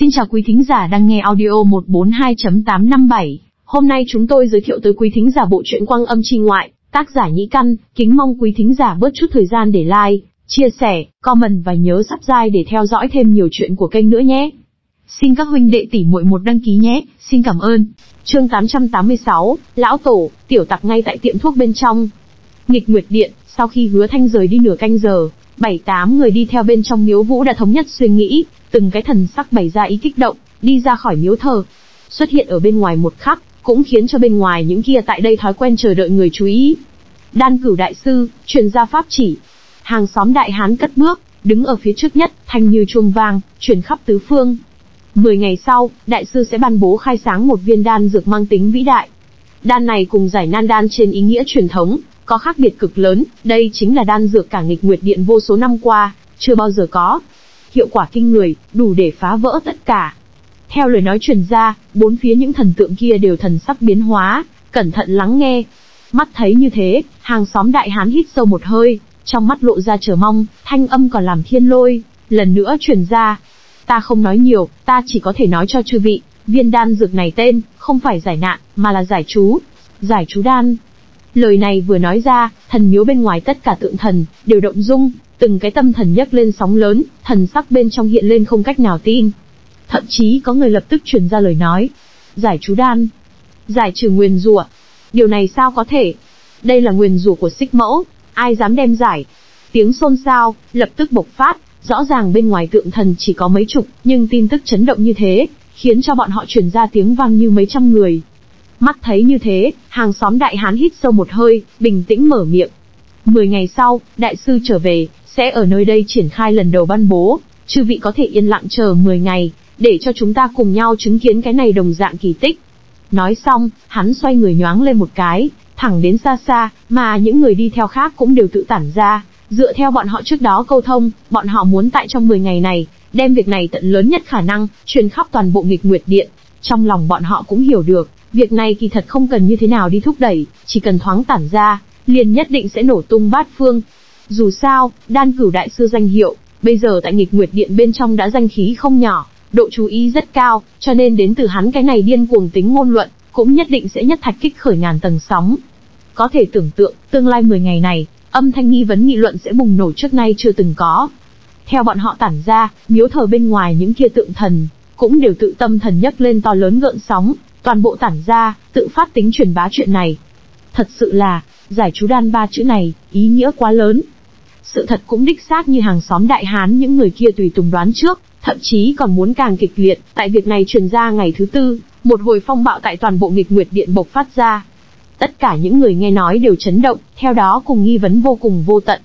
Xin chào quý thính giả đang nghe audio 142.857. Hôm nay chúng tôi giới thiệu tới quý thính giả bộ truyện Quang Âm Chi Ngoại, tác giả Nhĩ Căn. Kính mong quý thính giả bớt chút thời gian để like, chia sẻ, comment và nhớ subscribe để theo dõi thêm nhiều chuyện của kênh nữa nhé. Xin các huynh đệ tỷ muội một đăng ký nhé, xin cảm ơn. Chương 886, Lão Tổ, tiểu tặc ngay tại tiệm thuốc bên trong. Nghịch Nguyệt Điện, sau khi Hứa Thanh rời đi nửa canh giờ, 7-8 người đi theo bên trong miếu vũ đã thống nhất suy nghĩ, từng cái thần sắc bày ra ý kích động, đi ra khỏi miếu thờ. Xuất hiện ở bên ngoài một khắc, cũng khiến cho bên ngoài những kia tại đây thói quen chờ đợi người chú ý. Đan Cửu Đại Sư, truyền ra pháp chỉ. Hàng xóm đại hán cất bước, đứng ở phía trước nhất, thanh như chuông vang, truyền khắp tứ phương. 10 ngày sau, đại sư sẽ ban bố khai sáng một viên đan dược mang tính vĩ đại. Đan này cùng Giải Nan Đan trên ý nghĩa truyền thống có khác biệt cực lớn, đây chính là đan dược cả Nghịch Nguyệt Điện vô số năm qua chưa bao giờ có. Hiệu quả kinh người, đủ để phá vỡ tất cả. Theo lời nói truyền ra, bốn phía những thần tượng kia đều thần sắc biến hóa, cẩn thận lắng nghe. Mắt thấy như thế, hàng xóm đại hán hít sâu một hơi, trong mắt lộ ra chờ mong, thanh âm còn làm thiên lôi, lần nữa truyền ra. Ta không nói nhiều, ta chỉ có thể nói cho chư vị, viên đan dược này tên, không phải giải nạn, mà là giải chú. Giải chú đan. Lời này vừa nói ra, thần miếu bên ngoài tất cả tượng thần, đều động dung, từng cái tâm thần nhấc lên sóng lớn, thần sắc bên trong hiện lên không cách nào tin. Thậm chí có người lập tức truyền ra lời nói. Giải chú đan. Giải trừ nguyền rủa. Điều này sao có thể? Đây là nguyền rủa của Xích Mẫu, ai dám đem giải? Tiếng xôn xao, lập tức bộc phát. Rõ ràng bên ngoài tượng thần chỉ có mấy chục, nhưng tin tức chấn động như thế, khiến cho bọn họ truyền ra tiếng vang như mấy trăm người. Mắt thấy như thế, hàng xóm đại hán hít sâu một hơi, bình tĩnh mở miệng. 10 ngày sau, đại sư trở về, sẽ ở nơi đây triển khai lần đầu ban bố, chư vị có thể yên lặng chờ 10 ngày, để cho chúng ta cùng nhau chứng kiến cái này đồng dạng kỳ tích. Nói xong, hắn xoay người nhoáng lên một cái, thẳng đến xa xa, mà những người đi theo khác cũng đều tự tản ra. Dựa theo bọn họ trước đó câu thông, bọn họ muốn tại trong 10 ngày này, đem việc này tận lớn nhất khả năng, truyền khắp toàn bộ Nghịch Nguyệt Điện. Trong lòng bọn họ cũng hiểu được, việc này kỳ thật không cần như thế nào đi thúc đẩy, chỉ cần thoáng tản ra, liền nhất định sẽ nổ tung bát phương. Dù sao, Đan Cửu Đại Sư danh hiệu, bây giờ tại Nghịch Nguyệt Điện bên trong đã danh khí không nhỏ, độ chú ý rất cao, cho nên đến từ hắn cái này điên cuồng tính ngôn luận, cũng nhất định sẽ nhất thạch kích khởi ngàn tầng sóng. Có thể tưởng tượng, tương lai 10 ngày này, âm thanh nghi vấn nghị luận sẽ bùng nổ trước nay chưa từng có. Theo bọn họ tản ra, miếu thờ bên ngoài những kia tượng thần, cũng đều tự tâm thần nhấc lên to lớn gợn sóng, toàn bộ tản ra, tự phát tính truyền bá chuyện này. Thật sự là, giải chú đan ba chữ này, ý nghĩa quá lớn. Sự thật cũng đích xác như hàng xóm đại hán những người kia tùy tùng đoán trước, thậm chí còn muốn càng kịch liệt, tại việc này truyền ra ngày thứ tư, một hồi phong bạo tại toàn bộ Nghịch Nguyệt Điện bộc phát ra. Tất cả những người nghe nói đều chấn động, theo đó cùng nghi vấn vô cùng vô tận.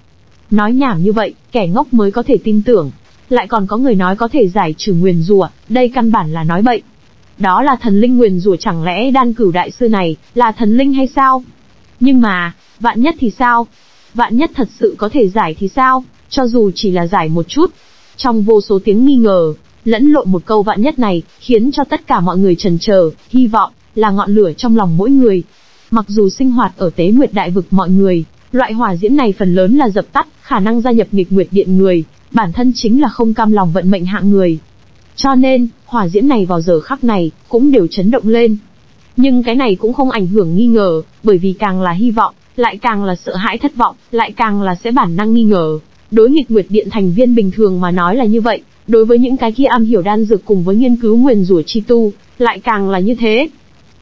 Nói nhảm như vậy, kẻ ngốc mới có thể tin tưởng. Lại còn có người nói có thể giải trừ nguyền rủa, đây căn bản là nói bậy. Đó là thần linh nguyền rủa, chẳng lẽ Đan Cửu Đại Sư này là thần linh hay sao? Nhưng mà, vạn nhất thì sao? Vạn nhất thật sự có thể giải thì sao? Cho dù chỉ là giải một chút. Trong vô số tiếng nghi ngờ, lẫn lộn một câu vạn nhất này, khiến cho tất cả mọi người chần chờ, hy vọng, là ngọn lửa trong lòng mỗi người. Mặc dù sinh hoạt ở Tế Nguyệt Đại Vực mọi người, loại hỏa diễm này phần lớn là dập tắt, khả năng gia nhập Nghịch Nguyệt Điện người, bản thân chính là không cam lòng vận mệnh hạng người. Cho nên, hỏa diễm này vào giờ khắc này, cũng đều chấn động lên. Nhưng cái này cũng không ảnh hưởng nghi ngờ, bởi vì càng là hy vọng, lại càng là sợ hãi thất vọng, lại càng là sẽ bản năng nghi ngờ. Đối Nghịch Nguyệt Điện thành viên bình thường mà nói là như vậy, đối với những cái kia am hiểu đan dược cùng với nghiên cứu nguyền rủa chi tu, lại càng là như thế.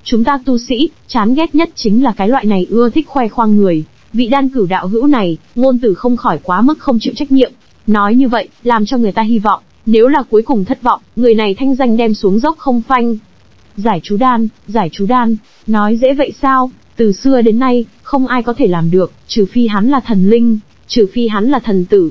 Chúng ta tu sĩ, chán ghét nhất chính là cái loại này ưa thích khoe khoang người. Vị Đan Cửu đạo hữu này, ngôn từ không khỏi quá mức không chịu trách nhiệm. Nói như vậy, làm cho người ta hy vọng, nếu là cuối cùng thất vọng, người này thanh danh đem xuống dốc không phanh. Giải chú đan, nói dễ vậy sao? Từ xưa đến nay, không ai có thể làm được, trừ phi hắn là thần linh, trừ phi hắn là thần tử.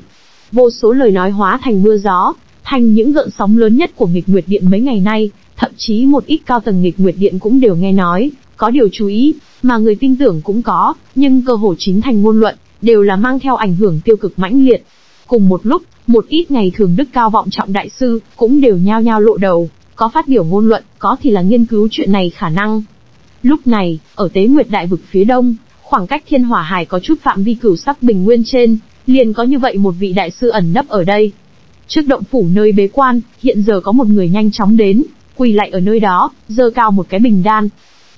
Vô số lời nói hóa thành mưa gió, thành những gợn sóng lớn nhất của Nghịch Nguyệt Điện mấy ngày nay. Thậm chí một ít cao tầng Nghịch Nguyệt Điện cũng đều nghe nói, có điều chú ý, mà người tin tưởng cũng có, nhưng cơ hồ 9 thành ngôn luận, đều là mang theo ảnh hưởng tiêu cực mãnh liệt. Cùng một lúc, một ít ngày thường đức cao vọng trọng đại sư, cũng đều nhao nhao lộ đầu, có phát biểu ngôn luận, có thì là nghiên cứu chuyện này khả năng. Lúc này, ở Tế Nguyệt Đại Vực phía đông, khoảng cách Thiên Hỏa Hải có chút phạm vi cửu sắc bình nguyên trên, liền có như vậy một vị đại sư ẩn nấp ở đây. Trước động phủ nơi bế quan, hiện giờ có một người nhanh chóng đến, quỳ lại ở nơi đó, giơ cao một cái bình đan.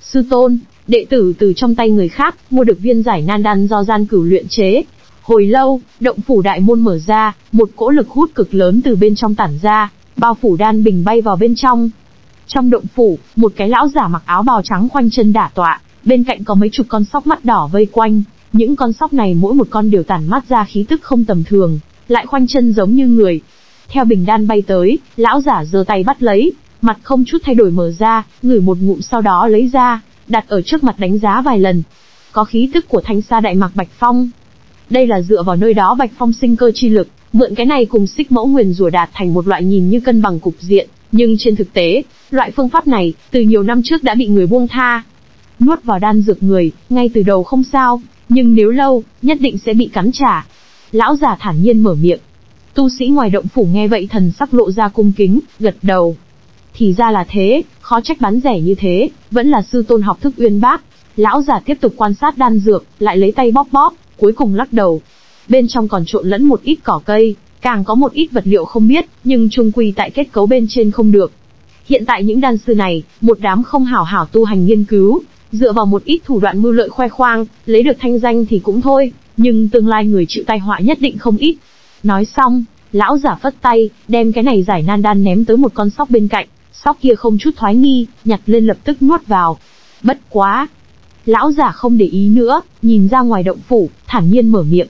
Sư tôn, đệ tử từ trong tay người khác mua được viên giải nan đan do Gian Cửu luyện chế. Hồi lâu, động phủ đại môn mở ra, một cỗ lực hút cực lớn từ bên trong tản ra, bao phủ đan bình bay vào bên trong. Trong động phủ, một cái lão giả mặc áo bào trắng khoanh chân đả tọa, bên cạnh có mấy chục con sóc mắt đỏ vây quanh. Những con sóc này mỗi một con đều tản mát ra khí tức không tầm thường, lại khoanh chân giống như người. Theo bình đan bay tới, lão giả giơ tay bắt lấy, mặt không chút thay đổi mở ra, ngửi một ngụm sau đó lấy ra, đặt ở trước mặt đánh giá vài lần. Có khí tức của Thanh Xa Đại Mạc Bạch Phong. Đây là dựa vào nơi đó Bạch Phong sinh cơ chi lực, mượn cái này cùng Xích Mẫu nguyền rủa đạt thành một loại nhìn như cân bằng cục diện, nhưng trên thực tế, loại phương pháp này từ nhiều năm trước đã bị người buông tha. Nuốt vào đan dược người, ngay từ đầu không sao, nhưng nếu lâu, nhất định sẽ bị cắn trả. Lão giả thản nhiên mở miệng. Tu sĩ ngoài động phủ nghe vậy thần sắc lộ ra cung kính, gật đầu. Thì ra là thế, khó trách bán rẻ như thế, vẫn là sư tôn học thức uyên bác. Lão giả tiếp tục quan sát đan dược, lại lấy tay bóp bóp, cuối cùng lắc đầu. Bên trong còn trộn lẫn một ít cỏ cây, càng có một ít vật liệu không biết, nhưng chung quy tại kết cấu bên trên không được. Hiện tại những đan sư này, một đám không hảo hảo tu hành nghiên cứu, dựa vào một ít thủ đoạn mưu lợi khoe khoang, lấy được thanh danh thì cũng thôi, nhưng tương lai người chịu tai họa nhất định không ít. Nói xong, lão giả phất tay, đem cái này giải nan đan ném tới một con sóc bên cạnh, sóc kia không chút thoái nghi, nhặt lên lập tức nuốt vào. Bất quá, lão giả không để ý nữa, nhìn ra ngoài động phủ, thản nhiên mở miệng.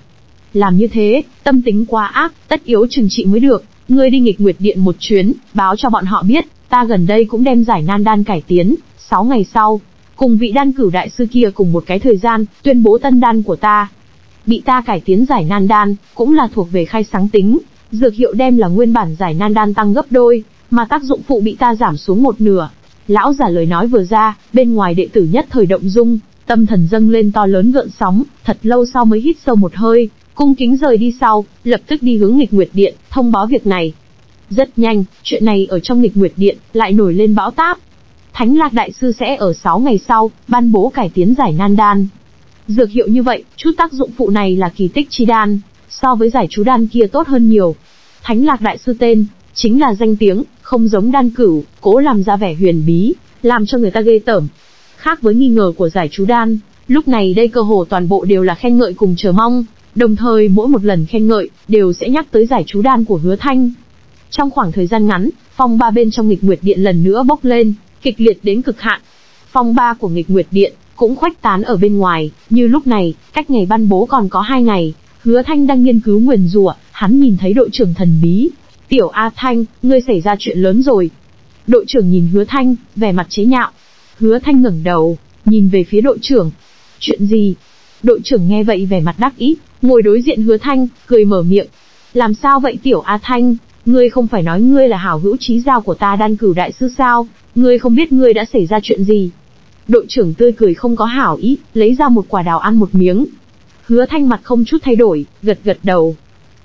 Làm như thế, tâm tính quá ác, tất yếu trừng trị mới được, ngươi đi Nghịch Nguyệt Điện một chuyến, báo cho bọn họ biết, ta gần đây cũng đem giải nan đan cải tiến, 6 ngày sau, cùng vị đan cửu đại sư kia cùng một cái thời gian, tuyên bố tân đan của ta. Bị ta cải tiến giải nan đan, cũng là thuộc về khai sáng tính, dược hiệu đem là nguyên bản giải nan đan tăng gấp đôi, mà tác dụng phụ bị ta giảm xuống một nửa. Lão giả lời nói vừa ra, bên ngoài đệ tử nhất thời động dung, tâm thần dâng lên to lớn gợn sóng, thật lâu sau mới hít sâu một hơi, cung kính rời đi sau, lập tức đi hướng Nghịch Nguyệt Điện, thông báo việc này. Rất nhanh, chuyện này ở trong Nghịch Nguyệt Điện lại nổi lên bão táp. Thánh Lạc Đại Sư sẽ ở 6 ngày sau, ban bố cải tiến giải nan đan. Dược hiệu như vậy, chút tác dụng phụ này là kỳ tích chi đan, so với giải chú đan kia tốt hơn nhiều. Thánh Lạc Đại Sư tên, chính là danh tiếng, không giống đan cửu, cố làm ra vẻ huyền bí, làm cho người ta ghê tởm. Khác với nghi ngờ của giải chú đan, lúc này đây cơ hồ toàn bộ đều là khen ngợi cùng chờ mong, đồng thời mỗi một lần khen ngợi, đều sẽ nhắc tới giải chú đan của Hứa Thanh. Trong khoảng thời gian ngắn, phong ba bên trong Nghịch Nguyệt Điện lần nữa bốc lên, kịch liệt đến cực hạn. Phong ba của Nghịch Nguyệt Điện cũng khuếch tán ở bên ngoài, như lúc này, cách ngày ban bố còn có 2 ngày, Hứa Thanh đang nghiên cứu nguyền rủa, hắn nhìn thấy đội trưởng thần bí. Tiểu A Thanh, ngươi xảy ra chuyện lớn rồi. Đội trưởng nhìn Hứa Thanh, vẻ mặt chế nhạo. Hứa Thanh ngẩng đầu, nhìn về phía đội trưởng. Chuyện gì? Đội trưởng nghe vậy vẻ mặt đắc ý, ngồi đối diện Hứa Thanh, cười mở miệng. Làm sao vậy Tiểu A Thanh, ngươi không phải nói ngươi là hảo hữu chí giao của ta đan cửu đại sư sao, ngươi không biết ngươi đã xảy ra chuyện gì? Đội trưởng tươi cười không có hảo ý, lấy ra một quả đào ăn một miếng. Hứa Thanh mặt không chút thay đổi, gật gật đầu.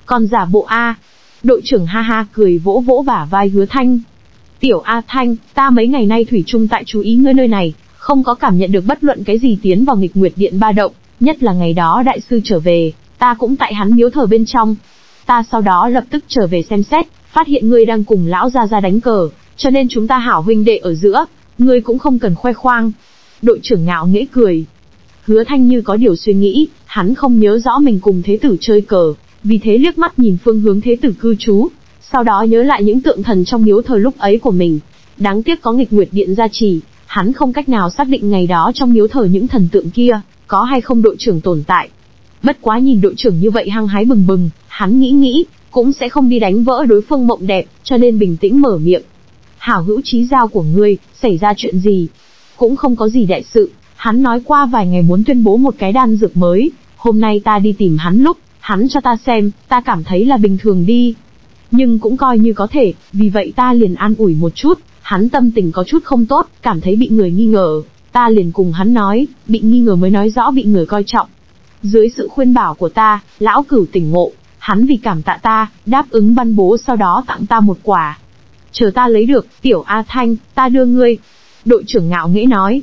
Còn giả bộ A. Đội trưởng ha ha cười vỗ vỗ bả vai Hứa Thanh. Tiểu A Thanh, ta mấy ngày nay thủy chung tại chú ý ngươi nơi này, không có cảm nhận được bất luận cái gì tiến vào Nghịch Nguyệt Điện ba động, nhất là ngày đó đại sư trở về, ta cũng tại hắn miếu thờ bên trong. Ta sau đó lập tức trở về xem xét, phát hiện ngươi đang cùng lão gia gia đánh cờ, cho nên chúng ta hảo huynh đệ ở giữa, ngươi cũng không cần khoe khoang. Đội trưởng ngạo nghễ cười. Hứa Thanh như có điều suy nghĩ, hắn không nhớ rõ mình cùng Thế Tử chơi cờ, vì thế liếc mắt nhìn phương hướng Thế Tử cư trú, sau đó nhớ lại những tượng thần trong miếu thờ lúc ấy của mình. Đáng tiếc có Nghịch Nguyệt Điện gia trì, hắn không cách nào xác định ngày đó trong miếu thờ những thần tượng kia có hay không đội trưởng tồn tại. Bất quá nhìn đội trưởng như vậy hăng hái bừng bừng, hắn nghĩ nghĩ, cũng sẽ không đi đánh vỡ đối phương mộng đẹp, cho nên bình tĩnh mở miệng. Hảo hữu chí giao của ngươi, xảy ra chuyện gì? Cũng không có gì đại sự, hắn nói qua vài ngày muốn tuyên bố một cái đan dược mới, hôm nay ta đi tìm hắn lúc, hắn cho ta xem, ta cảm thấy là bình thường đi. Nhưng cũng coi như có thể, vì vậy ta liền an ủi một chút, hắn tâm tình có chút không tốt, cảm thấy bị người nghi ngờ, ta liền cùng hắn nói, bị nghi ngờ mới nói rõ bị người coi trọng. Dưới sự khuyên bảo của ta, lão cửu tỉnh ngộ, hắn vì cảm tạ ta, đáp ứng ban bố sau đó tặng ta một quả. Chờ ta lấy được, Tiểu A Thanh, ta đưa ngươi. Đội trưởng ngạo nghễ nói.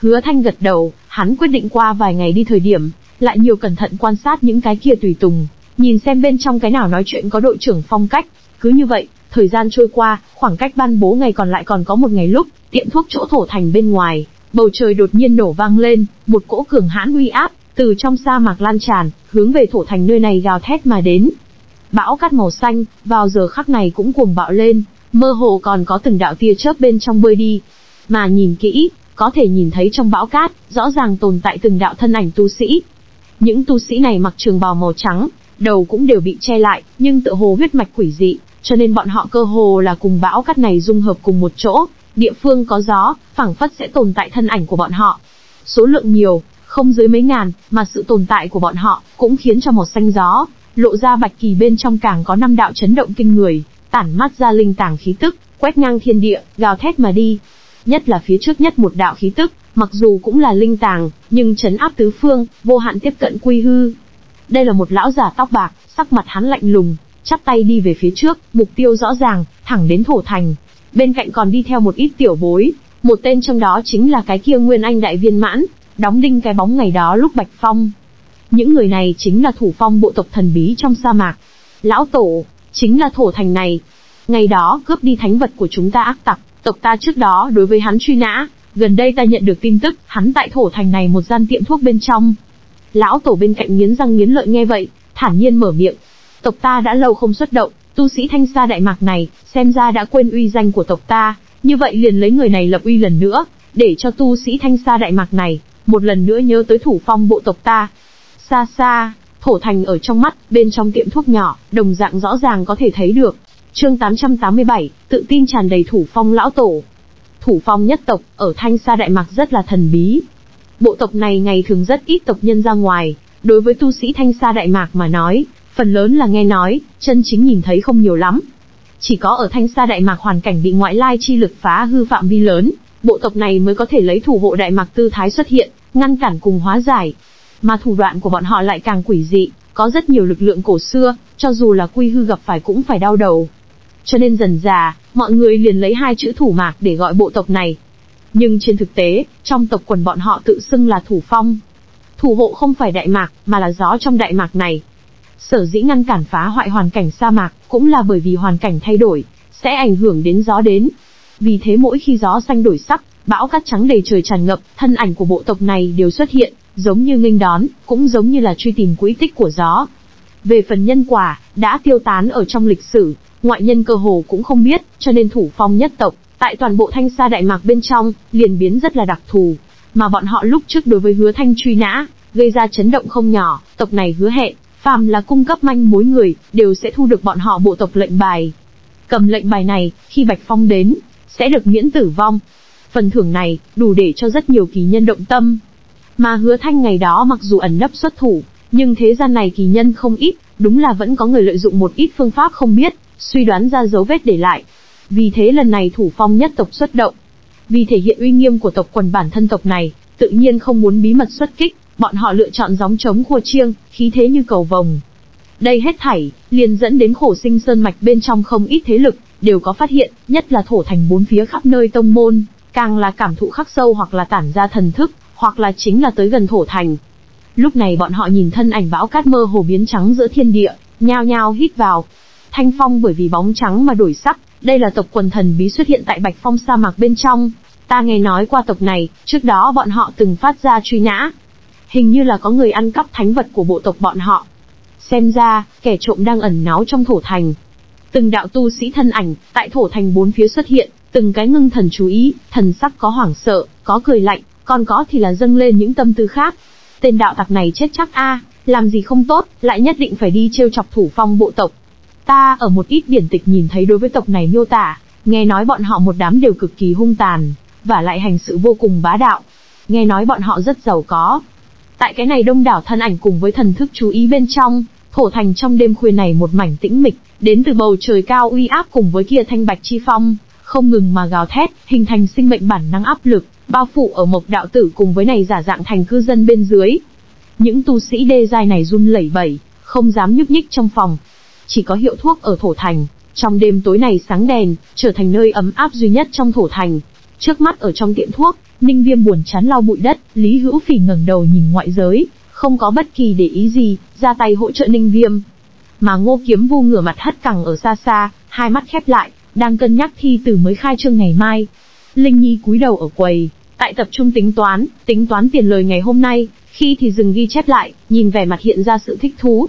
Hứa Thanh gật đầu, hắn quyết định qua vài ngày đi thời điểm, lại nhiều cẩn thận quan sát những cái kia tùy tùng, nhìn xem bên trong cái nào nói chuyện có đội trưởng phong cách, Cứ như vậy, thời gian trôi qua, khoảng cách ban bố ngày còn lại còn có một ngày lúc, tiệm thuốc chỗ Thổ Thành bên ngoài, bầu trời đột nhiên nổ vang lên, một cỗ cường hãn uy áp, từ trong sa mạc lan tràn, hướng về Thổ Thành nơi này gào thét mà đến. Bão cát màu xanh, vào giờ khắc này cũng cuồng bạo lên, mơ hồ còn có từng đạo tia chớp bên trong bơi đi. Mà nhìn kỹ, có thể nhìn thấy trong bão cát, rõ ràng tồn tại từng đạo thân ảnh tu sĩ. Những tu sĩ này mặc trường bào màu trắng, đầu cũng đều bị che lại, nhưng tựa hồ huyết mạch quỷ dị, cho nên bọn họ cơ hồ là cùng bão cát này dung hợp cùng một chỗ, địa phương có gió, phảng phất sẽ tồn tại thân ảnh của bọn họ. Số lượng nhiều, không dưới mấy ngàn, mà sự tồn tại của bọn họ cũng khiến cho một xanh gió, lộ ra bạch kỳ bên trong càng có 5 đạo chấn động kinh người, tản mát ra linh tàng khí tức, quét ngang thiên địa, gào thét mà đi. Nhất là phía trước nhất một đạo khí tức, mặc dù cũng là linh tàng, nhưng trấn áp tứ phương, vô hạn tiếp cận quy hư. Đây là một lão giả tóc bạc, sắc mặt hắn lạnh lùng, chắp tay đi về phía trước, mục tiêu rõ ràng, thẳng đến Thổ Thành. Bên cạnh còn đi theo một ít tiểu bối, một tên trong đó chính là cái kia Nguyên Anh đại viên mãn, đóng đinh cái bóng ngày đó lúc Bạch Phong. Những người này chính là Thủ Phong bộ tộc thần bí trong sa mạc. Lão tổ, chính là Thổ Thành này. Ngày đó cướp đi thánh vật của chúng ta ác tặc, tộc ta trước đó đối với hắn truy nã, gần đây ta nhận được tin tức, hắn tại Thổ Thành này một gian tiệm thuốc bên trong. Lão tổ bên cạnh nghiến răng nghiến lợi nghe vậy, thản nhiên mở miệng. Tộc ta đã lâu không xuất động, tu sĩ Thanh Xa Đại Mạc này, xem ra đã quên uy danh của tộc ta, như vậy liền lấy người này lập uy lần nữa, để cho tu sĩ Thanh Xa Đại Mạc này, một lần nữa nhớ tới Thủ Phong bộ tộc ta. Xa xa, Thổ Thành ở trong mắt, bên trong tiệm thuốc nhỏ, đồng dạng rõ ràng có thể thấy được. Chương 887, tự tin tràn đầy Thủ Phong lão tổ. Thủ Phong nhất tộc, ở Thanh Sa Đại Mạc rất là thần bí. Bộ tộc này ngày thường rất ít tộc nhân ra ngoài, đối với tu sĩ Thanh Sa Đại Mạc mà nói, phần lớn là nghe nói, chân chính nhìn thấy không nhiều lắm. Chỉ có ở Thanh Sa Đại Mạc hoàn cảnh bị ngoại lai chi lực phá hư phạm vi lớn, bộ tộc này mới có thể lấy thủ hộ Đại Mạc tư thái xuất hiện, ngăn cản cùng hóa giải. Mà thủ đoạn của bọn họ lại càng quỷ dị, có rất nhiều lực lượng cổ xưa, cho dù là quy hư gặp phải cũng phải đau đầu. Cho nên dần dà, mọi người liền lấy hai chữ Thủ Mạc để gọi bộ tộc này. Nhưng trên thực tế, trong tộc quần bọn họ tự xưng là Thủ Phong. Thủ hộ không phải Đại Mạc, mà là gió trong Đại Mạc này. Sở dĩ ngăn cản phá hoại hoàn cảnh sa mạc, cũng là bởi vì hoàn cảnh thay đổi, sẽ ảnh hưởng đến gió đến. Vì thế mỗi khi gió xanh đổi sắc, bão cát trắng đầy trời tràn ngập, thân ảnh của bộ tộc này đều xuất hiện, giống như nghênh đón, cũng giống như là truy tìm quỹ tích của gió. Về phần nhân quả, đã tiêu tán ở trong lịch sử, ngoại nhân cơ hồ cũng không biết, cho nên Thủ Phong nhất tộc, tại toàn bộ Thanh Sa Đại Mạc bên trong, liền biến rất là đặc thù. Mà bọn họ lúc trước đối với Hứa Thanh truy nã, gây ra chấn động không nhỏ, tộc này hứa hẹn, phàm là cung cấp manh mối người, đều sẽ thu được bọn họ bộ tộc lệnh bài. Cầm lệnh bài này, khi Bạch Phong đến, sẽ được miễn tử vong. Phần thưởng này, đủ để cho rất nhiều kỳ nhân động tâm. Mà Hứa Thanh ngày đó mặc dù ẩn nấp xuất thủ, nhưng thế gian này kỳ nhân không ít, đúng là vẫn có người lợi dụng một ít phương pháp không biết, suy đoán ra dấu vết để lại. Vì thế lần này Thủ Phong nhất tộc xuất động. Vì thể hiện uy nghiêm của tộc quần bản thân tộc này, tự nhiên không muốn bí mật xuất kích, bọn họ lựa chọn gióng trống khua chiêng, khí thế như cầu vồng. Đây hết thảy, liền dẫn đến Khổ Sinh Sơn Mạch bên trong không ít thế lực, đều có phát hiện, nhất là Thổ Thành bốn phía khắp nơi tông môn, càng là cảm thụ khắc sâu hoặc là tản ra thần thức, hoặc là chính là tới gần Thổ Thành. Lúc này bọn họ nhìn thân ảnh bão cát mơ hồ biến trắng giữa thiên địa, nhao nhao hít vào. Thanh phong bởi vì bóng trắng mà đổi sắc, đây là tộc quần thần bí xuất hiện tại Bạch Phong sa mạc bên trong. Ta nghe nói qua tộc này, trước đó bọn họ từng phát ra truy nã. Hình như là có người ăn cắp thánh vật của bộ tộc bọn họ. Xem ra, kẻ trộm đang ẩn náu trong Thổ Thành. Từng đạo tu sĩ thân ảnh, tại Thổ Thành bốn phía xuất hiện, từng cái ngưng thần chú ý, thần sắc có hoảng sợ, có cười lạnh, còn có thì là dâng lên những tâm tư khác. Tên đạo tặc này chết chắc a, làm gì không tốt, lại nhất định phải đi trêu chọc Thủ Phong bộ tộc. Ta ở một ít điển tịch nhìn thấy đối với tộc này miêu tả, nghe nói bọn họ một đám đều cực kỳ hung tàn, và lại hành sự vô cùng bá đạo. Nghe nói bọn họ rất giàu có. Tại cái này đông đảo thân ảnh cùng với thần thức chú ý bên trong, Thổ Thành trong đêm khuya này một mảnh tĩnh mịch, đến từ bầu trời cao uy áp cùng với kia thanh bạch chi phong, không ngừng mà gào thét, hình thành sinh mệnh bản năng áp lực, bao phủ ở Mộc đạo tử cùng với này giả dạng thành cư dân bên dưới. Những tu sĩ đê giai này run lẩy bẩy, không dám nhúc nhích trong phòng. Chỉ có hiệu thuốc ở Thổ Thành, trong đêm tối này sáng đèn, trở thành nơi ấm áp duy nhất trong Thổ Thành. Trước mắt ở trong tiệm thuốc, Ninh Viêm buồn chán lau bụi đất, Lý Hữu Phỉ ngẩng đầu nhìn ngoại giới, không có bất kỳ để ý gì, ra tay hỗ trợ Ninh Viêm. Mà Ngô Kiếm Vu ngửa mặt hất cẳng ở xa xa, hai mắt khép lại, đang cân nhắc thi từ mới khai trương ngày mai. Linh Nhi cúi đầu ở quầy, tại tập trung tính toán tiền lời ngày hôm nay, khi thì dừng ghi chép lại, nhìn vẻ mặt hiện ra sự thích thú.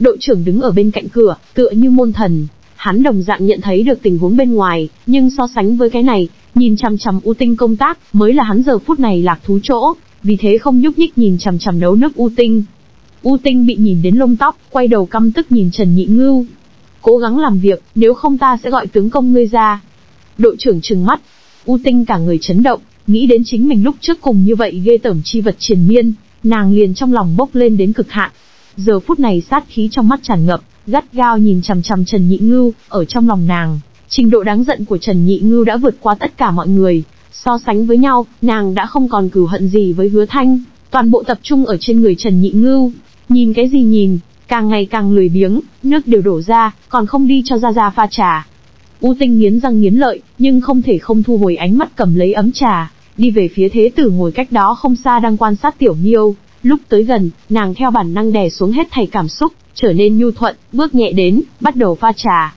Đội trưởng đứng ở bên cạnh cửa, tựa như môn thần, hắn đồng dạng nhận thấy được tình huống bên ngoài, nhưng so sánh với cái này, nhìn chằm chằm U Tinh công tác, mới là hắn giờ phút này lạc thú chỗ, vì thế không nhúc nhích nhìn chằm chằm nấu nước U Tinh. U Tinh bị nhìn đến lông tóc, quay đầu căm tức nhìn Trần Nhị Ngưu. Cố gắng làm việc, nếu không ta sẽ gọi tướng công ngươi ra. Đội trưởng trừng mắt, U Tinh cả người chấn động, nghĩ đến chính mình lúc trước cùng như vậy ghê tởm chi vật triền miên, nàng liền trong lòng bốc lên đến cực hạn. Giờ phút này sát khí trong mắt tràn ngập, gắt gao nhìn chằm chằm Trần Nhị Ngưu, ở trong lòng nàng, trình độ đáng giận của Trần Nhị Ngưu đã vượt qua tất cả mọi người, so sánh với nhau, nàng đã không còn cừu hận gì với Hứa Thanh, toàn bộ tập trung ở trên người Trần Nhị Ngưu. Nhìn cái gì nhìn, càng ngày càng lười biếng, nước đều đổ ra, còn không đi cho ra ra pha trà. U Tinh nghiến răng nghiến lợi, nhưng không thể không thu hồi ánh mắt cầm lấy ấm trà, đi về phía Thế Tử ngồi cách đó không xa đang quan sát Tiểu Miêu. Lúc tới gần, nàng theo bản năng đè xuống hết thảy cảm xúc, trở nên nhu thuận, bước nhẹ đến, bắt đầu pha trà.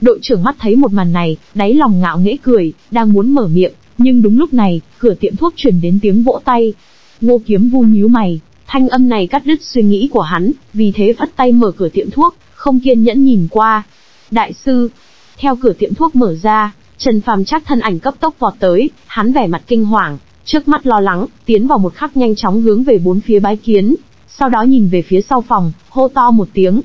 Đội trưởng mắt thấy một màn này, đáy lòng ngạo nghễ cười, đang muốn mở miệng, nhưng đúng lúc này, cửa tiệm thuốc truyền đến tiếng vỗ tay. Ngô Kiếm Vu nhíu mày, thanh âm này cắt đứt suy nghĩ của hắn, vì thế phất tay mở cửa tiệm thuốc, không kiên nhẫn nhìn qua. Đại sư, theo cửa tiệm thuốc mở ra, Trần Phàm Trác thân ảnh cấp tốc vọt tới, hắn vẻ mặt kinh hoàng, trước mắt lo lắng, tiến vào một khắc nhanh chóng hướng về bốn phía bái kiến, sau đó nhìn về phía sau phòng, hô to một tiếng.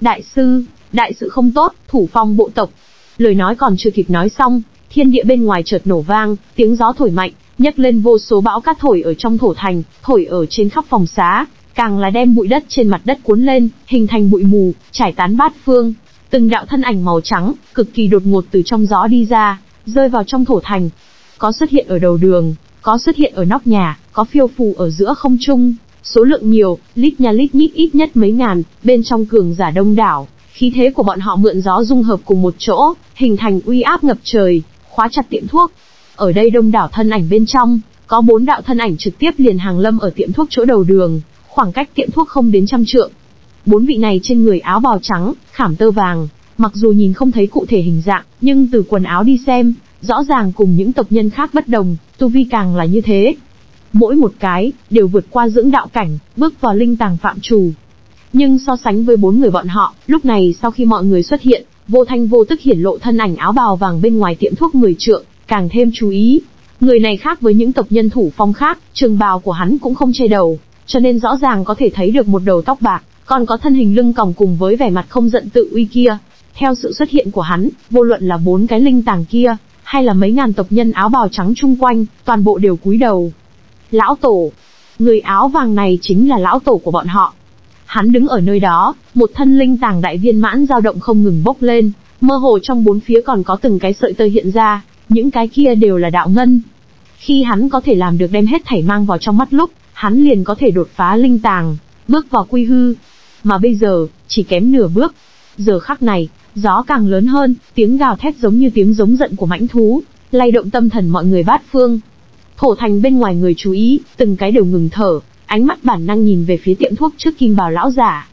Đại sư, đại sự không tốt, Thủ Phong bộ tộc. Lời nói còn chưa kịp nói xong, thiên địa bên ngoài chợt nổ vang, tiếng gió thổi mạnh, nhấc lên vô số bão cát thổi ở trong thổ thành, thổi ở trên khắp phòng xá, càng là đem bụi đất trên mặt đất cuốn lên, hình thành bụi mù, trải tán bát phương. Từng đạo thân ảnh màu trắng, cực kỳ đột ngột từ trong gió đi ra, rơi vào trong thổ thành. Có xuất hiện ở đầu đường, có xuất hiện ở nóc nhà, có phiêu phù ở giữa không trung, số lượng nhiều, lít nhà lít nhít ít nhất mấy ngàn, bên trong cường giả đông đảo, khí thế của bọn họ mượn gió dung hợp cùng một chỗ, hình thành uy áp ngập trời, khóa chặt tiệm thuốc. Ở đây đông đảo thân ảnh bên trong, có bốn đạo thân ảnh trực tiếp liền hàng lâm ở tiệm thuốc chỗ đầu đường, khoảng cách tiệm thuốc không đến trăm trượng. Bốn vị này trên người áo bào trắng, khảm tơ vàng, mặc dù nhìn không thấy cụ thể hình dạng, nhưng từ quần áo đi xem, rõ ràng cùng những tộc nhân khác bất đồng, tu vi càng là như thế. Mỗi một cái, đều vượt qua dưỡng đạo cảnh, bước vào linh tàng phạm trù. Nhưng so sánh với bốn người bọn họ, lúc này sau khi mọi người xuất hiện, vô thanh vô tức hiển lộ thân ảnh áo bào vàng bên ngoài tiệm thuốc 10 trượng, càng thêm chú ý. Người này khác với những tộc nhân Thủ Phong khác, trường bào của hắn cũng không che đầu, cho nên rõ ràng có thể thấy được một đầu tóc bạc, còn có thân hình lưng còng cùng với vẻ mặt không giận tự uy kia. Theo sự xuất hiện của hắn, vô luận là bốn cái linh tàng kia, hay là mấy ngàn tộc nhân áo bào trắng chung quanh, toàn bộ đều cúi đầu. Lão tổ, người áo vàng này chính là lão tổ của bọn họ. Hắn đứng ở nơi đó, một thân linh tàng đại viên mãn dao động không ngừng bốc lên, mơ hồ trong bốn phía còn có từng cái sợi tơ hiện ra, những cái kia đều là đạo ngân. Khi hắn có thể làm được đem hết thảy mang vào trong mắt lúc, hắn liền có thể đột phá linh tàng, bước vào quy hư. Mà bây giờ, chỉ kém nửa bước. Giờ khắc này, gió càng lớn hơn, tiếng gào thét giống như tiếng giống giận của mãnh thú, lay động tâm thần mọi người bát phương. Thổ thành bên ngoài người chú ý, từng cái đều ngừng thở, ánh mắt bản năng nhìn về phía tiệm thuốc trước kim bào lão giả.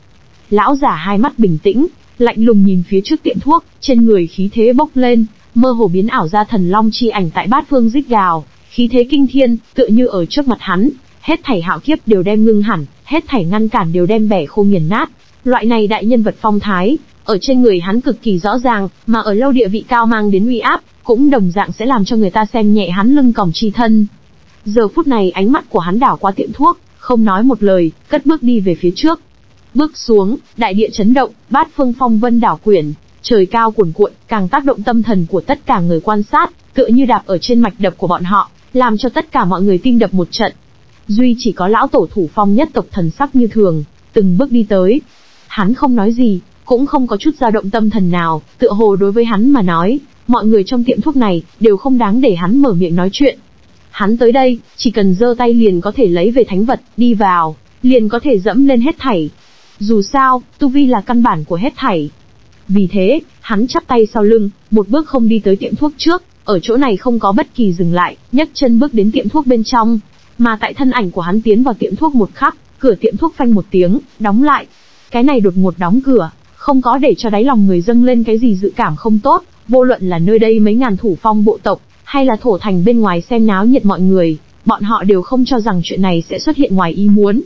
Lão giả hai mắt bình tĩnh, lạnh lùng nhìn phía trước tiệm thuốc, trên người khí thế bốc lên, mơ hồ biến ảo ra thần long chi ảnh tại bát phương rít gào, khí thế kinh thiên, tựa như ở trước mặt hắn, hết thảy hạo kiếp đều đem ngưng hẳn, hết thảy ngăn cản đều đem bẻ khô nghiền nát. Loại này đại nhân vật phong thái, ở trên người hắn cực kỳ rõ ràng, mà ở lâu địa vị cao mang đến uy áp, cũng đồng dạng sẽ làm cho người ta xem nhẹ hắn lưng còng chi thân. Giờ phút này ánh mắt của hắn đảo qua tiệm thuốc, không nói một lời, cất bước đi về phía trước. Bước xuống, đại địa chấn động, bát phương phong vân đảo quyển, trời cao cuồn cuộn, càng tác động tâm thần của tất cả người quan sát, tựa như đạp ở trên mạch đập của bọn họ, làm cho tất cả mọi người tim đập một trận. Duy chỉ có lão tổ Thủ Phong nhất tộc thần sắc như thường, từng bước đi tới. Hắn không nói gì, cũng không có chút dao động tâm thần nào, tựa hồ đối với hắn mà nói, mọi người trong tiệm thuốc này đều không đáng để hắn mở miệng nói chuyện. Hắn tới đây, chỉ cần giơ tay liền có thể lấy về thánh vật, đi vào, liền có thể dẫm lên hết thảy. Dù sao, tu vi là căn bản của hết thảy. Vì thế, hắn chắp tay sau lưng, một bước không đi tới tiệm thuốc trước, ở chỗ này không có bất kỳ dừng lại, nhấc chân bước đến tiệm thuốc bên trong, mà tại thân ảnh của hắn tiến vào tiệm thuốc một khắc, cửa tiệm thuốc phanh một tiếng, đóng lại. Cái này đột ngột đóng cửa, không có để cho đáy lòng người dâng lên cái gì dự cảm không tốt, vô luận là nơi đây mấy ngàn thủ phong bộ tộc, hay là thổ thành bên ngoài xem náo nhiệt mọi người, bọn họ đều không cho rằng chuyện này sẽ xuất hiện ngoài ý muốn.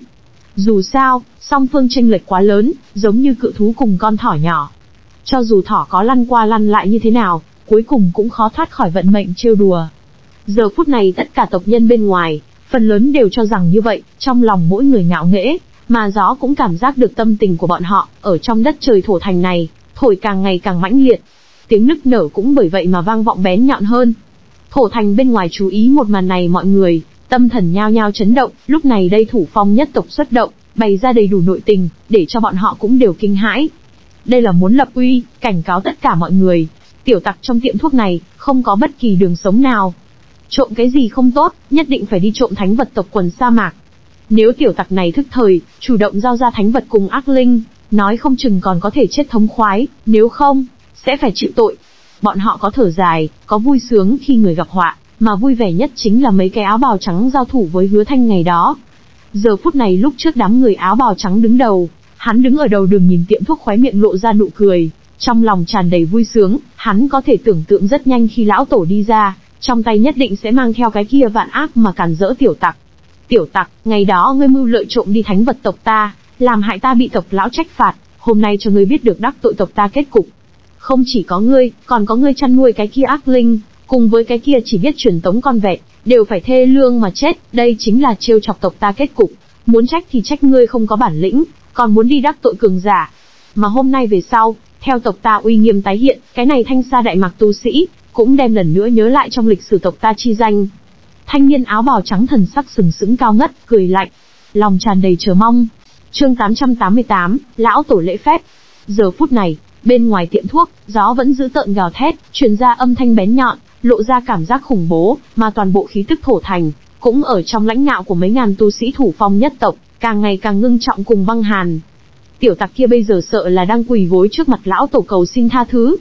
Dù sao, song phương chênh lệch quá lớn, giống như cự thú cùng con thỏ nhỏ. Cho dù thỏ có lăn qua lăn lại như thế nào, cuối cùng cũng khó thoát khỏi vận mệnh trêu đùa. Giờ phút này tất cả tộc nhân bên ngoài, phần lớn đều cho rằng như vậy, trong lòng mỗi người ngạo nghễ, mà gió cũng cảm giác được tâm tình của bọn họ, ở trong đất trời thổ thành này, thổi càng ngày càng mãnh liệt. Tiếng nức nở cũng bởi vậy mà vang vọng bén nhọn hơn. Thổ thành bên ngoài chú ý một màn này mọi người, tâm thần nhao nhao chấn động, lúc này đây thủ phong nhất tộc xuất động, bày ra đầy đủ nội tình, để cho bọn họ cũng đều kinh hãi. Đây là muốn lập uy, cảnh cáo tất cả mọi người, tiểu tặc trong tiệm thuốc này, không có bất kỳ đường sống nào. Trộm cái gì không tốt, nhất định phải đi trộm thánh vật tộc quần sa mạc. Nếu tiểu tặc này thức thời, chủ động giao ra thánh vật cùng ác linh, nói không chừng còn có thể chết thống khoái, nếu không, sẽ phải chịu tội. Bọn họ có thở dài, có vui sướng khi người gặp họa, mà vui vẻ nhất chính là mấy cái áo bào trắng giao thủ với Hứa Thanh ngày đó. Giờ phút này lúc trước đám người áo bào trắng đứng đầu, hắn đứng ở đầu đường nhìn tiệm thuốc khóe miệng lộ ra nụ cười, trong lòng tràn đầy vui sướng, hắn có thể tưởng tượng rất nhanh khi lão tổ đi ra, trong tay nhất định sẽ mang theo cái kia vạn ác mà cản rỡ tiểu tặc. Tiểu tặc, ngày đó ngươi mưu lợi trộm đi thánh vật tộc ta, làm hại ta bị tộc lão trách phạt, hôm nay cho ngươi biết được đắc tội tộc ta kết cục. Không chỉ có ngươi, còn có ngươi chăn nuôi cái kia ác linh, cùng với cái kia chỉ biết truyền tống con vẹt, đều phải thê lương mà chết, đây chính là trêu chọc tộc ta kết cục. Muốn trách thì trách ngươi không có bản lĩnh, còn muốn đi đắc tội cường giả. Mà hôm nay về sau, theo tộc ta uy nghiêm tái hiện, cái này Thanh Xa Đại Mạc tu sĩ, cũng đem lần nữa nhớ lại trong lịch sử tộc ta chi danh. Thanh niên áo bào trắng thần sắc sừng sững cao ngất, cười lạnh, lòng tràn đầy chờ mong. Chương 888, lão tổ lễ phép. Giờ phút này, bên ngoài tiệm thuốc, gió vẫn giữ tợn gào thét, truyền ra âm thanh bén nhọn, lộ ra cảm giác khủng bố, mà toàn bộ khí tức thổ thành, cũng ở trong lãnh ngạo của mấy ngàn tu sĩ thủ phong nhất tộc, càng ngày càng ngưng trọng cùng băng hàn. Tiểu tặc kia bây giờ sợ là đang quỳ gối trước mặt lão tổ cầu xin tha thứ.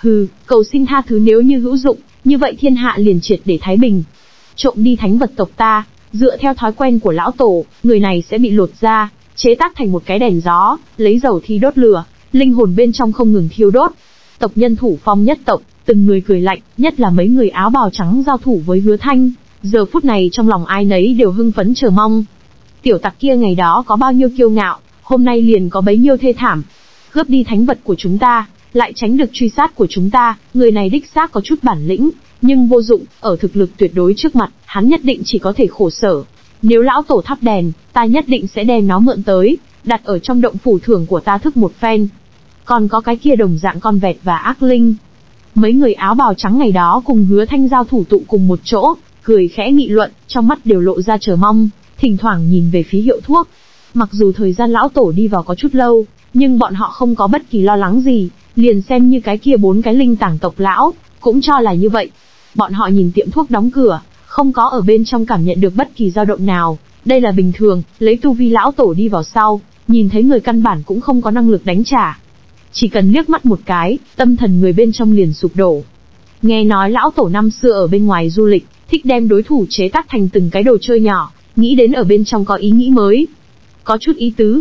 Hừ, cầu xin tha thứ nếu như hữu dụng, như vậy thiên hạ liền triệt để thái bình. Trộm đi thánh vật tộc ta, dựa theo thói quen của lão tổ, người này sẽ bị lột ra, chế tác thành một cái đèn gió, lấy dầu thi đốt lửa, linh hồn bên trong không ngừng thiêu đốt. Tộc nhân thủ phong nhất tộc, từng người cười lạnh, nhất là mấy người áo bào trắng giao thủ với Hứa Thanh, giờ phút này trong lòng ai nấy đều hưng phấn chờ mong. Tiểu tặc kia ngày đó có bao nhiêu kiêu ngạo, hôm nay liền có bấy nhiêu thê thảm. Cướp đi thánh vật của chúng ta, lại tránh được truy sát của chúng ta, người này đích xác có chút bản lĩnh, nhưng vô dụng, ở thực lực tuyệt đối trước mặt, hắn nhất định chỉ có thể khổ sở. Nếu lão tổ thắp đèn, ta nhất định sẽ đem nó mượn tới, đặt ở trong động phủ thưởng của ta thức một phen. Còn có cái kia đồng dạng con vẹt và ác linh. Mấy người áo bào trắng ngày đó cùng Hứa Thanh giao thủ tụ cùng một chỗ, cười khẽ nghị luận, trong mắt đều lộ ra chờ mong, thỉnh thoảng nhìn về phía hiệu thuốc. Mặc dù thời gian lão tổ đi vào có chút lâu, nhưng bọn họ không có bất kỳ lo lắng gì, liền xem như cái kia 4 cái linh tảng tộc lão, cũng cho là như vậy. Bọn họ nhìn tiệm thuốc đóng cửa, không có ở bên trong cảm nhận được bất kỳ dao động nào, đây là bình thường, lấy tu vi lão tổ đi vào sau, nhìn thấy người căn bản cũng không có năng lực đánh trả. Chỉ cần liếc mắt một cái, tâm thần người bên trong liền sụp đổ. Nghe nói lão tổ năm xưa ở bên ngoài du lịch, thích đem đối thủ chế tác thành từng cái đồ chơi nhỏ, nghĩ đến ở bên trong có ý nghĩ mới. Có chút ý tứ.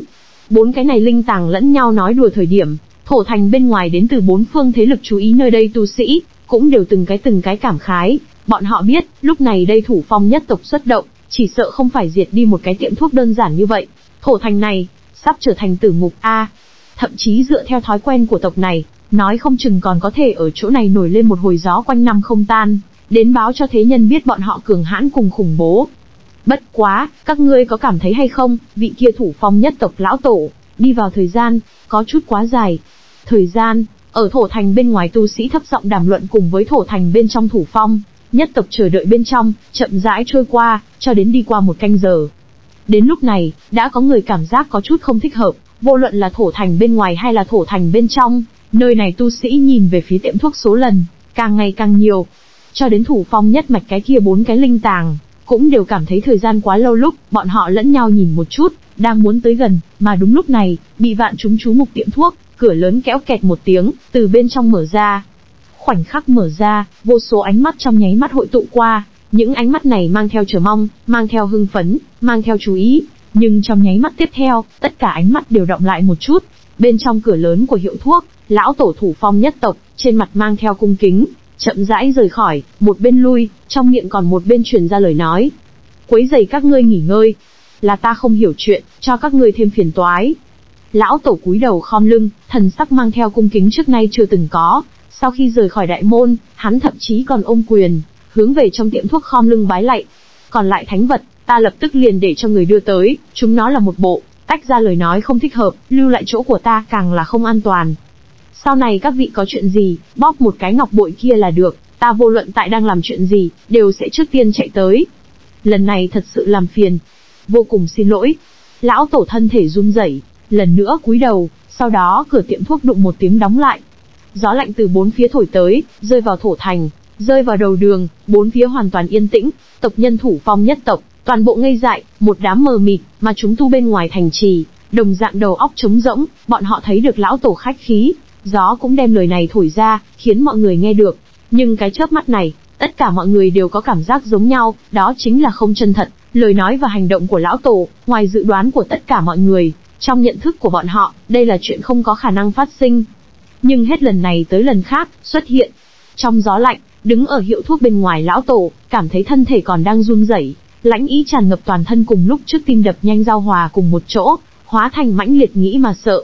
4 cái này linh tàng lẫn nhau nói đùa thời điểm, thổ thành bên ngoài đến từ 4 phương thế lực chú ý nơi đây tu sĩ, cũng đều từng cái cảm khái. Bọn họ biết, lúc này đây thủ phong nhất tộc xuất động, chỉ sợ không phải diệt đi một cái tiệm thuốc đơn giản như vậy. Thổ thành này, sắp trở thành tử ngục A. Thậm chí dựa theo thói quen của tộc này, nói không chừng còn có thể ở chỗ này nổi lên một hồi gió quanh năm không tan, đến báo cho thế nhân biết bọn họ cường hãn cùng khủng bố. Bất quá, các ngươi có cảm thấy hay không, vị kia thủ phong nhất tộc lão tổ, đi vào thời gian, có chút quá dài. Thời gian, ở thổ thành bên ngoài tu sĩ thấp giọng đàm luận cùng với thổ thành bên trong thủ phong, nhất tộc chờ đợi bên trong, chậm rãi trôi qua, cho đến đi qua một canh giờ. Đến lúc này, đã có người cảm giác có chút không thích hợp. Vô luận là thổ thành bên ngoài hay là thổ thành bên trong, nơi này tu sĩ nhìn về phía tiệm thuốc số lần, càng ngày càng nhiều. Cho đến thủ phong nhất mạch cái kia 4 cái linh tàng, cũng đều cảm thấy thời gian quá lâu lúc, bọn họ lẫn nhau nhìn một chút, đang muốn tới gần, mà đúng lúc này, bị vạn chúng chú mục tiệm thuốc, cửa lớn kéo kẹt một tiếng, từ bên trong mở ra. Khoảnh khắc mở ra, vô số ánh mắt trong nháy mắt hội tụ qua, những ánh mắt này mang theo chờ mong, mang theo hưng phấn, mang theo chú ý. Nhưng trong nháy mắt tiếp theo, tất cả ánh mắt đều đọng lại một chút, Bên trong cửa lớn của hiệu thuốc, lão tổ Thủ Phong nhất tộc, trên mặt mang theo cung kính, chậm rãi rời khỏi, một bên lui, trong miệng còn một bên truyền ra lời nói. Quấy rầy các ngươi nghỉ ngơi, là ta không hiểu chuyện, cho các ngươi thêm phiền toái. Lão tổ cúi đầu khom lưng, thần sắc mang theo cung kính trước nay chưa từng có. Sau khi rời khỏi đại môn, hắn thậm chí còn ôm quyền, hướng về trong tiệm thuốc khom lưng bái lạy. Còn lại thánh vật, ta lập tức liền để cho người đưa tới, chúng nó là một bộ, tách ra lời nói không thích hợp, lưu lại chỗ của ta càng là không an toàn. Sau này các vị có chuyện gì, bóp một cái ngọc bội kia là được, ta vô luận tại đang làm chuyện gì, đều sẽ trước tiên chạy tới. Lần này thật sự làm phiền, vô cùng xin lỗi. Lão tổ thân thể run rẩy, lần nữa cúi đầu, sau đó cửa tiệm thuốc đụng một tiếng đóng lại. Gió lạnh từ bốn phía thổi tới, rơi vào thổ thành, rơi vào đầu đường, bốn phía hoàn toàn yên tĩnh, tộc nhân Thủ Phong nhất tộc, toàn bộ ngây dại, một đám mờ mịt, mà chúng tu bên ngoài thành trì, đồng dạng đầu óc trống rỗng, bọn họ thấy được lão tổ khách khí, gió cũng đem lời này thổi ra, khiến mọi người nghe được, nhưng cái chớp mắt này, tất cả mọi người đều có cảm giác giống nhau, đó chính là không chân thật, lời nói và hành động của lão tổ, ngoài dự đoán của tất cả mọi người, trong nhận thức của bọn họ, đây là chuyện không có khả năng phát sinh. Nhưng hết lần này tới lần khác, xuất hiện. Trong gió lạnh, đứng ở hiệu thuốc bên ngoài lão tổ, cảm thấy thân thể còn đang run rẩy, lãnh ý tràn ngập toàn thân cùng lúc trước tim đập nhanh giao hòa cùng một chỗ, hóa thành mãnh liệt nghĩ mà sợ.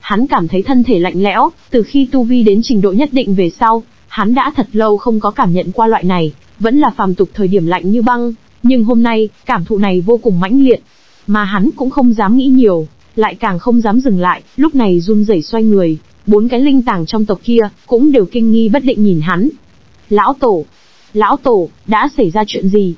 Hắn cảm thấy thân thể lạnh lẽo, từ khi tu vi đến trình độ nhất định về sau, hắn đã thật lâu không có cảm nhận qua loại này, vẫn là phàm tục thời điểm lạnh như băng, nhưng hôm nay, cảm thụ này vô cùng mãnh liệt, mà hắn cũng không dám nghĩ nhiều, lại càng không dám dừng lại, lúc này run rẩy xoay người. Bốn cái linh tàng trong tộc kia, cũng đều kinh nghi bất định nhìn hắn. Lão tổ, đã xảy ra chuyện gì?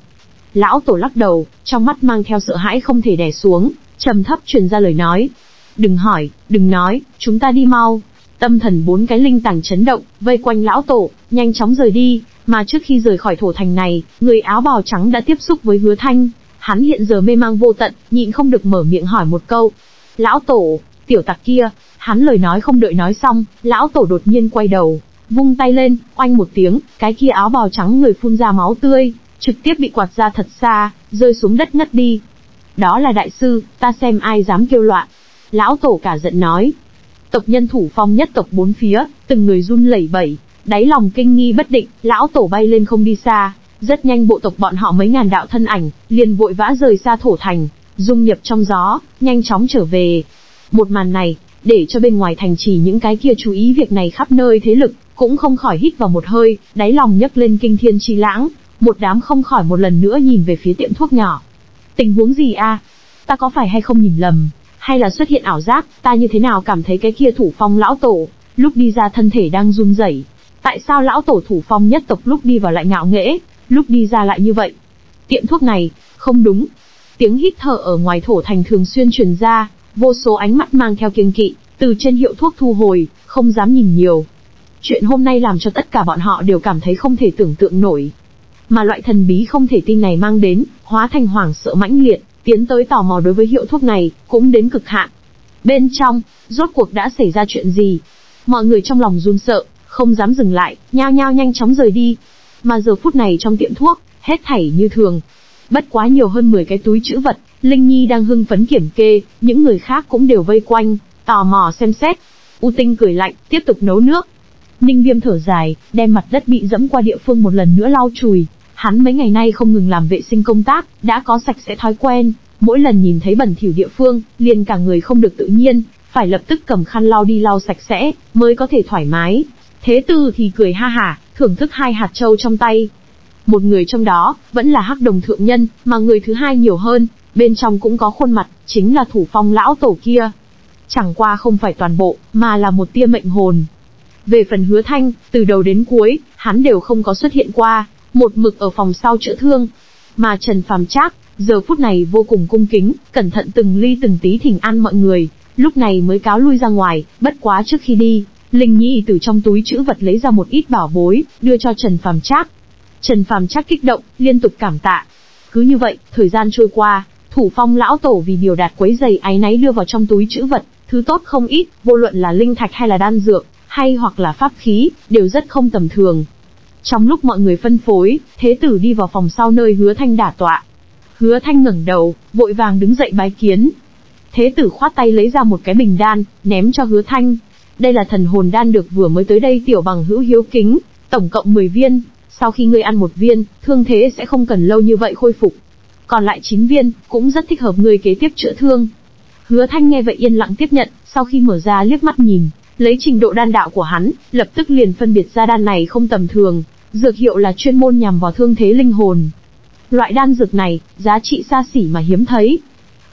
Lão tổ lắc đầu, trong mắt mang theo sợ hãi không thể đè xuống, trầm thấp truyền ra lời nói. Đừng hỏi, đừng nói, chúng ta đi mau. Tâm thần bốn cái linh tàng chấn động, vây quanh lão tổ, nhanh chóng rời đi, mà trước khi rời khỏi thổ thành này, người áo bào trắng đã tiếp xúc với Hứa Thanh. Hắn hiện giờ mê mang vô tận, nhịn không được mở miệng hỏi một câu. Lão tổ, tiểu tặc kia... Hắn lời nói không đợi nói xong, lão tổ đột nhiên quay đầu, vung tay lên, oanh một tiếng, cái kia áo bào trắng người phun ra máu tươi, trực tiếp bị quạt ra thật xa, rơi xuống đất ngất đi. Đó là đại sư, ta xem ai dám kêu loạn. Lão tổ cả giận nói. Tộc nhân Thủ Phong nhất tộc bốn phía, từng người run lẩy bẩy, đáy lòng kinh nghi bất định, lão tổ bay lên không đi xa, rất nhanh bộ tộc bọn họ mấy ngàn đạo thân ảnh, liền vội vã rời xa thổ thành, dung nhập trong gió, nhanh chóng trở về. Một màn này để cho bên ngoài thành trì những cái kia chú ý việc này khắp nơi thế lực, cũng không khỏi hít vào một hơi, đáy lòng nhấc lên kinh thiên chi lãng, một đám không khỏi một lần nữa nhìn về phía tiệm thuốc nhỏ. Tình huống gì a? Ta có phải hay không nhìn lầm, hay là xuất hiện ảo giác, ta như thế nào cảm thấy cái kia Thủ Phong lão tổ, lúc đi ra thân thể đang run rẩy. Tại sao lão tổ Thủ Phong nhất tộc lúc đi vào lại ngạo nghễ, lúc đi ra lại như vậy? Tiệm thuốc này, không đúng. Tiếng hít thở ở ngoài thổ thành thường xuyên truyền ra. Vô số ánh mắt mang theo kiêng kỵ, từ trên hiệu thuốc thu hồi, không dám nhìn nhiều. Chuyện hôm nay làm cho tất cả bọn họ đều cảm thấy không thể tưởng tượng nổi. Mà loại thần bí không thể tin này mang đến, hóa thành hoảng sợ mãnh liệt, tiến tới tò mò đối với hiệu thuốc này, cũng đến cực hạn. Bên trong, rốt cuộc đã xảy ra chuyện gì? Mọi người trong lòng run sợ, không dám dừng lại, nhao nhao nhanh chóng rời đi. Mà giờ phút này trong tiệm thuốc, hết thảy như thường. Bất quá nhiều hơn 10 cái túi trữ vật, Linh Nhi đang hưng phấn kiểm kê, những người khác cũng đều vây quanh, tò mò xem xét. U Tinh cười lạnh, tiếp tục nấu nước. Ninh Viêm thở dài, đem mặt đất bị dẫm qua địa phương một lần nữa lau chùi. Hắn mấy ngày nay không ngừng làm vệ sinh công tác, đã có sạch sẽ thói quen. Mỗi lần nhìn thấy bẩn thỉu địa phương, liền cả người không được tự nhiên, phải lập tức cầm khăn lau đi lau sạch sẽ, mới có thể thoải mái. Thế Tử thì cười ha hả, thưởng thức hai hạt châu trong tay. Một người trong đó, vẫn là Hắc Đồng thượng nhân, mà người thứ hai nhiều hơn. Bên trong cũng có khuôn mặt, chính là Thủ Phong lão tổ kia. Chẳng qua không phải toàn bộ, mà là một tia mệnh hồn. Về phần Hứa Thanh, từ đầu đến cuối, hắn đều không có xuất hiện qua, một mực ở phòng sau chữa thương. Mà Trần Phàm Trác, giờ phút này vô cùng cung kính, cẩn thận từng ly từng tí thỉnh an mọi người, lúc này mới cáo lui ra ngoài, bất quá trước khi đi, Linh Nhi từ trong túi trữ vật lấy ra một ít bảo bối, đưa cho Trần Phàm Trác. Trần Phàm Trác kích động, liên tục cảm tạ. Cứ như vậy, thời gian trôi qua. Thủ Phong lão tổ vì biểu đạt quấy giày áy náy đưa vào trong túi trữ vật, thứ tốt không ít, vô luận là linh thạch hay là đan dược, hay hoặc là pháp khí, đều rất không tầm thường. Trong lúc mọi người phân phối, Thế Tử đi vào phòng sau nơi Hứa Thanh đả tọa. Hứa Thanh ngẩng đầu, vội vàng đứng dậy bái kiến. Thế tử khoát tay lấy ra một cái bình đan, ném cho Hứa Thanh. Đây là thần hồn đan được vừa mới tới đây tiểu bằng hữu hiếu kính, tổng cộng 10 viên. Sau khi ngươi ăn một viên, thương thế sẽ không cần lâu như vậy khôi phục. Còn lại 9 viên, cũng rất thích hợp ngươi kế tiếp chữa thương. Hứa Thanh nghe vậy yên lặng tiếp nhận, sau khi mở ra liếc mắt nhìn, lấy trình độ đan đạo của hắn, lập tức liền phân biệt ra đan này không tầm thường, dược hiệu là chuyên môn nhằm vào thương thế linh hồn. Loại đan dược này, giá trị xa xỉ mà hiếm thấy.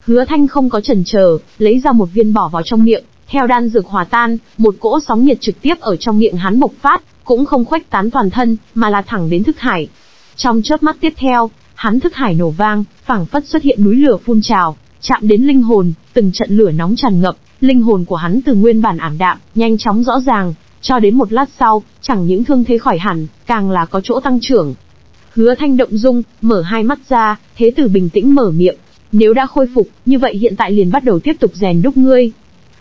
Hứa Thanh không có chần chờ, lấy ra một viên bỏ vào trong miệng, theo đan dược hòa tan, một cỗ sóng nhiệt trực tiếp ở trong miệng hắn bộc phát, cũng không khuếch tán toàn thân, mà là thẳng đến thức hải. Trong chớp mắt tiếp theo, hắn thức hải nổ vang, phảng phất xuất hiện núi lửa phun trào, chạm đến linh hồn, từng trận lửa nóng tràn ngập, linh hồn của hắn từ nguyên bản ảm đạm, nhanh chóng rõ ràng, cho đến một lát sau, chẳng những thương thế khỏi hẳn, càng là có chỗ tăng trưởng. Hứa Thanh động dung, mở hai mắt ra, Thế tử bình tĩnh mở miệng, nếu đã khôi phục, như vậy hiện tại liền bắt đầu tiếp tục rèn đúc ngươi.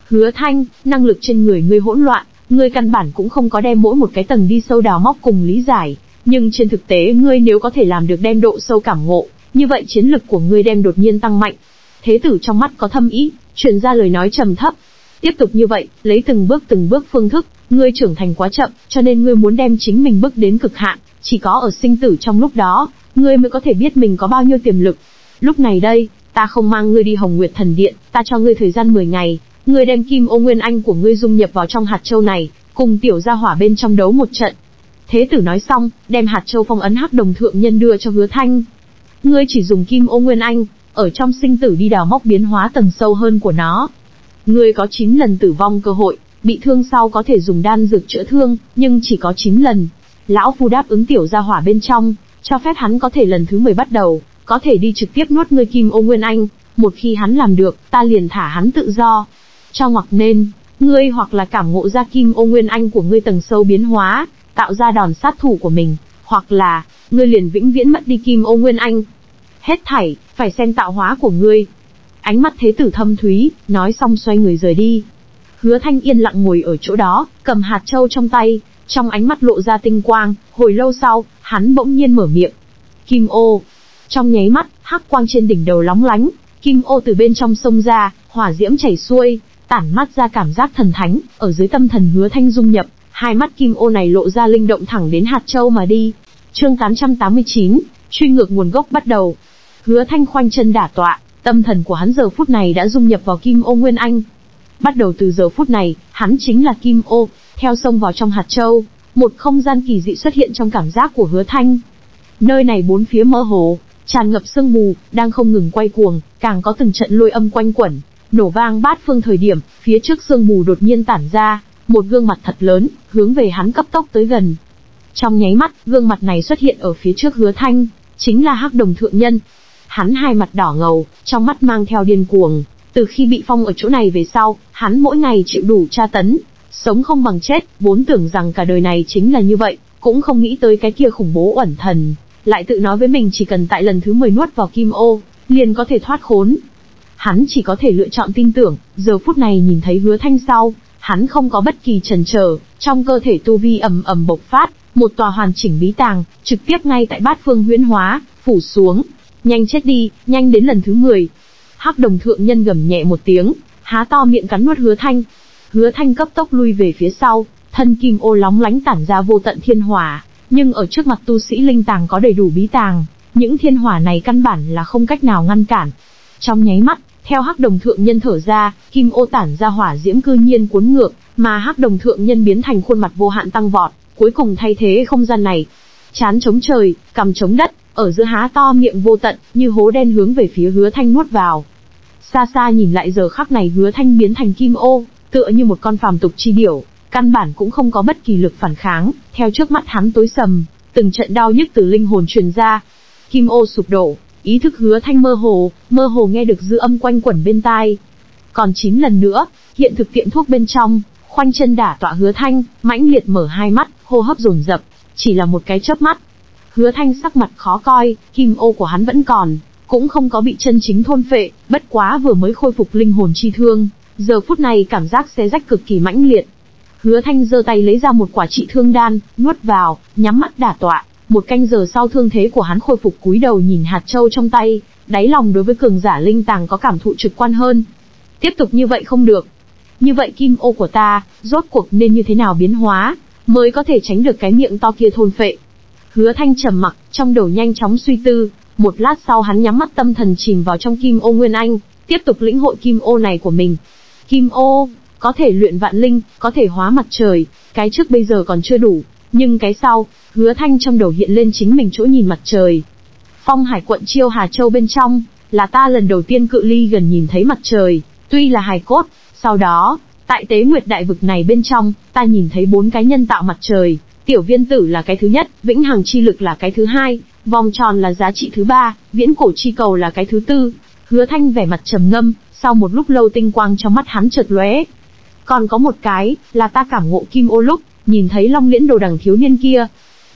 Hứa Thanh, năng lực trên người ngươi hỗn loạn, ngươi căn bản cũng không có đem mỗi một cái tầng đi sâu đào móc cùng lý giải, nhưng trên thực tế ngươi nếu có thể làm được đem độ sâu cảm ngộ, như vậy chiến lực của ngươi đem đột nhiên tăng mạnh. Thế tử trong mắt có thâm ý, truyền ra lời nói trầm thấp. Tiếp tục như vậy, lấy từng bước phương thức, ngươi trưởng thành quá chậm, cho nên ngươi muốn đem chính mình bước đến cực hạn, chỉ có ở sinh tử trong lúc đó, ngươi mới có thể biết mình có bao nhiêu tiềm lực. Lúc này đây, ta không mang ngươi đi Hồng Nguyệt Thần Điện, ta cho ngươi thời gian 10 ngày, ngươi đem Kim Ô Nguyên Anh của ngươi dung nhập vào trong hạt châu này, cùng tiểu gia hỏa bên trong đấu một trận. Thế tử nói xong, đem hạt châu phong ấn hắc đồng thượng nhân đưa cho Hứa Thanh. Ngươi chỉ dùng Kim Ô Nguyên Anh, ở trong sinh tử đi đào móc biến hóa tầng sâu hơn của nó. Ngươi có 9 lần tử vong cơ hội, bị thương sau có thể dùng đan dược chữa thương, nhưng chỉ có 9 lần. Lão phu đáp ứng tiểu gia hỏa bên trong, cho phép hắn có thể lần thứ 10 bắt đầu, có thể đi trực tiếp nuốt ngươi Kim Ô Nguyên Anh, một khi hắn làm được, ta liền thả hắn tự do. Cho ngoặc nên, ngươi hoặc là cảm ngộ ra Kim Ô Nguyên Anh của ngươi tầng sâu biến hóa, tạo ra đòn sát thủ của mình, hoặc là, ngươi liền vĩnh viễn mất đi Kim Ô Nguyên Anh. Hết thảy, phải xem tạo hóa của ngươi. Ánh mắt Thế tử thâm thúy, nói xong xoay người rời đi. Hứa Thanh yên lặng ngồi ở chỗ đó, cầm hạt châu trong tay, trong ánh mắt lộ ra tinh quang, hồi lâu sau, hắn bỗng nhiên mở miệng. Kim Ô. Trong nháy mắt, hắc quang trên đỉnh đầu lóng lánh, Kim Ô từ bên trong sông ra, hỏa diễm chảy xuôi, tản mắt ra cảm giác thần thánh, ở dưới tâm thần Hứa Thanh dung nhập, hai mắt Kim Ô này lộ ra linh động thẳng đến hạt châu mà đi. Chương 889, truy ngược nguồn gốc bắt đầu. Hứa Thanh khoanh chân đả tọa, tâm thần của hắn giờ phút này đã dung nhập vào Kim Ô Nguyên Anh. Bắt đầu từ giờ phút này, hắn chính là Kim Ô, theo sông vào trong hạt châu, một không gian kỳ dị xuất hiện trong cảm giác của Hứa Thanh. Nơi này bốn phía mơ hồ, tràn ngập sương mù, đang không ngừng quay cuồng, càng có từng trận lôi âm quanh quẩn, nổ vang bát phương thời điểm, phía trước sương mù đột nhiên tản ra, một gương mặt thật lớn, hướng về hắn cấp tốc tới gần. Trong nháy mắt, gương mặt này xuất hiện ở phía trước Hứa Thanh, chính là Hắc Đồng Thượng Nhân. Hắn hai mặt đỏ ngầu, trong mắt mang theo điên cuồng. Từ khi bị phong ở chỗ này về sau, hắn mỗi ngày chịu đủ tra tấn, sống không bằng chết, vốn tưởng rằng cả đời này chính là như vậy, cũng không nghĩ tới cái kia khủng bố uẩn thần, lại tự nói với mình chỉ cần tại lần thứ 10 nuốt vào Kim Ô, liền có thể thoát khốn. Hắn chỉ có thể lựa chọn tin tưởng, giờ phút này nhìn thấy Hứa Thanh sau, hắn không có bất kỳ chần chờ, trong cơ thể tu vi ầm ầm bộc phát, một tòa hoàn chỉnh bí tàng, trực tiếp ngay tại bát phương huyễn hóa, phủ xuống. Nhanh chết đi, nhanh đến lần thứ 10. Hắc Đồng Thượng Nhân gầm nhẹ một tiếng, há to miệng cắn nuốt Hứa Thanh. Hứa Thanh cấp tốc lui về phía sau, thân Kim Ô lóng lánh tản ra vô tận thiên hỏa, nhưng ở trước mặt tu sĩ linh tàng có đầy đủ bí tàng, những thiên hỏa này căn bản là không cách nào ngăn cản. Trong nháy mắt, theo Hắc Đồng Thượng Nhân thở ra, Kim Ô tản ra hỏa diễm cư nhiên cuốn ngược, mà Hắc Đồng Thượng Nhân biến thành khuôn mặt vô hạn tăng vọt, cuối cùng thay thế không gian này. Chán chống trời, cằm chống đất, ở giữa há to miệng vô tận, như hố đen hướng về phía Hứa Thanh nuốt vào. Xa xa nhìn lại giờ khắc này Hứa Thanh biến thành Kim Ô, tựa như một con phàm tục chi điểu, căn bản cũng không có bất kỳ lực phản kháng, theo trước mắt hắn tối sầm, từng trận đau nhức từ linh hồn truyền ra. Kim Ô sụp đổ, ý thức Hứa Thanh mơ hồ nghe được dư âm quanh quẩn bên tai. Còn 9 lần nữa, hiện thực tiệm thuốc bên trong, khoanh chân đả tọa Hứa Thanh, mãnh liệt mở hai mắt, hô hấp dồn dập, chỉ là một cái chớp mắt. Hứa Thanh sắc mặt khó coi, Kim Ô của hắn vẫn còn, cũng không có bị chân chính thôn phệ, bất quá vừa mới khôi phục linh hồn chi thương, giờ phút này cảm giác xé rách cực kỳ mãnh liệt. Hứa Thanh giơ tay lấy ra một quả trị thương đan, nuốt vào, nhắm mắt đả tọa, một canh giờ sau thương thế của hắn khôi phục, cúi đầu nhìn hạt châu trong tay, đáy lòng đối với cường giả linh tàng có cảm thụ trực quan hơn. Tiếp tục như vậy không được. Như vậy kim ô của ta, rốt cuộc nên như thế nào biến hóa, mới có thể tránh được cái miệng to kia thôn phệ. Hứa Thanh trầm mặc, trong đầu nhanh chóng suy tư, một lát sau hắn nhắm mắt tâm thần chìm vào trong kim ô Nguyên Anh, tiếp tục lĩnh hội kim ô này của mình. Kim ô, có thể luyện vạn linh, có thể hóa mặt trời, cái trước bây giờ còn chưa đủ, nhưng cái sau, Hứa Thanh trong đầu hiện lên chính mình chỗ nhìn mặt trời. Phong Hải quận Chiêu Hà Châu bên trong, là ta lần đầu tiên cự ly gần nhìn thấy mặt trời, tuy là hài cốt, sau đó, tại Tế Nguyệt Đại Vực này bên trong, ta nhìn thấy 4 cái nhân tạo mặt trời, tiểu viên tử là cái thứ nhất, vĩnh hằng chi lực là cái thứ hai, vòng tròn là giá trị thứ ba, viễn cổ chi cầu là cái thứ tư. Hứa Thanh vẻ mặt trầm ngâm, sau một lúc lâu tinh quang trong mắt hắn chợt lóe. Còn có một cái, là ta cảm ngộ kim ô lúc, nhìn thấy long liễn đồ đằng thiếu niên kia.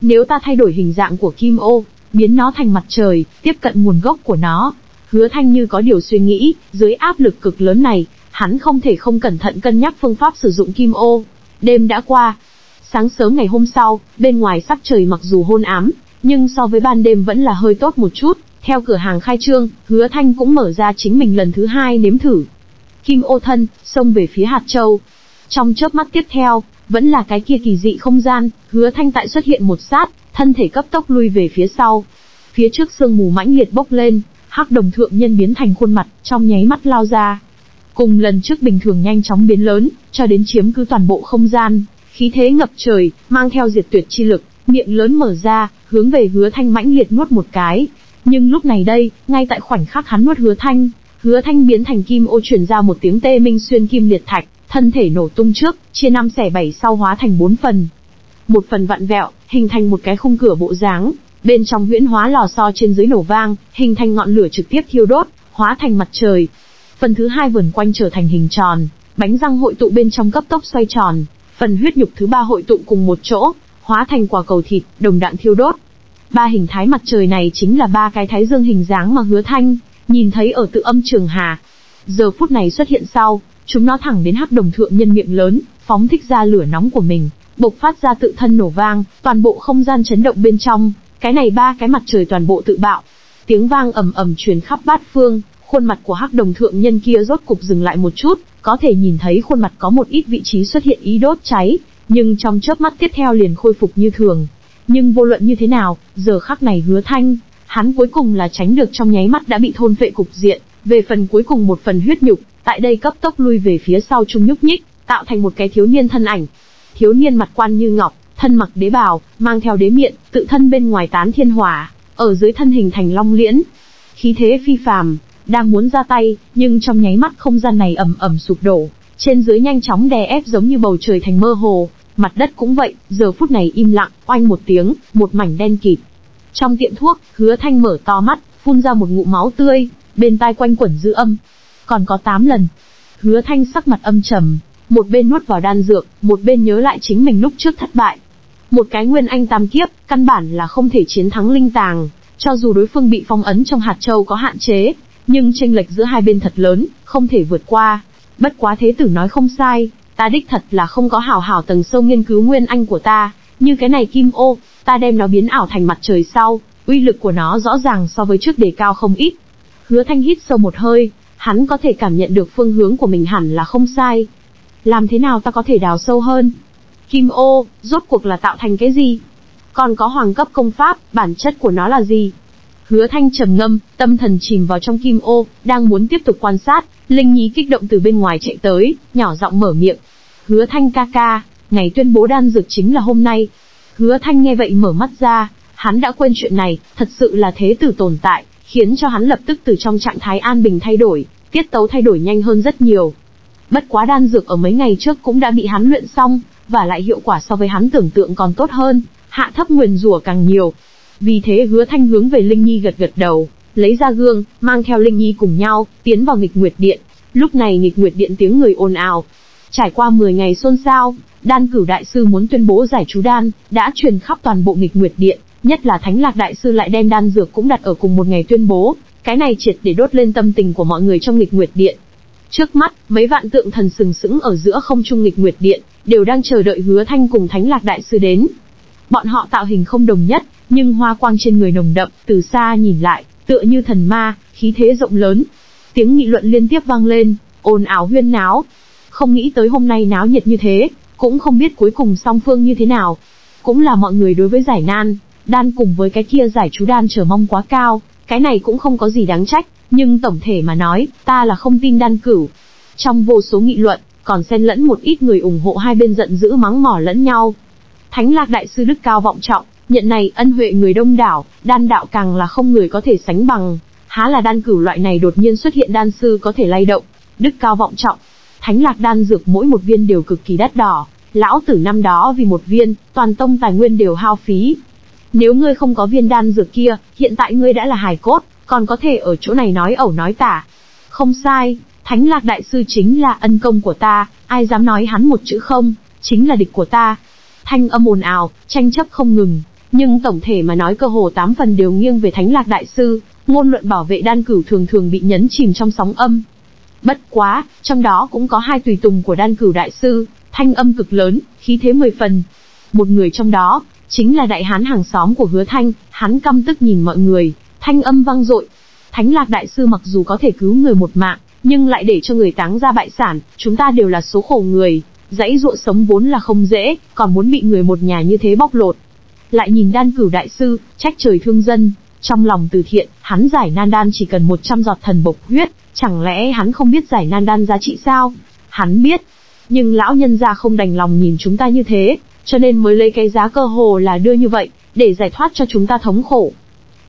Nếu ta thay đổi hình dạng của kim ô, biến nó thành mặt trời, tiếp cận nguồn gốc của nó. Hứa Thanh như có điều suy nghĩ, dưới áp lực cực lớn này, hắn không thể không cẩn thận cân nhắc phương pháp sử dụng kim ô. Đêm đã qua, sáng sớm ngày hôm sau, bên ngoài sắc trời mặc dù hôn ám, nhưng so với ban đêm vẫn là hơi tốt một chút. Theo cửa hàng khai trương, Hứa Thanh cũng mở ra chính mình lần thứ hai nếm thử. Kim ô thân, xông về phía hạt châu. Trong chớp mắt tiếp theo, vẫn là cái kia kỳ dị không gian, Hứa Thanh tại xuất hiện một sát, thân thể cấp tốc lui về phía sau. Phía trước sương mù mãnh liệt bốc lên, hắc đồng thượng nhân biến thành khuôn mặt, trong nháy mắt lao ra. Cùng lần trước bình thường nhanh chóng biến lớn, cho đến chiếm cứ toàn bộ không gian, khí thế ngập trời, mang theo diệt tuyệt chi lực, miệng lớn mở ra, hướng về Hứa Thanh mãnh liệt nuốt một cái. Nhưng lúc này đây, ngay tại khoảnh khắc hắn nuốt Hứa Thanh biến thành kim ô truyền ra một tiếng tê minh xuyên kim liệt thạch, thân thể nổ tung trước, chia 5/7 sau hóa thành 4 phần. Một phần vặn vẹo, hình thành một cái khung cửa bộ dáng, bên trong huyễn hóa lò xo trên dưới nổ vang, hình thành ngọn lửa trực tiếp thiêu đốt, hóa thành mặt trời. Phần thứ hai vần quanh trở thành hình tròn, bánh răng hội tụ bên trong cấp tốc xoay tròn, phần huyết nhục thứ ba hội tụ cùng một chỗ, hóa thành quả cầu thịt, đồng đạn thiêu đốt. Ba hình thái mặt trời này chính là ba cái thái dương hình dáng mà Hứa Thanh nhìn thấy ở Tự Âm Trường Hà. Giờ phút này xuất hiện sau, chúng nó thẳng đến hắc đồng thượng nhân miệng lớn, phóng thích ra lửa nóng của mình, bộc phát ra tự thân nổ vang, toàn bộ không gian chấn động bên trong, cái này ba cái mặt trời toàn bộ tự bạo. Tiếng vang ầm ầm truyền khắp bát phương, khuôn mặt của hắc đồng thượng nhân kia rốt cục dừng lại một chút, có thể nhìn thấy khuôn mặt có một ít vị trí xuất hiện ý đốt cháy, nhưng trong chớp mắt tiếp theo liền khôi phục như thường. Nhưng vô luận như thế nào, giờ khắc này Hứa Thanh, hắn cuối cùng là tránh được trong nháy mắt đã bị thôn phệ cục diện. Về phần cuối cùng một phần huyết nhục, tại đây cấp tốc lui về phía sau chung nhúc nhích, tạo thành một cái thiếu niên thân ảnh. Thiếu niên mặt quan như ngọc, thân mặc đế bào, mang theo đế miện, tự thân bên ngoài tán thiên hỏa, ở dưới thân hình thành long liễn. Khí thế phi phàm, đang muốn ra tay, nhưng trong nháy mắt không gian này ầm ầm sụp đổ, trên dưới nhanh chóng đè ép giống như bầu trời thành mơ hồ. Mặt đất cũng vậy, giờ phút này im lặng, oanh một tiếng, một mảnh đen kịt. Trong tiệm thuốc, Hứa Thanh mở to mắt, phun ra một ngụm máu tươi, bên tai quanh quẩn dư âm. Còn có 8 lần. Hứa Thanh sắc mặt âm trầm, một bên nuốt vào đan dược, một bên nhớ lại chính mình lúc trước thất bại. Một cái Nguyên Anh tam kiếp, căn bản là không thể chiến thắng linh tàng, cho dù đối phương bị phong ấn trong hạt châu có hạn chế, nhưng chênh lệch giữa hai bên thật lớn, không thể vượt qua. Bất quá Thế Tử nói không sai. Ta đích thật là không có hào hào tầng sâu nghiên cứu Nguyên Anh của ta, như cái này kim ô, ta đem nó biến ảo thành mặt trời sau, uy lực của nó rõ ràng so với trước đề cao không ít. Hứa Thanh hít sâu một hơi, hắn có thể cảm nhận được phương hướng của mình hẳn là không sai. Làm thế nào ta có thể đào sâu hơn? Kim ô, rốt cuộc là tạo thành cái gì? Còn có hoàng cấp công pháp, bản chất của nó là gì? Hứa Thanh trầm ngâm, tâm thần chìm vào trong kim ô, đang muốn tiếp tục quan sát, Linh Nhi kích động từ bên ngoài chạy tới, nhỏ giọng mở miệng. Hứa Thanh ca ca, ngày tuyên bố đan dược chính là hôm nay. Hứa Thanh nghe vậy mở mắt ra, hắn đã quên chuyện này, thật sự là Thế Tử tồn tại, khiến cho hắn lập tức từ trong trạng thái an bình thay đổi, tiết tấu thay đổi nhanh hơn rất nhiều. Bất quá đan dược ở mấy ngày trước cũng đã bị hắn luyện xong, và lại hiệu quả so với hắn tưởng tượng còn tốt hơn, hạ thấp nguyền rủa càng nhiều. Vì thế Hứa Thanh hướng về Linh Nhi gật gật đầu, lấy ra gương, mang theo Linh Nhi cùng nhau, tiến vào Nghịch Nguyệt Điện. Lúc này Nghịch Nguyệt Điện tiếng người ồn ào. Trải qua 10 ngày xôn xao, Đan Cửu Đại Sư muốn tuyên bố giải chú đan, đã truyền khắp toàn bộ Nghịch Nguyệt Điện, nhất là Thánh Lạc Đại Sư lại đem đan dược cũng đặt ở cùng một ngày tuyên bố, cái này triệt để đốt lên tâm tình của mọi người trong Nghịch Nguyệt Điện. Trước mắt, mấy vạn tượng thần sừng sững ở giữa không trung Nghịch Nguyệt Điện, đều đang chờ đợi Hứa Thanh cùng Thánh Lạc Đại Sư đến. Bọn họ tạo hình không đồng nhất, nhưng hoa quang trên người nồng đậm, từ xa nhìn lại, tựa như thần ma, khí thế rộng lớn. Tiếng nghị luận liên tiếp vang lên, ồn ào huyên náo. Không nghĩ tới hôm nay náo nhiệt như thế, cũng không biết cuối cùng song phương như thế nào. Cũng là mọi người đối với Giải Nan Đan cùng với cái kia Giải Chú Đan chờ mong quá cao, cái này cũng không có gì đáng trách, nhưng tổng thể mà nói, ta là không tin Đan Cửu. Trong vô số nghị luận, còn xen lẫn một ít người ủng hộ hai bên giận dữ mắng mỏ lẫn nhau. Thánh Lạc Đại Sư đức cao vọng trọng, nhận này ân huệ người đông đảo, đan đạo càng là không người có thể sánh bằng. Há là Đan Cửu loại này đột nhiên xuất hiện đan sư có thể lay động, đức cao vọng trọng. Thánh Lạc đan dược mỗi một viên đều cực kỳ đắt đỏ, lão tử năm đó vì một viên, toàn tông tài nguyên đều hao phí. Nếu ngươi không có viên đan dược kia, hiện tại ngươi đã là hài cốt, còn có thể ở chỗ này nói ẩu nói tả. Không sai, Thánh Lạc Đại Sư chính là ân công của ta, ai dám nói hắn một chữ không, chính là địch của ta. Thanh âm ồn ào, tranh chấp không ngừng, nhưng tổng thể mà nói cơ hồ 8 phần đều nghiêng về Thánh Lạc Đại Sư, ngôn luận bảo vệ Đan Cửu thường thường bị nhấn chìm trong sóng âm. Bất quá, trong đó cũng có hai tùy tùng của Đan Cửu Đại Sư, thanh âm cực lớn, khí thế 10 phần. Một người trong đó, chính là đại hán hàng xóm của Hứa Thanh, hắn căm tức nhìn mọi người, thanh âm vang dội. Thánh Lạc Đại Sư mặc dù có thể cứu người một mạng, nhưng lại để cho người táng ra bại sản, chúng ta đều là số khổ người, giãy giụa sống vốn là không dễ, còn muốn bị người một nhà như thế bóc lột. Lại nhìn Đan Cửu Đại Sư, trách trời thương dân, trong lòng từ thiện, hắn Giải Nan Đan chỉ cần 100 giọt thần bộc huyết, chẳng lẽ hắn không biết Giải Nan Đan giá trị sao? Hắn biết, nhưng lão nhân gia không đành lòng nhìn chúng ta như thế, cho nên mới lấy cái giá cơ hồ là đưa như vậy, để giải thoát cho chúng ta thống khổ.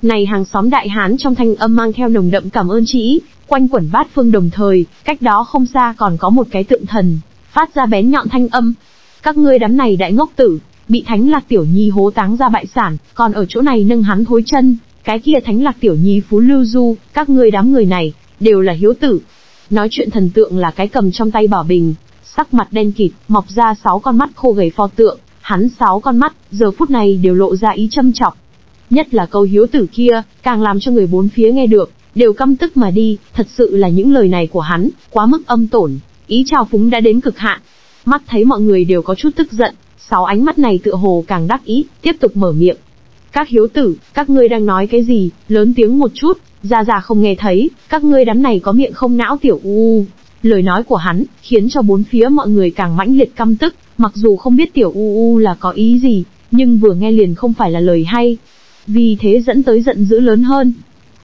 Này hàng xóm đại hán trong thanh âm mang theo nồng đậm cảm ơn chỉ, quanh quẩn bát phương, đồng thời, cách đó không xa còn có một cái tượng thần, phát ra bén nhọn thanh âm. Các ngươi đám này đại ngốc tử, bị Thánh Lạc tiểu nhi hố táng ra bại sản, còn ở chỗ này nâng hắn thối chân, cái kia Thánh Lạc tiểu nhi phú lưu du, các ngươi đám người này, đều là hiếu tử. Nói chuyện thần tượng là cái cầm trong tay bảo bình, sắc mặt đen kịt, mọc ra 6 con mắt khô gầy pho tượng, hắn 6 con mắt, giờ phút này đều lộ ra ý châm chọc. Nhất là câu hiếu tử kia, càng làm cho người bốn phía nghe được, đều căm tức mà đi, thật sự là những lời này của hắn, quá mức âm tổn, ý trào phúng đã đến cực hạn. Mắt thấy mọi người đều có chút tức giận, 6 ánh mắt này tựa hồ càng đắc ý, tiếp tục mở miệng. Các hiếu tử, các ngươi đang nói cái gì, lớn tiếng một chút, già không nghe thấy, các ngươi đám này có miệng không não tiểu u. Lời nói của hắn, khiến cho bốn phía mọi người càng mãnh liệt căm tức, mặc dù không biết tiểu u là có ý gì, nhưng vừa nghe liền không phải là lời hay. Vì thế dẫn tới giận dữ lớn hơn.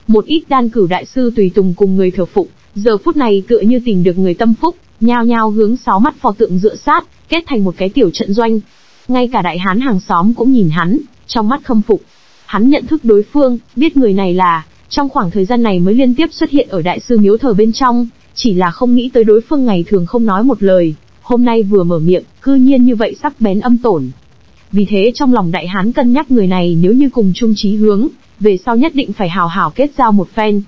Một ít Đan Cửu Đại Sư tùy tùng cùng người thờ phụng, giờ phút này tựa như tìm được người tâm phúc, nhao nhao hướng 6 mắt pho tượng dựa sát, kết thành một cái tiểu trận doanh. Ngay cả đại hán hàng xóm cũng nhìn hắn, trong mắt khâm phục. Hắn nhận thức đối phương, biết người này là, trong khoảng thời gian này mới liên tiếp xuất hiện ở đại sư miếu thờ bên trong, chỉ là không nghĩ tới đối phương ngày thường không nói một lời, hôm nay vừa mở miệng, cư nhiên như vậy sắc bén âm tổn. Vì thế trong lòng đại hán cân nhắc, người này nếu như cùng chung chí hướng, về sau nhất định phải hào hào kết giao một phen.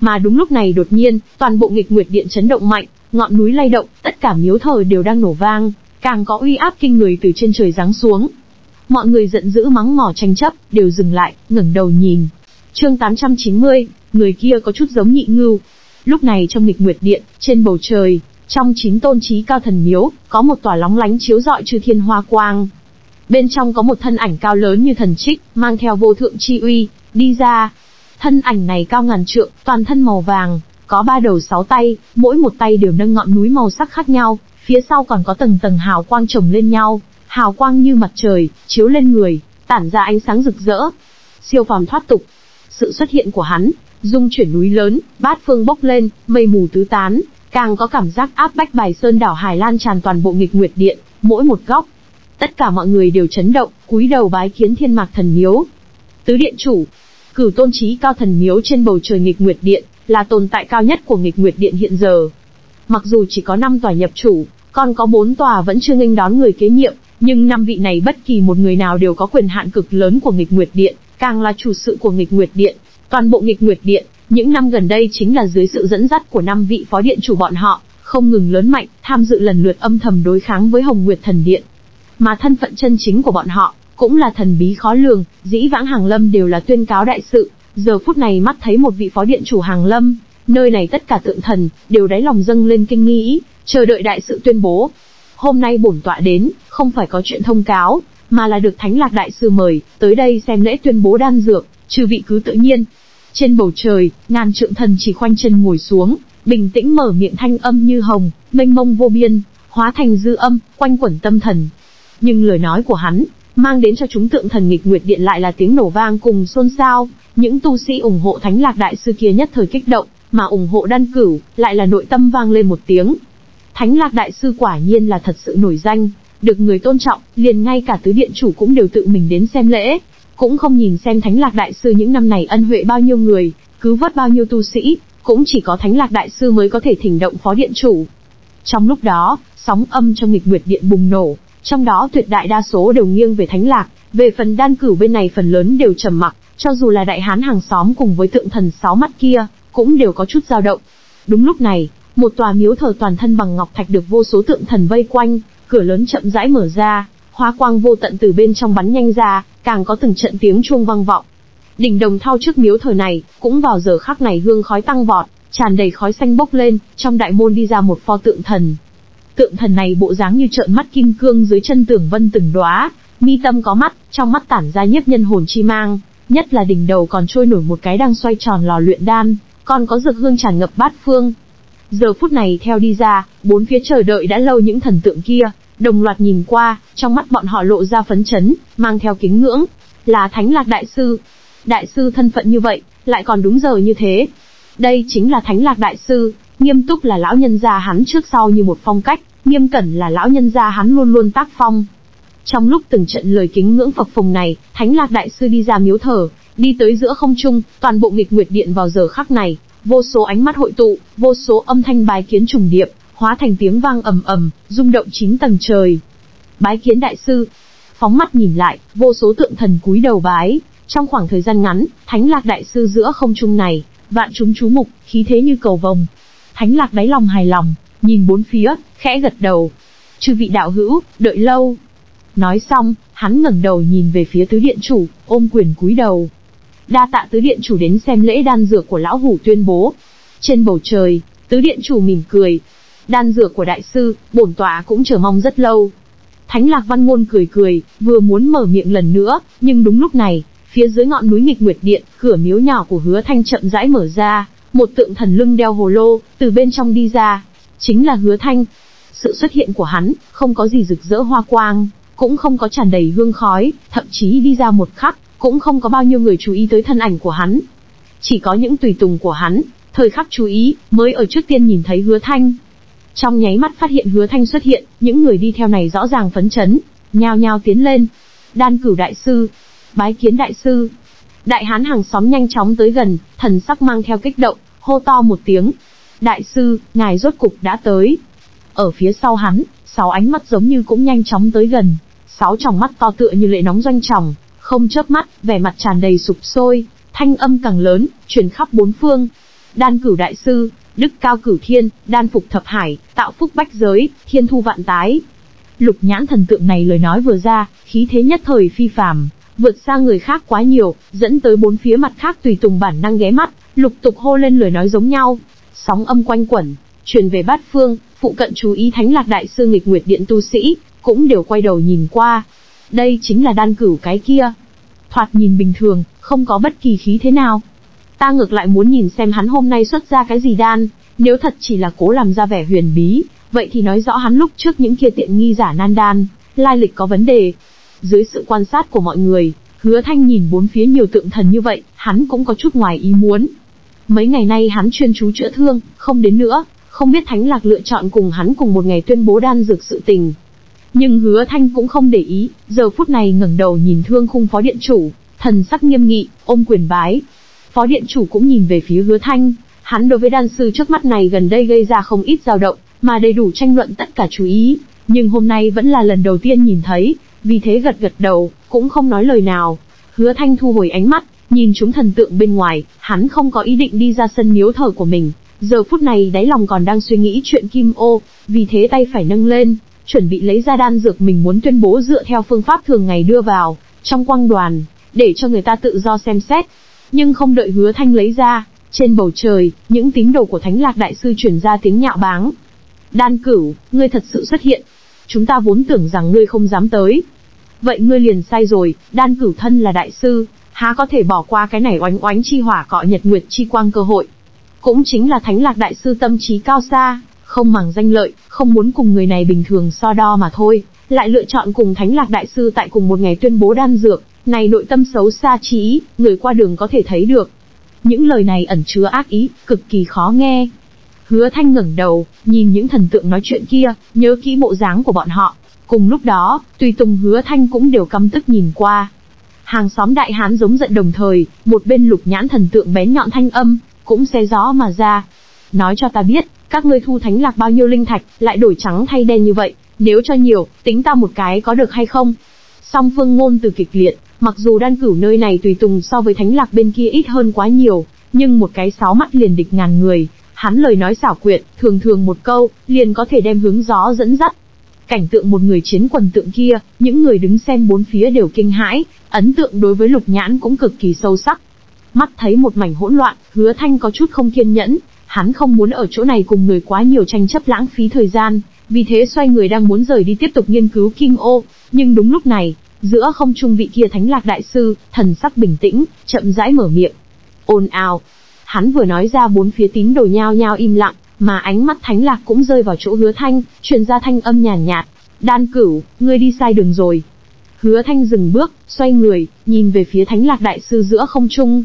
Mà đúng lúc này đột nhiên, toàn bộ Nghịch Nguyệt Điện chấn động mạnh, ngọn núi lay động, tất cả miếu thờ đều đang nổ vang, càng có uy áp kinh người từ trên trời giáng xuống. Mọi người giận dữ mắng mỏ tranh chấp, đều dừng lại, ngẩng đầu nhìn. Chương 890, người kia có chút giống Nhị Ngưu. Lúc này trong Nghịch Nguyệt Điện, trên bầu trời, trong 9 tôn trí cao thần miếu, có một tòa lóng lánh chiếu rọi chư thiên hoa quang. Bên trong có một thân ảnh cao lớn như thần trích, mang theo vô thượng chi uy, đi ra. Thân ảnh này cao ngàn trượng, toàn thân màu vàng, có 3 đầu 6 tay, mỗi một tay đều nâng ngọn núi màu sắc khác nhau, phía sau còn có tầng tầng hào quang chồng lên nhau, hào quang như mặt trời, chiếu lên người, tản ra ánh sáng rực rỡ. Siêu phàm thoát tục, sự xuất hiện của hắn, dung chuyển núi lớn, bát phương bốc lên, mây mù tứ tán, càng có cảm giác áp bách bài sơn đảo hải lan tràn toàn bộ Nghịch Nguyệt Điện, mỗi một góc. Tất cả mọi người đều chấn động, cúi đầu bái kiến Thiên Mạc thần miếu. Tứ điện chủ, cửu tôn trí cao thần miếu trên bầu trời Nghịch Nguyệt Điện, là tồn tại cao nhất của Nghịch Nguyệt Điện hiện giờ. Mặc dù chỉ có 5 tòa nhập chủ, còn có 4 tòa vẫn chưa nghênh đón người kế nhiệm, nhưng 5 vị này bất kỳ một người nào đều có quyền hạn cực lớn của Nghịch Nguyệt Điện, càng là chủ sự của Nghịch Nguyệt Điện. Toàn bộ Nghịch Nguyệt Điện, những năm gần đây chính là dưới sự dẫn dắt của 5 vị phó điện chủ bọn họ, không ngừng lớn mạnh, tham dự lần lượt âm thầm đối kháng với Hồng Nguyệt Thần Điện. Mà thân phận chân chính của bọn họ, cũng là thần bí khó lường, dĩ vãng hàng lâm đều là tuyên cáo đại sự, giờ phút này mắt thấy một vị phó điện chủ hàng lâm, nơi này tất cả tượng thần, đều đáy lòng dâng lên kinh nghi, chờ đợi đại sự tuyên bố. Hôm nay bổn tọa đến, không phải có chuyện thông cáo, mà là được Thánh Lạc Đại Sư mời, tới đây xem lễ tuyên bố đan dược, chư vị cứ tự nhiên. Trên bầu trời, ngàn trượng thần chỉ khoanh chân ngồi xuống, bình tĩnh mở miệng, thanh âm như hồng, mênh mông vô biên, hóa thành dư âm, quanh quẩn tâm thần. Nhưng lời nói của hắn, mang đến cho chúng tượng thần nghịch nguyệt điện lại là tiếng nổ vang cùng xôn xao, những tu sĩ ủng hộ Thánh Lạc Đại Sư kia nhất thời kích động, mà ủng hộ Đan Cửu, lại là nội tâm vang lên một tiếng. Thánh Lạc Đại Sư quả nhiên là thật sự nổi danh, được người tôn trọng, liền ngay cả tứ điện chủ cũng đều tự mình đến xem lễ, cũng không nhìn xem Thánh Lạc Đại Sư những năm này ân huệ bao nhiêu người, cứu vớt bao nhiêu tu sĩ, cũng chỉ có Thánh Lạc Đại Sư mới có thể thỉnh động phó điện chủ. Trong lúc đó, sóng âm trong nghịch nguyệt điện bùng nổ, trong đó tuyệt đại đa số đều nghiêng về Thánh Lạc, về phần Đan Cửu bên này phần lớn đều trầm mặc, cho dù là đại hán hàng xóm cùng với tượng thần sáu mắt kia, cũng đều có chút dao động. Đúng lúc này, một tòa miếu thờ toàn thân bằng ngọc thạch được vô số tượng thần vây quanh, cửa lớn chậm rãi mở ra, hóa quang vô tận từ bên trong bắn nhanh ra, càng có từng trận tiếng chuông vang vọng. Đỉnh đồng thau trước miếu thờ này, cũng vào giờ khắc này hương khói tăng vọt, tràn đầy khói xanh bốc lên, trong đại môn đi ra một pho tượng thần. Tượng thần này bộ dáng như trợn mắt kim cương, dưới chân tường vân từng đóa, mi tâm có mắt, trong mắt tản ra nhiếp nhân hồn chi mang, nhất là đỉnh đầu còn trôi nổi một cái đang xoay tròn lò luyện đan, còn có dược hương tràn ngập bát phương. Giờ phút này theo đi ra, bốn phía chờ đợi đã lâu những thần tượng kia, đồng loạt nhìn qua, trong mắt bọn họ lộ ra phấn chấn, mang theo kính ngưỡng, là Thánh Lạc Đại Sư. Đại sư thân phận như vậy, lại còn đúng giờ như thế. Đây chính là Thánh Lạc Đại Sư, nghiêm túc là lão nhân gia hắn trước sau như một phong cách, nghiêm cẩn là lão nhân gia hắn luôn luôn tác phong. Trong lúc từng trận lời kính ngưỡng phập phồng này, Thánh Lạc Đại Sư đi ra miếu thờ, đi tới giữa không trung, toàn bộ nghịch nguyệt điện vào giờ khắc này, vô số ánh mắt hội tụ, vô số âm thanh bái kiến trùng điệp, hóa thành tiếng vang ầm ầm, rung động chín tầng trời. Bái kiến đại sư. Phóng mắt nhìn lại, vô số tượng thần cúi đầu bái. Trong khoảng thời gian ngắn, Thánh Lạc Đại Sư giữa không trung này, vạn chúng chú mục, khí thế như cầu vồng. Thánh Lạc đáy lòng hài lòng, nhìn bốn phía, khẽ gật đầu. Chư vị đạo hữu, đợi lâu. Nói xong, hắn ngẩng đầu nhìn về phía tứ điện chủ, ôm quyền cúi đầu. Đa tạ tứ điện chủ đến xem lễ đan dược của lão hủ tuyên bố. Trên bầu trời, tứ điện chủ mỉm cười. Đan dược của đại sư, bổn tọa cũng chờ mong rất lâu. Thánh Lạc Văn Ngôn cười cười, vừa muốn mở miệng lần nữa, nhưng đúng lúc này, phía dưới ngọn núi nghịch nguyệt điện, cửa miếu nhỏ của Hứa Thanh chậm rãi mở ra, một tượng thần lưng đeo hồ lô từ bên trong đi ra, chính là Hứa Thanh. Sự xuất hiện của hắn không có gì rực rỡ hoa quang, cũng không có tràn đầy hương khói, thậm chí đi ra một khắc cũng không có bao nhiêu người chú ý tới thân ảnh của hắn, chỉ có những tùy tùng của hắn thời khắc chú ý mới ở trước tiên nhìn thấy Hứa Thanh. Trong nháy mắt phát hiện Hứa Thanh xuất hiện, những người đi theo này rõ ràng phấn chấn, nhao nhao tiến lên. Đan Cửu đại sư, bái kiến đại sư. Đại hán hàng xóm nhanh chóng tới gần, thần sắc mang theo kích động, hô to một tiếng. Đại sư, ngài rốt cục đã tới. Ở phía sau hắn, sáu ánh mắt giống như cũng nhanh chóng tới gần, sáu tròng mắt to tựa như lệ nóng doanh tròng, không chớp mắt, vẻ mặt tràn đầy sụp sôi, thanh âm càng lớn, truyền khắp bốn phương. Đan Cửu đại sư, đức cao cửu thiên, đan phục thập hải, tạo phúc bách giới, thiên thu vạn tái. Lục nhãn thần tượng này lời nói vừa ra, khí thế nhất thời phi phàm, vượt xa người khác quá nhiều, dẫn tới bốn phía mặt khác tùy tùng bản năng ghé mắt, lục tục hô lên lời nói giống nhau. Sóng âm quanh quẩn, truyền về bát phương, phụ cận chú ý Thánh Lạc Đại Sư nghịch nguyệt điện tu sĩ, cũng đều quay đầu nhìn qua. Đây chính là Đan Cửu cái kia. Thoạt nhìn bình thường, không có bất kỳ khí thế nào. Ta ngược lại muốn nhìn xem hắn hôm nay xuất ra cái gì đan, nếu thật chỉ là cố làm ra vẻ huyền bí, vậy thì nói rõ hắn lúc trước những kia tiện nghi giả nan đan, lai lịch có vấn đề. Dưới sự quan sát của mọi người, Hứa Thanh nhìn bốn phía nhiều tượng thần như vậy, hắn cũng có chút ngoài ý muốn. Mấy ngày nay hắn chuyên chú chữa thương, không đến nữa, không biết Thánh Lạc lựa chọn cùng hắn cùng một ngày tuyên bố đan dược sự tình. Nhưng Hứa Thanh cũng không để ý, giờ phút này ngẩng đầu nhìn thương khung phó điện chủ, thần sắc nghiêm nghị, ôm quyền bái. Phó điện chủ cũng nhìn về phía Hứa Thanh, hắn đối với đan sư trước mắt này gần đây gây ra không ít dao động, mà đầy đủ tranh luận tất cả chú ý, nhưng hôm nay vẫn là lần đầu tiên nhìn thấy. Vì thế gật gật đầu, cũng không nói lời nào. Hứa Thanh thu hồi ánh mắt, nhìn chúng thần tượng bên ngoài, hắn không có ý định đi ra sân miếu thờ của mình. Giờ phút này đáy lòng còn đang suy nghĩ chuyện Kim Ô, vì thế tay phải nâng lên, chuẩn bị lấy ra đan dược mình muốn tuyên bố dựa theo phương pháp thường ngày đưa vào, trong quang đoàn, để cho người ta tự do xem xét. Nhưng không đợi Hứa Thanh lấy ra, trên bầu trời, những tín đồ của Thánh Lạc Đại Sư truyền ra tiếng nhạo báng. Đan Cửu, ngươi thật sự xuất hiện. Chúng ta vốn tưởng rằng ngươi không dám tới. Vậy ngươi liền sai rồi, Đan Cửu thân là đại sư, há có thể bỏ qua cái này oánh oánh chi hỏa cọ nhật nguyệt chi quang cơ hội. Cũng chính là Thánh Lạc Đại Sư tâm trí cao xa, không màng danh lợi, không muốn cùng người này bình thường so đo mà thôi, lại lựa chọn cùng Thánh Lạc Đại Sư tại cùng một ngày tuyên bố đan dược, này nội tâm xấu xa trí, người qua đường có thể thấy được. Những lời này ẩn chứa ác ý, cực kỳ khó nghe. Hứa Thanh ngẩng đầu, nhìn những thần tượng nói chuyện kia, nhớ kỹ bộ dáng của bọn họ. Cùng lúc đó, tùy tùng Hứa Thanh cũng đều căm tức nhìn qua. Hàng xóm đại hán giống giận đồng thời, một bên lục nhãn thần tượng bén nhọn thanh âm, cũng xé gió mà ra. Nói cho ta biết, các ngươi thu Thánh Lạc bao nhiêu linh thạch, lại đổi trắng thay đen như vậy, nếu cho nhiều, tính ta một cái có được hay không? Song phương ngôn từ kịch liệt, mặc dù Đan Cửu nơi này tùy tùng so với Thánh Lạc bên kia ít hơn quá nhiều, nhưng một cái sáu mắt liền địch ngàn người. Hắn lời nói xảo quyệt, thường thường một câu, liền có thể đem hướng gió dẫn dắt. Cảnh tượng một người chiến quần tượng kia, những người đứng xem bốn phía đều kinh hãi, ấn tượng đối với lục nhãn cũng cực kỳ sâu sắc. Mắt thấy một mảnh hỗn loạn, Hứa Thanh có chút không kiên nhẫn, hắn không muốn ở chỗ này cùng người quá nhiều tranh chấp lãng phí thời gian, vì thế xoay người đang muốn rời đi tiếp tục nghiên cứu Kim Ô, nhưng đúng lúc này, giữa không trung vị kia Thánh Lạc Đại Sư, thần sắc bình tĩnh, chậm rãi mở miệng. Ồn ào! Hắn vừa nói ra bốn phía tín đồ nhao nhao im lặng, mà ánh mắt Thánh Lạc cũng rơi vào chỗ Hứa Thanh, truyền ra thanh âm nhàn nhạt. Đan Cửu, ngươi đi sai đường rồi. Hứa Thanh dừng bước, xoay người, nhìn về phía Thánh Lạc Đại Sư giữa không trung.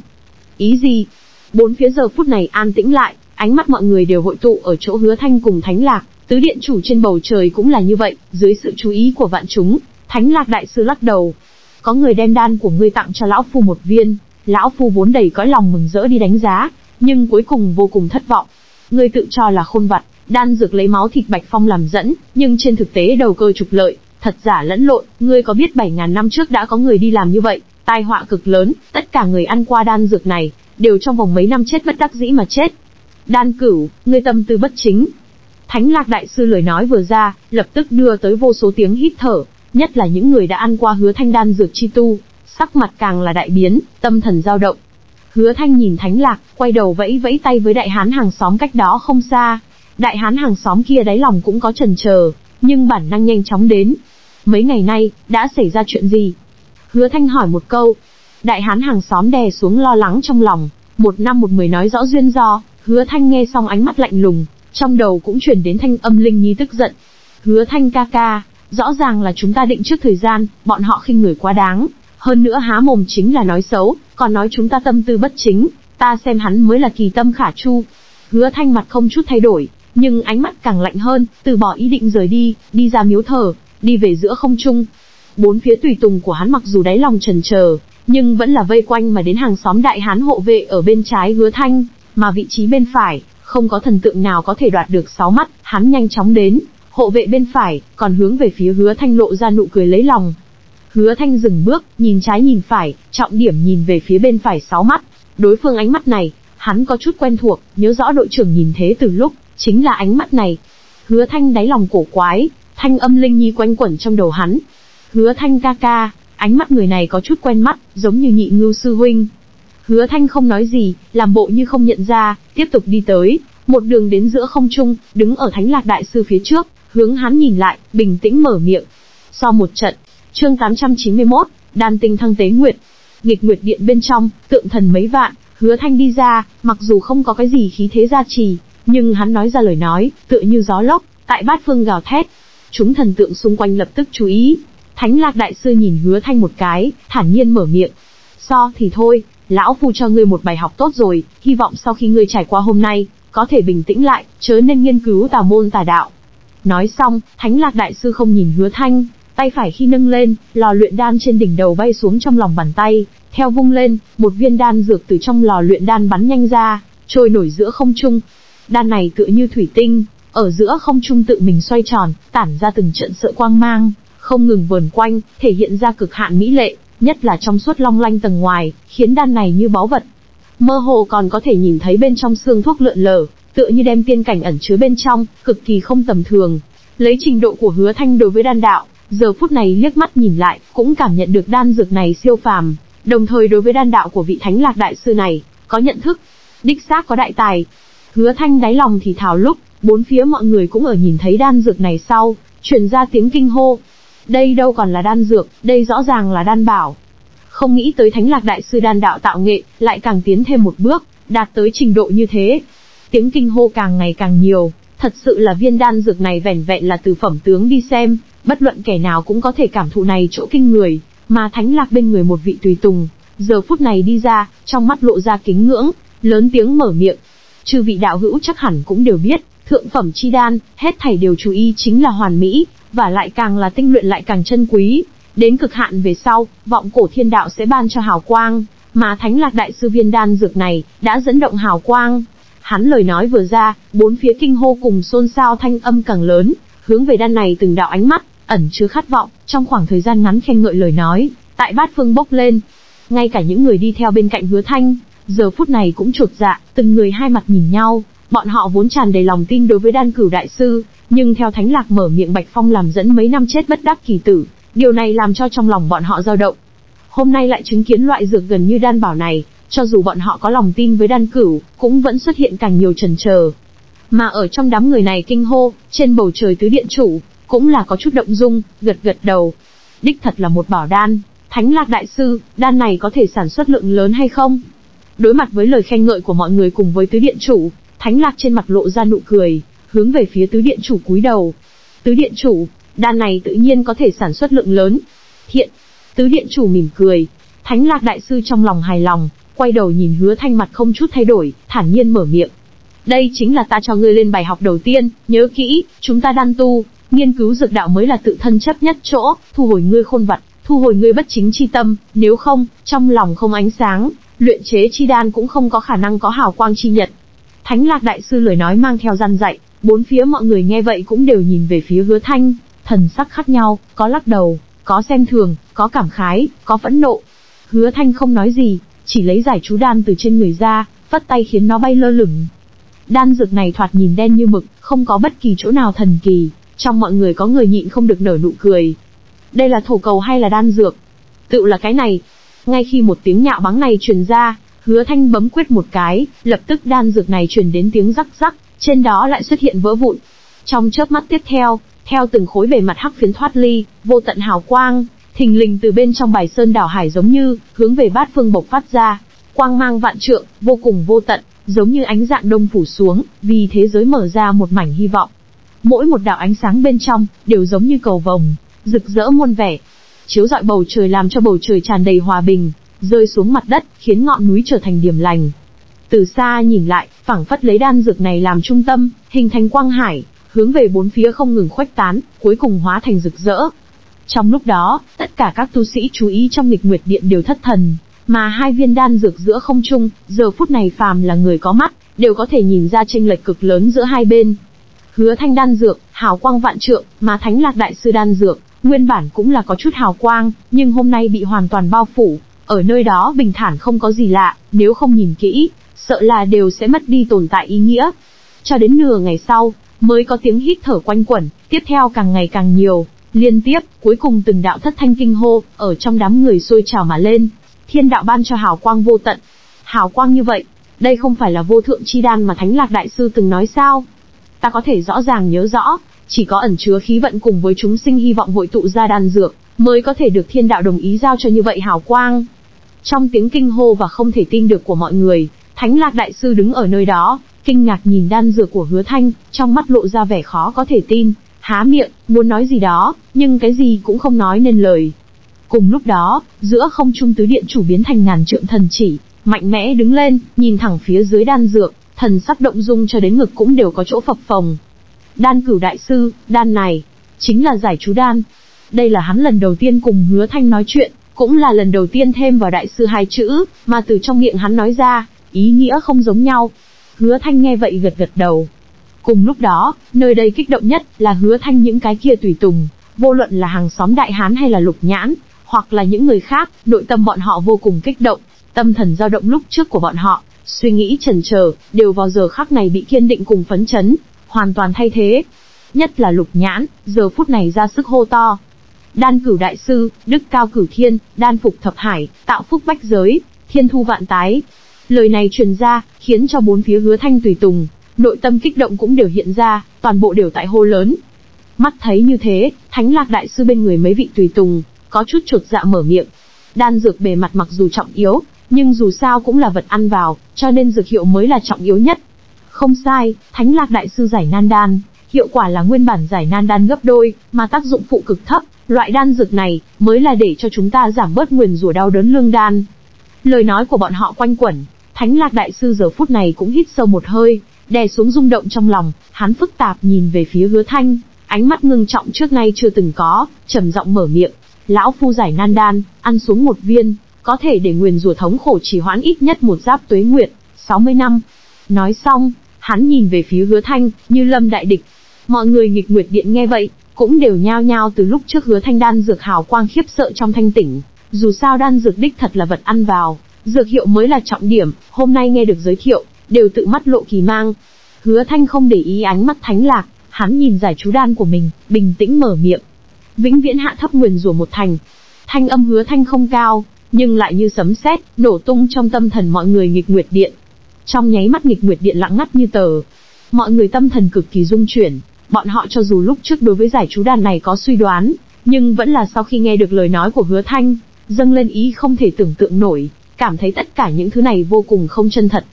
Ý gì? Bốn phía giờ phút này an tĩnh lại, ánh mắt mọi người đều hội tụ ở chỗ Hứa Thanh cùng Thánh Lạc, tứ điện chủ trên bầu trời cũng là như vậy, dưới sự chú ý của vạn chúng, Thánh Lạc Đại Sư lắc đầu. Có người đem đan của ngươi tặng cho lão phu một viên. Lão phu vốn đầy cõi lòng mừng rỡ đi đánh giá, nhưng cuối cùng vô cùng thất vọng. Ngươi tự cho là khôn vặt, đan dược lấy máu thịt Bạch Phong làm dẫn, nhưng trên thực tế đầu cơ trục lợi, thật giả lẫn lộn. Ngươi có biết 7.000 năm trước đã có người đi làm như vậy, tai họa cực lớn, tất cả người ăn qua đan dược này, đều trong vòng mấy năm chết bất đắc dĩ mà chết. Đan Cửu, ngươi tâm tư bất chính. Thánh Lạc Đại Sư lời nói vừa ra, lập tức đưa tới vô số tiếng hít thở, nhất là những người đã ăn qua Hứa Thanh đan dược chi tu. Sắc mặt càng là đại biến, tâm thần dao động. Hứa Thanh nhìn Thánh Lạc, quay đầu vẫy vẫy tay với đại hán hàng xóm cách đó không xa. Đại hán hàng xóm kia đáy lòng cũng có chần chờ, nhưng bản năng nhanh chóng đến. Mấy ngày nay, đã xảy ra chuyện gì? Hứa Thanh hỏi một câu. Đại hán hàng xóm đè xuống lo lắng trong lòng, một năm một mười nói rõ duyên do. Hứa Thanh nghe xong ánh mắt lạnh lùng, trong đầu cũng chuyển đến thanh âm Linh Nhi tức giận. Hứa Thanh ca ca, rõ ràng là chúng ta định trước thời gian, bọn họ khinh người quá đáng. Hơn nữa há mồm chính là nói xấu, còn nói chúng ta tâm tư bất chính, ta xem hắn mới là kỳ tâm khả chu. Hứa Thanh mặt không chút thay đổi, nhưng ánh mắt càng lạnh hơn, từ bỏ ý định rời đi, đi ra miếu thờ, đi về giữa không trung. Bốn phía tùy tùng của hắn mặc dù đáy lòng chần chờ, nhưng vẫn là vây quanh mà đến hàng xóm đại hán hộ vệ ở bên trái Hứa Thanh, mà vị trí bên phải, không có thần tượng nào có thể đoạt được sáu mắt, hắn nhanh chóng đến, hộ vệ bên phải, còn hướng về phía Hứa Thanh lộ ra nụ cười lấy lòng. Hứa Thanh dừng bước, nhìn trái nhìn phải, trọng điểm nhìn về phía bên phải sáu mắt. Đối phương ánh mắt này, hắn có chút quen thuộc, nhớ rõ đội trưởng nhìn Thế Tử lúc, chính là ánh mắt này. Hứa Thanh đáy lòng cổ quái, thanh âm Linh Nhi quanh quẩn trong đầu hắn. Hứa Thanh ca ca, ánh mắt người này có chút quen mắt, giống như Nhị Ngưu sư huynh. Hứa Thanh không nói gì, làm bộ như không nhận ra, tiếp tục đi tới, một đường đến giữa không trung, đứng ở Thánh Lạc Đại Sư phía trước, hướng hắn nhìn lại, bình tĩnh mở miệng. Sau một trận. Chương 891, Đan Tinh Thăng Tế Nguyệt. Nghịch Nguyệt Điện bên trong, tượng thần mấy vạn, Hứa Thanh đi ra, mặc dù không có cái gì khí thế gia trì, nhưng hắn nói ra lời nói, tựa như gió lốc, tại bát phương gào thét. Chúng thần tượng xung quanh lập tức chú ý. Thánh Lạc Đại Sư nhìn Hứa Thanh một cái, thản nhiên mở miệng. So thì thôi, lão phu cho ngươi một bài học tốt rồi, hy vọng sau khi ngươi trải qua hôm nay, có thể bình tĩnh lại, chớ nên nghiên cứu tà môn tà đạo. Nói xong, Thánh Lạc Đại Sư không nhìn Hứa Thanh. Tay phải khi nâng lên, lò luyện đan trên đỉnh đầu bay xuống trong lòng bàn tay, theo vung lên, một viên đan dược từ trong lò luyện đan bắn nhanh ra, trôi nổi giữa không trung. Đan này tựa như thủy tinh, ở giữa không trung tự mình xoay tròn, tản ra từng trận sợi quang mang, không ngừng vờn quanh, thể hiện ra cực hạn mỹ lệ, nhất là trong suốt long lanh tầng ngoài, khiến đan này như báu vật. Mơ hồ còn có thể nhìn thấy bên trong xương thuốc lượn lờ, tựa như đem tiên cảnh ẩn chứa bên trong, cực kỳ không tầm thường. Lấy trình độ của Hứa Thanh đối với đan đạo, giờ phút này liếc mắt nhìn lại, cũng cảm nhận được đan dược này siêu phàm, đồng thời đối với đan đạo của vị Thánh Lạc Đại Sư này, có nhận thức, đích xác có đại tài. Hứa Thanh đáy lòng thì thào lúc, bốn phía mọi người cũng ở nhìn thấy đan dược này sau, truyền ra tiếng kinh hô. Đây đâu còn là đan dược, đây rõ ràng là đan bảo. Không nghĩ tới Thánh Lạc Đại Sư đan đạo tạo nghệ, lại càng tiến thêm một bước, đạt tới trình độ như thế. Tiếng kinh hô càng ngày càng nhiều, thật sự là viên đan dược này vẻn vẹn là từ phẩm tướng đi xem, bất luận kẻ nào cũng có thể cảm thụ này chỗ kinh người, mà Thánh Lạc bên người một vị tùy tùng, giờ phút này đi ra, trong mắt lộ ra kính ngưỡng, lớn tiếng mở miệng. Chư vị đạo hữu chắc hẳn cũng đều biết, thượng phẩm chi đan, hết thảy đều chú ý chính là hoàn mỹ, và lại càng là tinh luyện lại càng chân quý, đến cực hạn về sau, vọng cổ thiên đạo sẽ ban cho hào quang, mà Thánh Lạc đại sư viên đan dược này đã dẫn động hào quang. Hắn lời nói vừa ra, bốn phía kinh hô cùng xôn xao thanh âm càng lớn, hướng về đan này từng đạo ánh mắt ẩn chứa khát vọng, trong khoảng thời gian ngắn khen ngợi lời nói tại bát phương bốc lên. Ngay cả những người đi theo bên cạnh Hứa Thanh giờ phút này cũng chột dạ, từng người hai mặt nhìn nhau, bọn họ vốn tràn đầy lòng tin đối với Đan Cửu đại sư, nhưng theo Thánh Lạc mở miệng Bạch Phong làm dẫn mấy năm chết bất đắc kỳ tử, điều này làm cho trong lòng bọn họ dao động. Hôm nay lại chứng kiến loại dược gần như đan bảo này, cho dù bọn họ có lòng tin với Đan Cửu, cũng vẫn xuất hiện càng nhiều chần chờ. Mà ở trong đám người này kinh hô, trên bầu trời tứ điện chủ cũng là có chút động dung, gật gật đầu. Đích thật là một bảo đan, Thánh Lạc đại sư, đan này có thể sản xuất lượng lớn hay không? Đối mặt với lời khen ngợi của mọi người cùng với tứ điện chủ, Thánh Lạc trên mặt lộ ra nụ cười, hướng về phía tứ điện chủ cúi đầu. Tứ điện chủ, đan này tự nhiên có thể sản xuất lượng lớn. Thiện. Tứ điện chủ mỉm cười, Thánh Lạc đại sư trong lòng hài lòng, quay đầu nhìn Hứa Thanh mặt không chút thay đổi, thản nhiên mở miệng. Đây chính là ta cho ngươi lên bài học đầu tiên, nhớ kỹ, chúng ta đan tu, nghiên cứu dược đạo mới là tự thân chấp nhất chỗ, thu hồi ngươi khôn vặt, thu hồi ngươi bất chính chi tâm, nếu không, trong lòng không ánh sáng, luyện chế chi đan cũng không có khả năng có hào quang chi nhật. Thánh Lạc đại sư lời nói mang theo răn dạy, bốn phía mọi người nghe vậy cũng đều nhìn về phía Hứa Thanh, thần sắc khác nhau, có lắc đầu, có xem thường, có cảm khái, có phẫn nộ. Hứa Thanh không nói gì, chỉ lấy giải chú đan từ trên người ra, phất tay khiến nó bay lơ lửng. Đan dược này thoạt nhìn đen như mực, không có bất kỳ chỗ nào thần kỳ, trong mọi người có người nhịn không được nở nụ cười. Đây là thổ cầu hay là đan dược? Tựu là cái này. Ngay khi một tiếng nhạo báng này truyền ra, Hứa Thanh bấm quyết một cái, lập tức đan dược này truyền đến tiếng rắc rắc, trên đó lại xuất hiện vỡ vụn. Trong chớp mắt tiếp theo, theo từng khối bề mặt hắc phiến thoát ly, vô tận hào quang thình lình từ bên trong bài sơn đảo hải giống như hướng về bát phương bộc phát ra, quang mang vạn trượng, vô cùng vô tận, giống như ánh dạng đông phủ xuống, vì thế giới mở ra một mảnh hy vọng. Mỗi một đạo ánh sáng bên trong đều giống như cầu vồng, rực rỡ muôn vẻ, chiếu rọi bầu trời, làm cho bầu trời tràn đầy hòa bình, rơi xuống mặt đất, khiến ngọn núi trở thành điểm lành. Từ xa nhìn lại, phảng phất lấy đan dược này làm trung tâm, hình thành quang hải, hướng về bốn phía không ngừng khuếch tán, cuối cùng hóa thành rực rỡ. Trong lúc đó, tất cả các tu sĩ chú ý trong Nghịch Nguyệt Điện đều thất thần, mà hai viên đan dược giữa không trung, giờ phút này phàm là người có mắt, đều có thể nhìn ra chênh lệch cực lớn giữa hai bên. Hứa Thanh đan dược, hào quang vạn trượng, mà Thánh Lạc đại sư đan dược, nguyên bản cũng là có chút hào quang, nhưng hôm nay bị hoàn toàn bao phủ, ở nơi đó bình thản không có gì lạ, nếu không nhìn kỹ, sợ là đều sẽ mất đi tồn tại ý nghĩa. Cho đến nửa ngày sau, mới có tiếng hít thở quanh quẩn, tiếp theo càng ngày càng nhiều, liên tiếp, cuối cùng từng đạo thất thanh kinh hô, ở trong đám người sôi trào mà lên. Thiên đạo ban cho hào quang vô tận. Hào quang như vậy, đây không phải là vô thượng chi đan mà Thánh Lạc đại sư từng nói sao? Ta có thể rõ ràng nhớ rõ, chỉ có ẩn chứa khí vận cùng với chúng sinh hy vọng hội tụ ra đan dược, mới có thể được thiên đạo đồng ý giao cho như vậy hào quang. Trong tiếng kinh hô và không thể tin được của mọi người, Thánh Lạc đại sư đứng ở nơi đó, kinh ngạc nhìn đan dược của Hứa Thanh, trong mắt lộ ra vẻ khó có thể tin, há miệng, muốn nói gì đó, nhưng cái gì cũng không nói nên lời. Cùng lúc đó, giữa không trung tứ điện chủ biến thành ngàn trượng thần chỉ, mạnh mẽ đứng lên, nhìn thẳng phía dưới đan dược, thần sắc động dung cho đến ngực cũng đều có chỗ phập phồng. Đan Cửu đại sư, đan này, chính là giải chú đan. Đây là hắn lần đầu tiên cùng Hứa Thanh nói chuyện, cũng là lần đầu tiên thêm vào đại sư hai chữ, mà từ trong miệng hắn nói ra, ý nghĩa không giống nhau. Hứa Thanh nghe vậy gật gật đầu. Cùng lúc đó, nơi đây kích động nhất là Hứa Thanh những cái kia tùy tùng, vô luận là hàng xóm Đại Hán hay là Lục Nhãn, hoặc là những người khác, nội tâm bọn họ vô cùng kích động, tâm thần dao động lúc trước của bọn họ, suy nghĩ chần chờ, đều vào giờ khắc này bị kiên định cùng phấn chấn, hoàn toàn thay thế. Nhất là Lục Nhãn, giờ phút này ra sức hô to. Đan Cửu đại sư, đức cao cửu thiên, đan phục thập hải, tạo phúc bách giới, thiên thu vạn tái. Lời này truyền ra, khiến cho bốn phía Hứa Thanh tùy tùng, nội tâm kích động cũng đều hiện ra, toàn bộ đều tại hô lớn. Mắt thấy như thế, Thánh Lạc đại sư bên người mấy vị tùy tùng, có chút chột dạ mở miệng. Đan dược bề mặt mặc dù trọng yếu, nhưng dù sao cũng là vật ăn vào, cho nên dược hiệu mới là trọng yếu nhất. Không sai, Thánh Lạc Đại Sư giải nan đan, hiệu quả là nguyên bản giải nan đan gấp đôi, mà tác dụng phụ cực thấp. Loại đan dược này mới là để cho chúng ta giảm bớt nguyền rủa đau đớn lương đan. Lời nói của bọn họ quanh quẩn, Thánh Lạc Đại Sư giờ phút này cũng hít sâu một hơi, đè xuống rung động trong lòng, hắn phức tạp nhìn về phía Hứa Thanh, ánh mắt ngưng trọng trước nay chưa từng có, trầm giọng mở miệng, lão phu giải nan đan, ăn xuống một viên, có thể để nguyền rủa thống khổ chỉ hoãn ít nhất một giáp tuế nguyệt, 60 năm. Nói xong, hắn nhìn về phía Hứa Thanh, như lâm đại địch. Mọi người Nghịch Nguyệt Điện nghe vậy, cũng đều nhao nhao từ lúc trước Hứa Thanh đan dược hào quang khiếp sợ trong thanh tỉnh, dù sao đan dược đích thật là vật ăn vào, dược hiệu mới là trọng điểm, hôm nay nghe được giới thiệu, đều tự mắt lộ kỳ mang. Hứa Thanh không để ý ánh mắt Thánh Lạc, hắn nhìn giải chú đan của mình, bình tĩnh mở miệng. Vĩnh viễn hạ thấp nguyền rủa một thành. Thanh âm Hứa Thanh không cao, nhưng lại như sấm sét, nổ tung trong tâm thần mọi người Nghịch Nguyệt Điện. Trong nháy mắt Nghịch Nguyệt Điện lặng ngắt như tờ. Mọi người tâm thần cực kỳ rung chuyển, bọn họ cho dù lúc trước đối với giải chú đan này có suy đoán, nhưng vẫn là sau khi nghe được lời nói của Hứa Thanh, dâng lên ý không thể tưởng tượng nổi, cảm thấy tất cả những thứ này vô cùng không chân thật.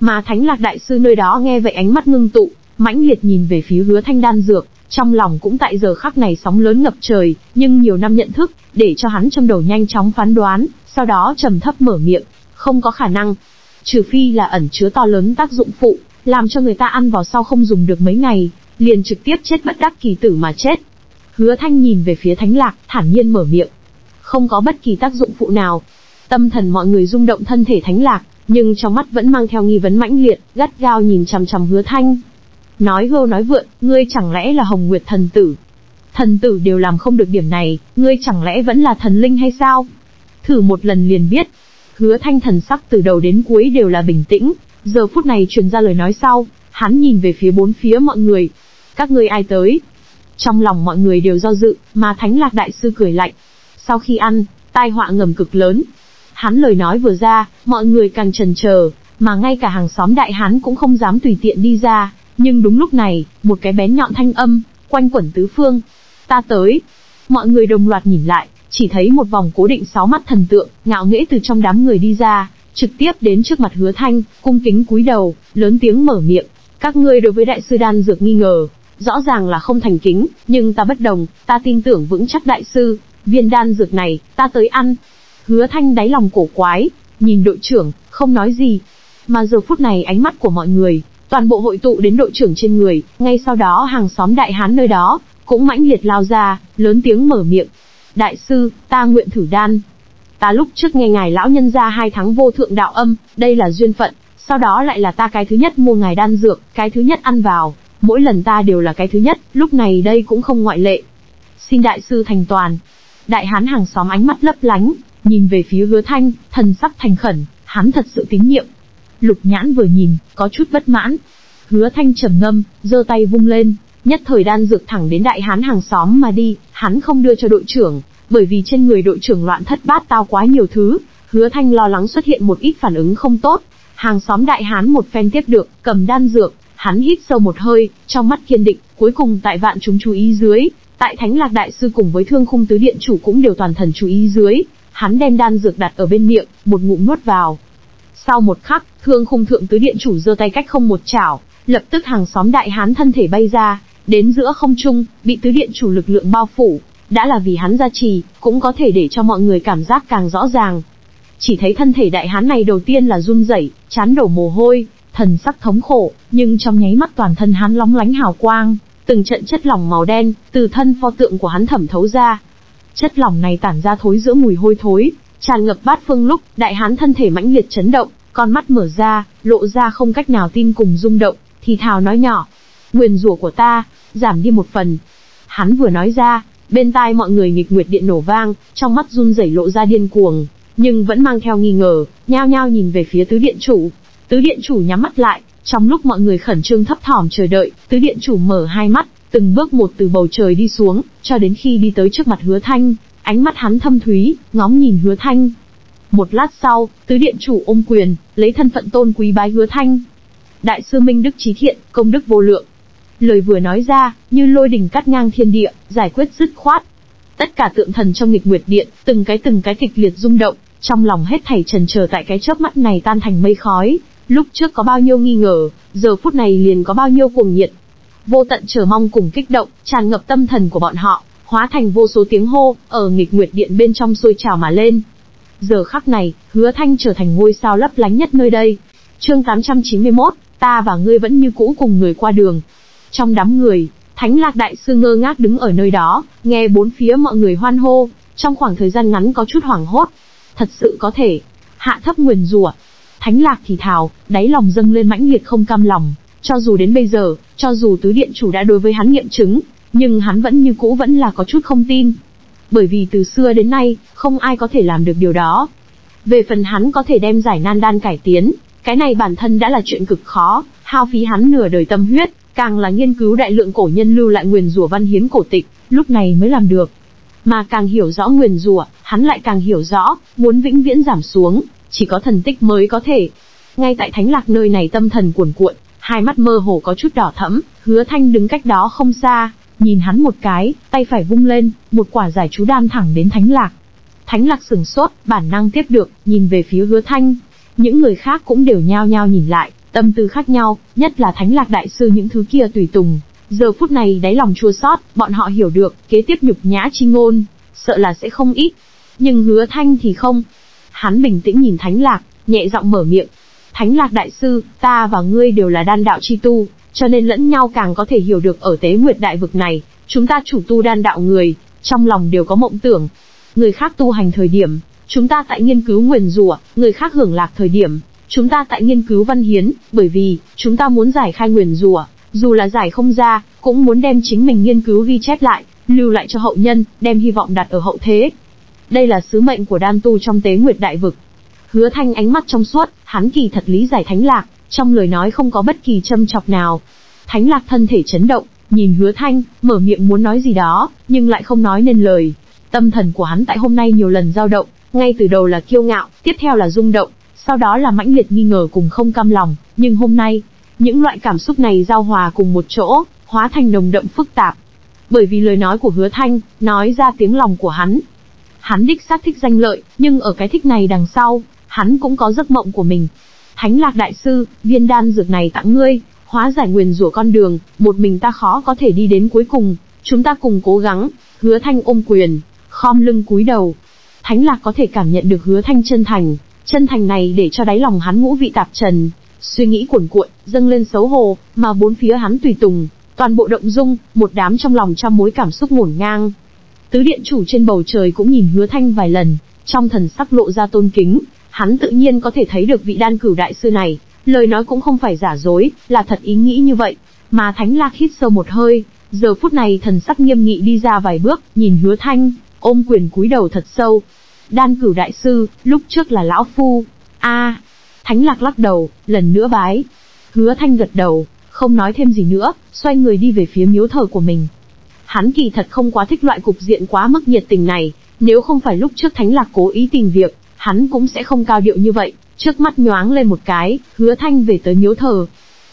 Mà Thánh Lạc Đại Sư nơi đó nghe vậy ánh mắt ngưng tụ, mãnh liệt nhìn về phía Hứa Thanh đan dược, trong lòng cũng tại giờ khắc này sóng lớn ngập trời, nhưng nhiều năm nhận thức, để cho hắn trong đầu nhanh chóng phán đoán, sau đó trầm thấp mở miệng, không có khả năng, trừ phi là ẩn chứa to lớn tác dụng phụ, làm cho người ta ăn vào sau không dùng được mấy ngày, liền trực tiếp chết bất đắc kỳ tử mà chết. Hứa Thanh nhìn về phía Thánh Lạc, thản nhiên mở miệng, không có bất kỳ tác dụng phụ nào. Tâm thần mọi người rung động thân thể Thánh Lạc, nhưng trong mắt vẫn mang theo nghi vấn mãnh liệt, gắt gao nhìn chằm chằm Hứa Thanh. Nói hưu nói vượn, ngươi chẳng lẽ là Hồng Nguyệt thần tử? Thần tử đều làm không được điểm này, ngươi chẳng lẽ vẫn là thần linh hay sao? Thử một lần liền biết. Hứa Thanh thần sắc từ đầu đến cuối đều là bình tĩnh, giờ phút này truyền ra lời nói sau, hắn nhìn về phía bốn phía mọi người. Các ngươi ai tới? Trong lòng mọi người đều do dự, mà Thánh Lạc Đại Sư cười lạnh. Sau khi ăn, tai họa ngầm cực lớn. Hắn lời nói vừa ra, mọi người càng chần chờ, mà ngay cả hàng xóm đại hán cũng không dám tùy tiện đi ra. Nhưng đúng lúc này, một cái bén nhọn thanh âm, quanh quẩn tứ phương. Ta tới. Mọi người đồng loạt nhìn lại, chỉ thấy một vòng cố định sáu mắt thần tượng, ngạo nghễ từ trong đám người đi ra, trực tiếp đến trước mặt Hứa Thanh, cung kính cúi đầu, lớn tiếng mở miệng. Các ngươi đối với đại sư đan dược nghi ngờ, rõ ràng là không thành kính, nhưng ta bất đồng, ta tin tưởng vững chắc đại sư, viên đan dược này, ta tới ăn. Hứa Thanh đáy lòng cổ quái, nhìn đội trưởng, không nói gì. Mà giờ phút này ánh mắt của mọi người, toàn bộ hội tụ đến đội trưởng trên người, ngay sau đó hàng xóm đại hán nơi đó, cũng mãnh liệt lao ra, lớn tiếng mở miệng. Đại sư, ta nguyện thử đan. Ta lúc trước nghe ngài lão nhân ra 2 tháng vô thượng đạo âm, đây là duyên phận, sau đó lại là ta cái thứ nhất mua ngài đan dược, cái thứ nhất ăn vào, mỗi lần ta đều là cái thứ nhất, lúc này đây cũng không ngoại lệ. Xin đại sư thành toàn. Đại hán hàng xóm ánh mắt lấp lánh, nhìn về phía Hứa Thanh, thần sắc thành khẩn, hắn thật sự tín nhiệm. Lục Nhãn vừa nhìn, có chút bất mãn. Hứa Thanh trầm ngâm, giơ tay vung lên, nhất thời đan dược thẳng đến đại hán hàng xóm mà đi, hắn không đưa cho đội trưởng, bởi vì trên người đội trưởng loạn thất bát tao quá nhiều thứ, Hứa Thanh lo lắng xuất hiện một ít phản ứng không tốt. Hàng xóm đại hán một phen tiếp được, cầm đan dược, hắn hít sâu một hơi, trong mắt kiên định, cuối cùng tại vạn chúng chú ý dưới, tại Thánh Lạc Đại Sư cùng với Thương Khung Tứ Điện chủ cũng đều toàn thần chú ý dưới, hắn đem đan dược đặt ở bên miệng, một ngụm nuốt vào. Sau một khắc, Thương Khung Thượng Tứ Điện chủ giơ tay cách không một chảo, lập tức hàng xóm đại hán thân thể bay ra, đến giữa không trung, bị Tứ Điện chủ lực lượng bao phủ, đã là vì hắn gia trì, cũng có thể để cho mọi người cảm giác càng rõ ràng. Chỉ thấy thân thể đại hán này đầu tiên là run rẩy, trán đổ mồ hôi, thần sắc thống khổ, nhưng trong nháy mắt toàn thân hắn lóng lánh hào quang, từng trận chất lỏng màu đen từ thân pho tượng của hắn thẩm thấu ra. Chất lỏng này tản ra thối giữa mùi hôi thối, tràn ngập bát phương lúc, đại hán thân thể mãnh liệt chấn động, con mắt mở ra, lộ ra không cách nào tin cùng rung động, thì thào nói nhỏ: "Nguyền rủa của ta, giảm đi một phần." Hắn vừa nói ra, bên tai mọi người Nghịch Nguyệt Điện nổ vang, trong mắt run rẩy lộ ra điên cuồng, nhưng vẫn mang theo nghi ngờ, nhao nhao nhìn về phía Tứ Điện chủ. Tứ Điện chủ nhắm mắt lại, trong lúc mọi người khẩn trương thấp thỏm chờ đợi, Tứ Điện chủ mở hai mắt, từng bước một từ bầu trời đi xuống, cho đến khi đi tới trước mặt Hứa Thanh, ánh mắt hắn thâm thúy, ngóng nhìn Hứa Thanh. Một lát sau, Tứ Điện chủ ôm quyền, lấy thân phận tôn quý bái Hứa Thanh. Đại sư minh đức trí thiện, công đức vô lượng. Lời vừa nói ra, như lôi đình cắt ngang thiên địa, giải quyết dứt khoát. Tất cả tượng thần trong Nghịch Nguyệt Điện, từng cái kịch liệt rung động, trong lòng hết thảy trần chờ tại cái chớp mắt này tan thành mây khói. Lúc trước có bao nhiêu nghi ngờ, giờ phút này liền có bao nhiêu cuồng nhiệt. Vô tận chờ mong cùng kích động, tràn ngập tâm thần của bọn họ, hóa thành vô số tiếng hô, ở Nghịch Nguyệt Điện bên trong sôi trào mà lên. Giờ khắc này, Hứa Thanh trở thành ngôi sao lấp lánh nhất nơi đây. Chương 891, ta và ngươi vẫn như cũ cùng người qua đường. Trong đám người, Thánh Lạc Đại Sư ngơ ngác đứng ở nơi đó, nghe bốn phía mọi người hoan hô, trong khoảng thời gian ngắn có chút hoảng hốt. Thật sự có thể, hạ thấp nguyền rủa. Thánh Lạc thì thào, đáy lòng dâng lên mãnh liệt không cam lòng. Cho dù đến bây giờ, cho dù tứ điện chủ đã đối với hắn nghiệm chứng, nhưng hắn vẫn như cũ vẫn là có chút không tin. Bởi vì từ xưa đến nay, không ai có thể làm được điều đó. Về phần hắn có thể đem giải nan đan cải tiến, cái này bản thân đã là chuyện cực khó, hao phí hắn nửa đời tâm huyết, càng là nghiên cứu đại lượng cổ nhân lưu lại nguyền rủa văn hiến cổ tịch, lúc này mới làm được. Mà càng hiểu rõ nguyền rủa, hắn lại càng hiểu rõ, muốn vĩnh viễn giảm xuống, chỉ có thần tích mới có thể. Ngay tại Thánh Lạc nơi này tâm thần cuồn cuộn, hai mắt mơ hồ có chút đỏ thẫm, Hứa Thanh đứng cách đó không xa, nhìn hắn một cái, tay phải vung lên, một quả giải chú đan thẳng đến Thánh Lạc. Thánh Lạc sửng sốt, bản năng tiếp được, nhìn về phía Hứa Thanh. Những người khác cũng đều nhao nhao nhìn lại, tâm tư khác nhau, nhất là Thánh Lạc Đại Sư những thứ kia tùy tùng. Giờ phút này đáy lòng chua xót, bọn họ hiểu được, kế tiếp nhục nhã chi ngôn, sợ là sẽ không ít. Nhưng Hứa Thanh thì không. Hắn bình tĩnh nhìn Thánh Lạc, nhẹ giọng mở miệng. Thánh Lạc Đại Sư, ta và ngươi đều là đan đạo chi tu, cho nên lẫn nhau càng có thể hiểu được ở Tế Nguyệt Đại Vực này, chúng ta chủ tu đan đạo người, trong lòng đều có mộng tưởng. Người khác tu hành thời điểm, chúng ta tại nghiên cứu nguyền rủa, người khác hưởng lạc thời điểm, chúng ta tại nghiên cứu văn hiến, bởi vì, chúng ta muốn giải khai nguyền rủa, dù là giải không ra, cũng muốn đem chính mình nghiên cứu ghi chép lại, lưu lại cho hậu nhân, đem hy vọng đặt ở hậu thế. Đây là sứ mệnh của đan tu trong Tế Nguyệt Đại Vực. Hứa Thanh ánh mắt trong suốt, hắn kỳ thật lý giải Thánh Lạc, trong lời nói không có bất kỳ châm chọc nào. Thánh Lạc thân thể chấn động, nhìn Hứa Thanh, mở miệng muốn nói gì đó, nhưng lại không nói nên lời. Tâm thần của hắn tại hôm nay nhiều lần dao động, ngay từ đầu là kiêu ngạo, tiếp theo là rung động, sau đó là mãnh liệt nghi ngờ cùng không cam lòng, nhưng hôm nay, những loại cảm xúc này giao hòa cùng một chỗ, hóa thành đồng đậm phức tạp. Bởi vì lời nói của Hứa Thanh, nói ra tiếng lòng của hắn. Hắn đích xác thích danh lợi, nhưng ở cái thích này đằng sau, hắn cũng có giấc mộng của mình. Thánh Lạc Đại Sư, viên đan dược này tặng ngươi, hóa giải nguyền rủa con đường, một mình ta khó có thể đi đến cuối cùng, chúng ta cùng cố gắng. Hứa Thanh ôm quyền, khom lưng cúi đầu. Thánh Lạc có thể cảm nhận được Hứa Thanh chân thành này để cho đáy lòng hắn ngũ vị tạp trần, suy nghĩ cuồn cuộn, dâng lên xấu hổ, mà bốn phía hắn tùy tùng, toàn bộ động dung, một đám trong lòng trăm mối cảm xúc ngổn ngang. Tứ điện chủ trên bầu trời cũng nhìn Hứa Thanh vài lần, trong thần sắc lộ ra tôn kính. Hắn tự nhiên có thể thấy được vị đan cửu đại sư này, lời nói cũng không phải giả dối, là thật ý nghĩ như vậy. Mà Thánh Lạc hít sâu một hơi, giờ phút này thần sắc nghiêm nghị đi ra vài bước, nhìn Hứa Thanh, ôm quyền cúi đầu thật sâu. Đan cửu đại sư, lúc trước là lão phu. Thánh Lạc lắc đầu, lần nữa bái. Hứa Thanh gật đầu, không nói thêm gì nữa, xoay người đi về phía miếu thờ của mình. Hắn kỳ thật không quá thích loại cục diện quá mức nhiệt tình này, nếu không phải lúc trước Thánh Lạc cố ý tìm việc, hắn cũng sẽ không cao điệu như vậy. Trước mắt nhoáng lên một cái, Hứa Thanh về tới miếu thờ.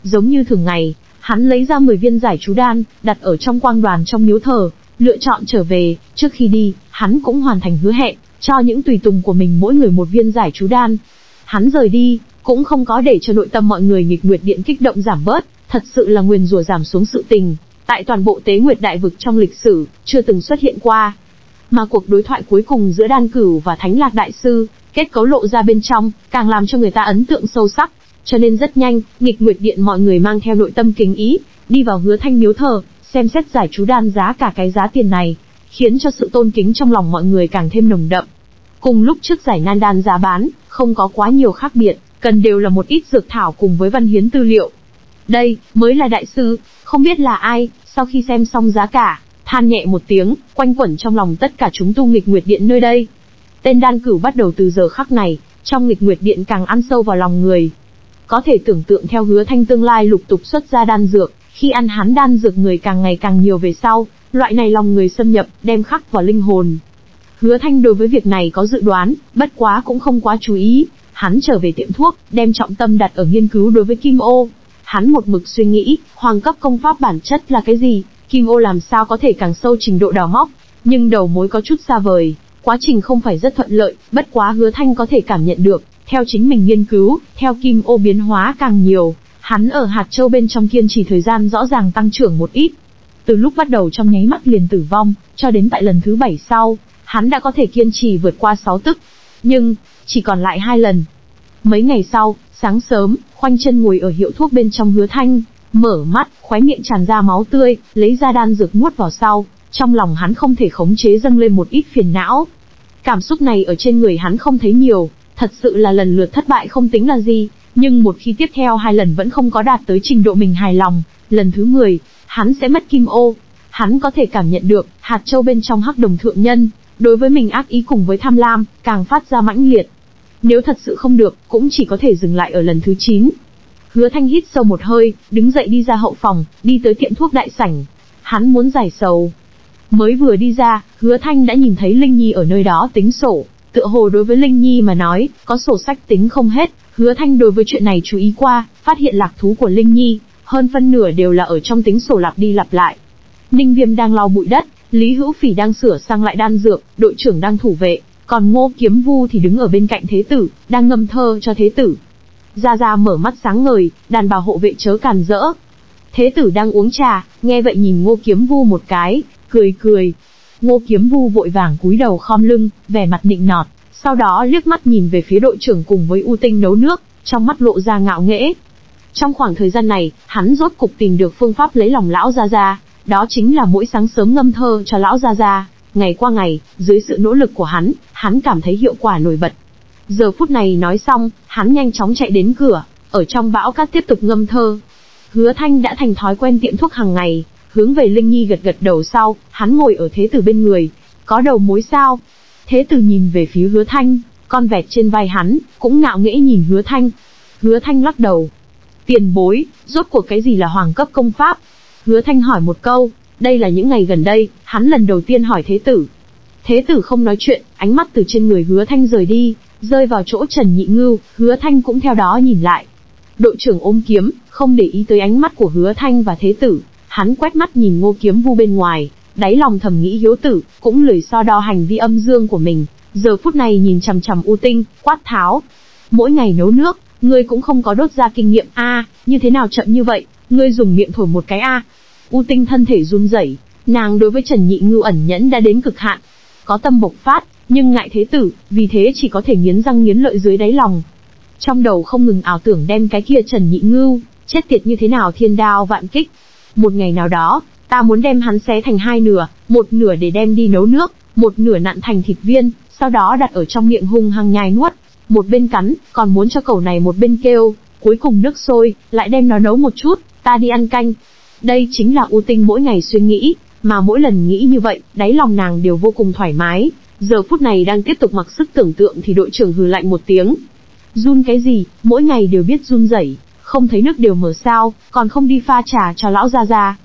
Giống như thường ngày, hắn lấy ra 10 viên giải chú đan, đặt ở trong quang đoàn trong miếu thờ, lựa chọn trở về. Trước khi đi, hắn cũng hoàn thành hứa hẹn, cho những tùy tùng của mình mỗi người một viên giải chú đan. Hắn rời đi, cũng không có để cho nội tâm mọi người Nghịch Nguyệt Điện kích động giảm bớt, thật sự là nguyền rủa giảm xuống sự tình, tại toàn bộ Tế Nguyệt Đại Vực trong lịch sử, chưa từng xuất hiện qua. Mà cuộc đối thoại cuối cùng giữa Đan Cửu và Thánh Lạc Đại Sư, kết cấu lộ ra bên trong, càng làm cho người ta ấn tượng sâu sắc. Cho nên rất nhanh, Nghịch Nguyệt Điện mọi người mang theo nội tâm kính ý, đi vào Hứa Thanh miếu thờ, xem xét giải chú đan giá cả cái giá tiền này, khiến cho sự tôn kính trong lòng mọi người càng thêm nồng đậm. Cùng lúc trước giải nan đan giá bán, không có quá nhiều khác biệt, cần đều là một ít dược thảo cùng với văn hiến tư liệu. Đây, mới là đại sư, không biết là ai, sau khi xem xong giá cả, than nhẹ một tiếng, quanh quẩn trong lòng tất cả chúng tu Nghịch Nguyệt Điện nơi đây. Tên Đan Cửu bắt đầu từ giờ khắc này, trong Nghịch Nguyệt Điện càng ăn sâu vào lòng người. Có thể tưởng tượng theo Hứa Thanh tương lai lục tục xuất ra đan dược, khi ăn hắn đan dược người càng ngày càng nhiều về sau, loại này lòng người xâm nhập, đem khắc vào linh hồn. Hứa Thanh đối với việc này có dự đoán, bất quá cũng không quá chú ý, hắn trở về tiệm thuốc, đem trọng tâm đặt ở nghiên cứu đối với Kim Ô. Hắn một mực suy nghĩ, hoàng cấp công pháp bản chất là cái gì, Kim Ô làm sao có thể càng sâu trình độ đào móc, nhưng đầu mối có chút xa vời. Quá trình không phải rất thuận lợi, bất quá Hứa Thanh có thể cảm nhận được, Theo chính mình nghiên cứu, theo kim ô biến hóa càng nhiều, hắn ở hạt châu bên trong kiên trì thời gian rõ ràng tăng trưởng một ít. Từ lúc bắt đầu trong nháy mắt liền tử vong, cho đến tại lần thứ 7 sau, hắn đã có thể kiên trì vượt qua 6 tức. Nhưng, chỉ còn lại 2 lần. Mấy ngày sau, sáng sớm, khoanh chân ngồi ở hiệu thuốc bên trong Hứa Thanh, mở mắt, khóe miệng tràn ra máu tươi, lấy ra đan dược nuốt vào sau, trong lòng hắn không thể khống chế dâng lên một ít phiền não. Cảm xúc này ở trên người hắn không thấy nhiều, thật sự là lần lượt thất bại không tính là gì, nhưng một khi tiếp theo 2 lần vẫn không có đạt tới trình độ mình hài lòng, lần thứ 10, hắn sẽ mất kim ô. Hắn có thể cảm nhận được, hạt châu bên trong hắc đồng thượng nhân, đối với mình ác ý cùng với tham lam, càng phát ra mãnh liệt. Nếu thật sự không được, cũng chỉ có thể dừng lại ở lần thứ 9. Hứa Thanh hít sâu một hơi, đứng dậy đi ra hậu phòng, đi tới tiệm thuốc đại sảnh. Hắn muốn giải sầu. Mới vừa đi ra, Hứa Thanh đã nhìn thấy Linh Nhi ở nơi đó tính sổ. Tựa hồ đối với Linh Nhi mà nói, có sổ sách tính không hết. Hứa Thanh đối với chuyện này chú ý qua, phát hiện lạc thú của Linh Nhi, hơn phân nửa đều là ở trong tính sổ lặp đi lặp lại. Ninh Viêm đang lau bụi đất, Lý Hữu Phỉ đang sửa sang lại đan dược, đội trưởng đang thủ vệ, còn Ngô Kiếm Vu thì đứng ở bên cạnh Thế Tử, đang ngâm thơ cho Thế Tử. Gia Gia mở mắt sáng ngời, đàn bà hộ vệ chớ càn rỡ. Thế Tử đang uống trà, nghe vậy nhìn Ngô Kiếm Vu một cái, cười cười. Ngô Kiếm Vu vội vàng cúi đầu khom lưng, vẻ mặt nịnh nọt, sau đó liếc mắt nhìn về phía đội trưởng cùng với U Tinh nấu nước, trong mắt lộ ra ngạo nghễ. Trong khoảng thời gian này, hắn rốt cục tìm được phương pháp lấy lòng lão Gia Gia, đó chính là mỗi sáng sớm ngâm thơ cho lão Gia Gia. Ngày qua ngày, dưới sự nỗ lực của hắn, hắn cảm thấy hiệu quả nổi bật. Giờ phút này nói xong, hắn nhanh chóng chạy đến cửa, ở trong bão cát tiếp tục ngâm thơ. Hứa Thanh đã thành thói quen tiệm thuốc hàng ngày, hướng về Linh Nhi gật gật đầu sau, hắn ngồi ở Thế Tử bên người. Có đầu mối sao? Thế Tử nhìn về phía Hứa Thanh, con vẹt trên vai hắn, cũng ngạo nghễ nhìn Hứa Thanh. Hứa Thanh lắc đầu. Tiền bối, rốt cuộc cái gì là hoàng cấp công pháp? Hứa Thanh hỏi một câu, đây là những ngày gần đây, hắn lần đầu tiên hỏi Thế Tử. Thế Tử không nói chuyện, ánh mắt từ trên người Hứa Thanh rời đi, rơi vào chỗ Trần Nhị Ngưu, Hứa Thanh cũng theo đó nhìn lại. Đội trưởng ôm kiếm, không để ý tới ánh mắt của Hứa Thanh và Thế Tử, hắn quét mắt nhìn Ngô Kiếm Vu bên ngoài, đáy lòng thầm nghĩ hiếu tử, cũng lười so đo hành vi âm dương của mình, giờ phút này nhìn chằm chằm U Tinh, quát tháo. Mỗi ngày nấu nước, ngươi cũng không có đốt ra kinh nghiệm a, như thế nào chậm như vậy, ngươi dùng miệng thổi một cái a. U Tinh thân thể run rẩy, nàng đối với Trần Nhị Ngưu ẩn nhẫn đã đến cực hạn, có tâm bộc phát, nhưng ngại Thế Tử, vì thế chỉ có thể nghiến răng nghiến lợi dưới đáy lòng. Trong đầu không ngừng ảo tưởng đem cái kia Trần Nhị Ngưu, chết tiệt như thế nào thiên đao vạn kích. Một ngày nào đó, ta muốn đem hắn xé thành hai nửa, một nửa để đem đi nấu nước, một nửa nặn thành thịt viên, sau đó đặt ở trong miệng hung hăng nhai nuốt, một bên cắn, còn muốn cho cẩu này một bên kêu, cuối cùng nước sôi, lại đem nó nấu một chút, ta đi ăn canh. Đây chính là U Tinh mỗi ngày suy nghĩ, mà mỗi lần nghĩ như vậy, đáy lòng nàng đều vô cùng thoải mái. Giờ phút này đang tiếp tục mặc sức tưởng tượng thì đội trưởng hừ lạnh một tiếng. Run cái gì, mỗi ngày đều biết run rẩy, không thấy nước đều mở sao, còn không đi pha trà cho lão Gia Gia.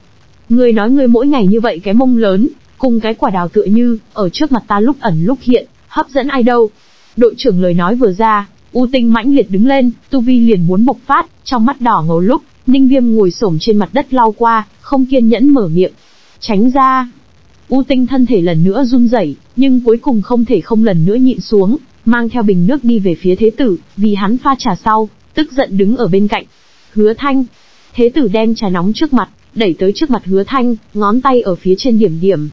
Ngươi nói ngươi mỗi ngày như vậy cái mông lớn, cùng cái quả đào tựa như, ở trước mặt ta lúc ẩn lúc hiện, hấp dẫn ai đâu. Đội trưởng lời nói vừa ra, U Tinh mãnh liệt đứng lên, tu vi liền muốn bộc phát, trong mắt đỏ ngầu lúc, Ninh Viêm ngồi xổm trên mặt đất lau qua, không kiên nhẫn mở miệng. Tránh ra. U Tinh thân thể lần nữa run rẩy, nhưng cuối cùng không thể không lần nữa nhịn xuống, mang theo bình nước đi về phía Thế Tử, vì hắn pha trà sau, tức giận đứng ở bên cạnh. Hứa Thanh. Thế Tử đem trà nóng trước mặt, đẩy tới trước mặt Hứa Thanh, ngón tay ở phía trên điểm điểm.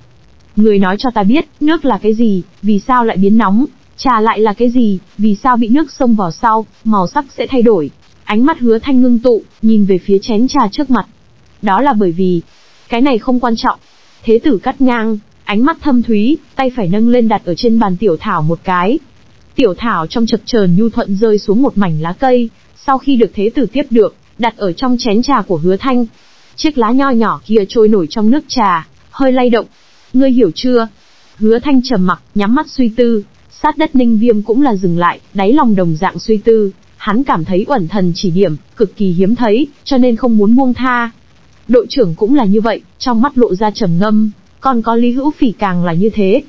Người nói cho ta biết, nước là cái gì, vì sao lại biến nóng, trà lại là cái gì, vì sao bị nước xông vào sau, màu sắc sẽ thay đổi. Ánh mắt Hứa Thanh ngưng tụ, nhìn về phía chén trà trước mặt. Đó là bởi vì, cái này không quan trọng. Thế Tử cắt ngang, ánh mắt thâm thúy, tay phải nâng lên đặt ở trên bàn tiểu thảo một cái. Tiểu thảo trong chập chờn nhu thuận rơi xuống một mảnh lá cây, sau khi được Thế Tử tiếp được, đặt ở trong chén trà của Hứa Thanh. Chiếc lá nho nhỏ kia trôi nổi trong nước trà, hơi lay động. Ngươi hiểu chưa? Hứa Thanh trầm mặc, nhắm mắt suy tư, sát đất Ninh Viêm cũng là dừng lại, đáy lòng đồng dạng suy tư. Hắn cảm thấy uẩn thần chỉ điểm, cực kỳ hiếm thấy, cho nên không muốn buông tha. Đội trưởng cũng là như vậy, trong mắt lộ ra trầm ngâm, còn có Lý Hữu Phỉ càng là như thế.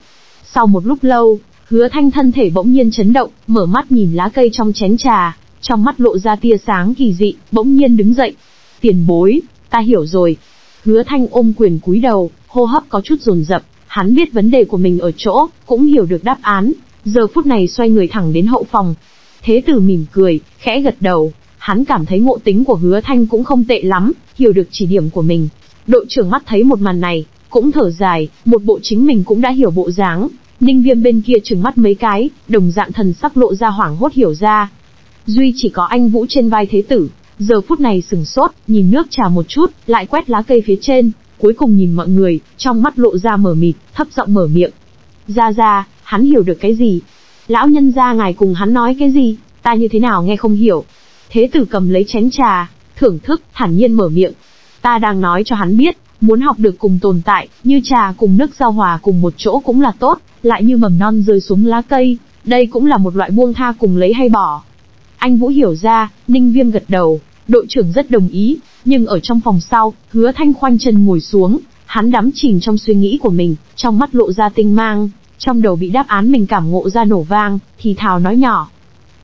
Sau một lúc lâu, Hứa Thanh thân thể bỗng nhiên chấn động, mở mắt nhìn lá cây trong chén trà, trong mắt lộ ra tia sáng kỳ dị, bỗng nhiên đứng dậy. Tiền bối, ta hiểu rồi. Hứa Thanh ôm quyền cúi đầu, hô hấp có chút dồn dập, hắn biết vấn đề của mình ở chỗ, cũng hiểu được đáp án, giờ phút này xoay người thẳng đến hậu phòng. Thế Tử mỉm cười, khẽ gật đầu. Hắn cảm thấy ngộ tính của Hứa Thanh cũng không tệ lắm, hiểu được chỉ điểm của mình. Đội trưởng mắt thấy một màn này, cũng thở dài, một bộ chính mình cũng đã hiểu bộ dáng. Ninh Viêm bên kia trừng mắt mấy cái, đồng dạng thần sắc lộ ra hoảng hốt hiểu ra. Duy chỉ có Anh Vũ trên vai Thế Tử, giờ phút này sừng sốt, nhìn nước trà một chút, lại quét lá cây phía trên, cuối cùng nhìn mọi người, trong mắt lộ ra mờ mịt, thấp giọng mở miệng. Ra ra, hắn hiểu được cái gì? Lão nhân gia ngài cùng hắn nói cái gì, ta như thế nào nghe không hiểu? Thế Tử cầm lấy chén trà, thưởng thức, thản nhiên mở miệng. Ta đang nói cho hắn biết, muốn học được cùng tồn tại, như trà cùng nước giao hòa cùng một chỗ cũng là tốt, lại như mầm non rơi xuống lá cây, đây cũng là một loại buông tha cùng lấy hay bỏ. Anh Vũ hiểu ra, Ninh Viêm gật đầu, đội trưởng rất đồng ý, nhưng ở trong phòng sau, Hứa Thanh khoanh chân ngồi xuống, hắn đắm chìm trong suy nghĩ của mình, trong mắt lộ ra tinh mang, trong đầu bị đáp án mình cảm ngộ ra nổ vang, thì thào nói nhỏ.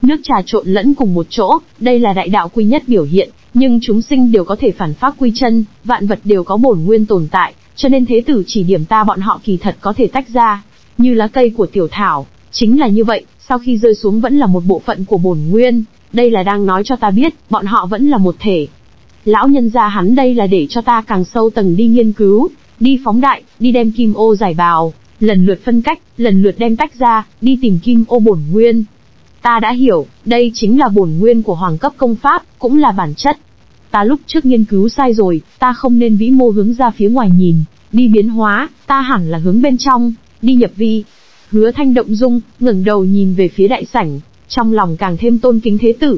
Nước trà trộn lẫn cùng một chỗ, đây là đại đạo quy nhất biểu hiện, nhưng chúng sinh đều có thể phản pháp quy chân, vạn vật đều có bổn nguyên tồn tại, cho nên Thế Tử chỉ điểm ta bọn họ kỳ thật có thể tách ra, như lá cây của tiểu thảo, chính là như vậy, sau khi rơi xuống vẫn là một bộ phận của bổn nguyên, đây là đang nói cho ta biết, bọn họ vẫn là một thể. Lão nhân gia hắn đây là để cho ta càng sâu tầng đi nghiên cứu, đi phóng đại, đi đem kim ô giải bào, lần lượt phân cách, lần lượt đem tách ra, đi tìm kim ô bổn nguyên. Ta đã hiểu, đây chính là bổn nguyên của hoàng cấp công pháp, cũng là bản chất. Ta lúc trước nghiên cứu sai rồi, ta không nên vĩ mô hướng ra phía ngoài nhìn, đi biến hóa, ta hẳn là hướng bên trong, đi nhập vi. Hứa Thanh động dung, ngẩng đầu nhìn về phía đại sảnh, trong lòng càng thêm tôn kính Thế Tử.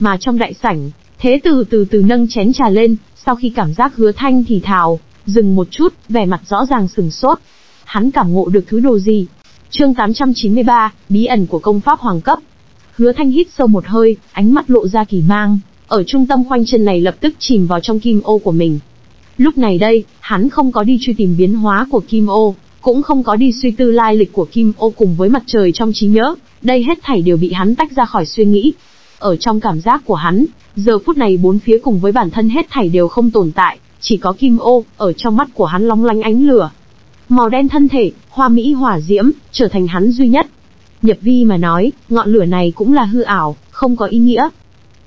Mà trong đại sảnh, Thế Tử từ từ nâng chén trà lên, sau khi cảm giác Hứa Thanh thì thào, dừng một chút, vẻ mặt rõ ràng sửng sốt. Hắn cảm ngộ được thứ đồ gì? Chương 893, bí ẩn của công pháp hoàng cấp. Hứa Thanh hít sâu một hơi, ánh mắt lộ ra kỳ mang, ở trung tâm khoanh chân này lập tức chìm vào trong kim ô của mình. Lúc này đây, hắn không có đi truy tìm biến hóa của kim ô, cũng không có đi suy tư lai lịch của kim ô cùng với mặt trời trong trí nhớ, đây hết thảy đều bị hắn tách ra khỏi suy nghĩ. Ở trong cảm giác của hắn, giờ phút này bốn phía cùng với bản thân hết thảy đều không tồn tại, chỉ có kim ô, ở trong mắt của hắn long lanh ánh lửa. Màu đen thân thể, hoa mỹ hỏa diễm, trở thành hắn duy nhất. Nhập vi mà nói, ngọn lửa này cũng là hư ảo, không có ý nghĩa.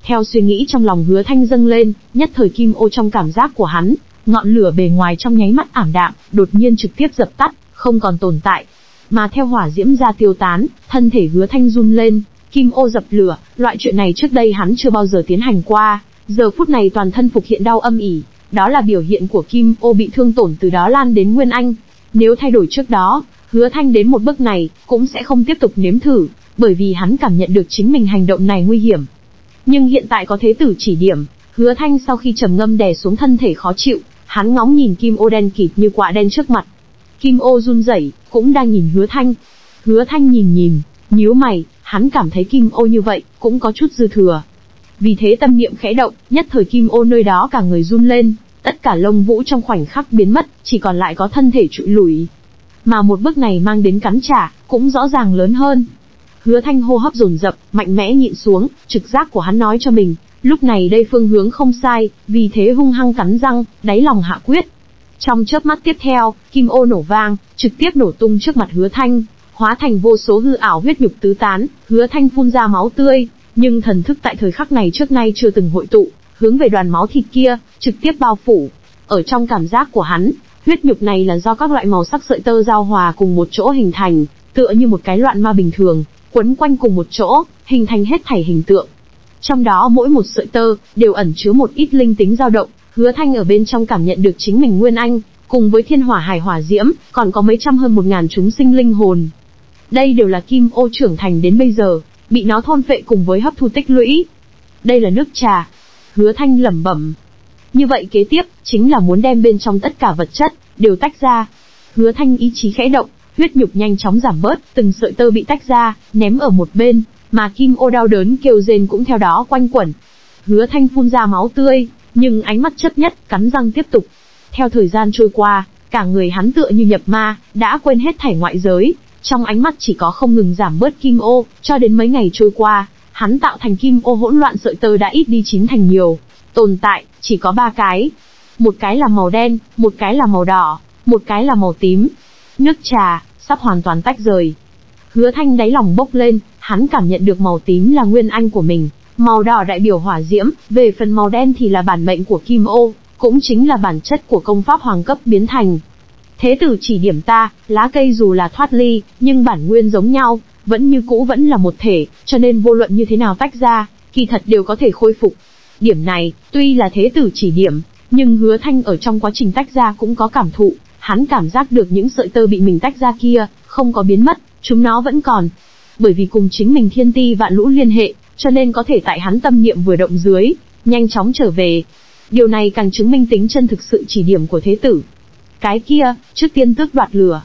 Theo suy nghĩ trong lòng Hứa Thanh dâng lên, nhất thời kim ô trong cảm giác của hắn, ngọn lửa bề ngoài trong nháy mắt ảm đạm, đột nhiên trực tiếp dập tắt, không còn tồn tại. Mà theo hỏa diễm ra tiêu tán, thân thể Hứa Thanh run lên, kim ô dập lửa, loại chuyện này trước đây hắn chưa bao giờ tiến hành qua, giờ phút này toàn thân phục hiện đau âm ỉ, đó là biểu hiện của kim ô bị thương tổn từ đó lan đến Nguyên Anh. Nếu thay đổi trước đó, Hứa Thanh đến một bước này, cũng sẽ không tiếp tục nếm thử, bởi vì hắn cảm nhận được chính mình hành động này nguy hiểm. Nhưng hiện tại có Thế Tử chỉ điểm, Hứa Thanh sau khi trầm ngâm đè xuống thân thể khó chịu, hắn ngóng nhìn kim ô đen kịt như quạ đen trước mặt. Kim ô run rẩy, cũng đang nhìn Hứa Thanh. Hứa Thanh nhìn, nhíu mày, hắn cảm thấy kim ô như vậy, cũng có chút dư thừa. Vì thế tâm niệm khẽ động, nhất thời kim ô nơi đó cả người run lên, tất cả lông vũ trong khoảnh khắc biến mất, chỉ còn lại có thân thể trụi lủi. Mà một bước này mang đến cắn trả, cũng rõ ràng lớn hơn. Hứa Thanh hô hấp dồn dập, mạnh mẽ nhịn xuống, trực giác của hắn nói cho mình, lúc này đây phương hướng không sai, vì thế hung hăng cắn răng, đáy lòng hạ quyết. Trong chớp mắt tiếp theo, kim ô nổ vang, trực tiếp nổ tung trước mặt Hứa Thanh, hóa thành vô số hư ảo huyết nhục tứ tán, Hứa Thanh phun ra máu tươi, nhưng thần thức tại thời khắc này trước nay chưa từng hội tụ, hướng về đoàn máu thịt kia, trực tiếp bao phủ. Ở trong cảm giác của hắn, huyết nhục này là do các loại màu sắc sợi tơ giao hòa cùng một chỗ hình thành, tựa như một cái loạn ma bình thường, quấn quanh cùng một chỗ, hình thành hết thảy hình tượng. Trong đó mỗi một sợi tơ đều ẩn chứa một ít linh tính dao động, Hứa Thanh ở bên trong cảm nhận được chính mình Nguyên Anh, cùng với thiên hỏa hải hỏa diễm, còn có mấy trăm hơn 1000 chúng sinh linh hồn. Đây đều là kim ô trưởng thành đến bây giờ, bị nó thôn phệ cùng với hấp thu tích lũy. Đây là nước trà. Hứa Thanh lẩm bẩm. Như vậy kế tiếp, chính là muốn đem bên trong tất cả vật chất, đều tách ra. Hứa Thanh ý chí khẽ động, huyết nhục nhanh chóng giảm bớt, từng sợi tơ bị tách ra, ném ở một bên, mà kim ô đau đớn kêu rên cũng theo đó quanh quẩn. Hứa Thanh phun ra máu tươi, nhưng ánh mắt chấp nhất, cắn răng tiếp tục. Theo thời gian trôi qua, cả người hắn tựa như nhập ma, đã quên hết thảy ngoại giới, trong ánh mắt chỉ có không ngừng giảm bớt kim ô, cho đến mấy ngày trôi qua, hắn tạo thành kim ô hỗn loạn sợi tơ đã ít đi 9 thành nhiều. Tồn tại, chỉ có 3 cái. Một cái là màu đen, một cái là màu đỏ, một cái là màu tím. Nước trà, sắp hoàn toàn tách rời. Hứa Thanh đáy lòng bốc lên, hắn cảm nhận được màu tím là nguyên anh của mình, màu đỏ đại biểu hỏa diễm, về phần màu đen thì là bản mệnh của Kim Ô, cũng chính là bản chất của công pháp hoàng cấp biến thành. Thế tử chỉ điểm ta, lá cây dù là thoát ly, nhưng bản nguyên giống nhau, vẫn như cũ vẫn là một thể, cho nên vô luận như thế nào tách ra, kỳ thật đều có thể khôi phục. Điểm này, tuy là thế tử chỉ điểm, nhưng Hứa Thanh ở trong quá trình tách ra cũng có cảm thụ, hắn cảm giác được những sợi tơ bị mình tách ra kia, không có biến mất, chúng nó vẫn còn. Bởi vì cùng chính mình thiên ti vạn lũ liên hệ, cho nên có thể tại hắn tâm niệm vừa động dưới, nhanh chóng trở về. Điều này càng chứng minh tính chân thực sự chỉ điểm của thế tử. Cái kia, trước tiên tước đoạt lửa.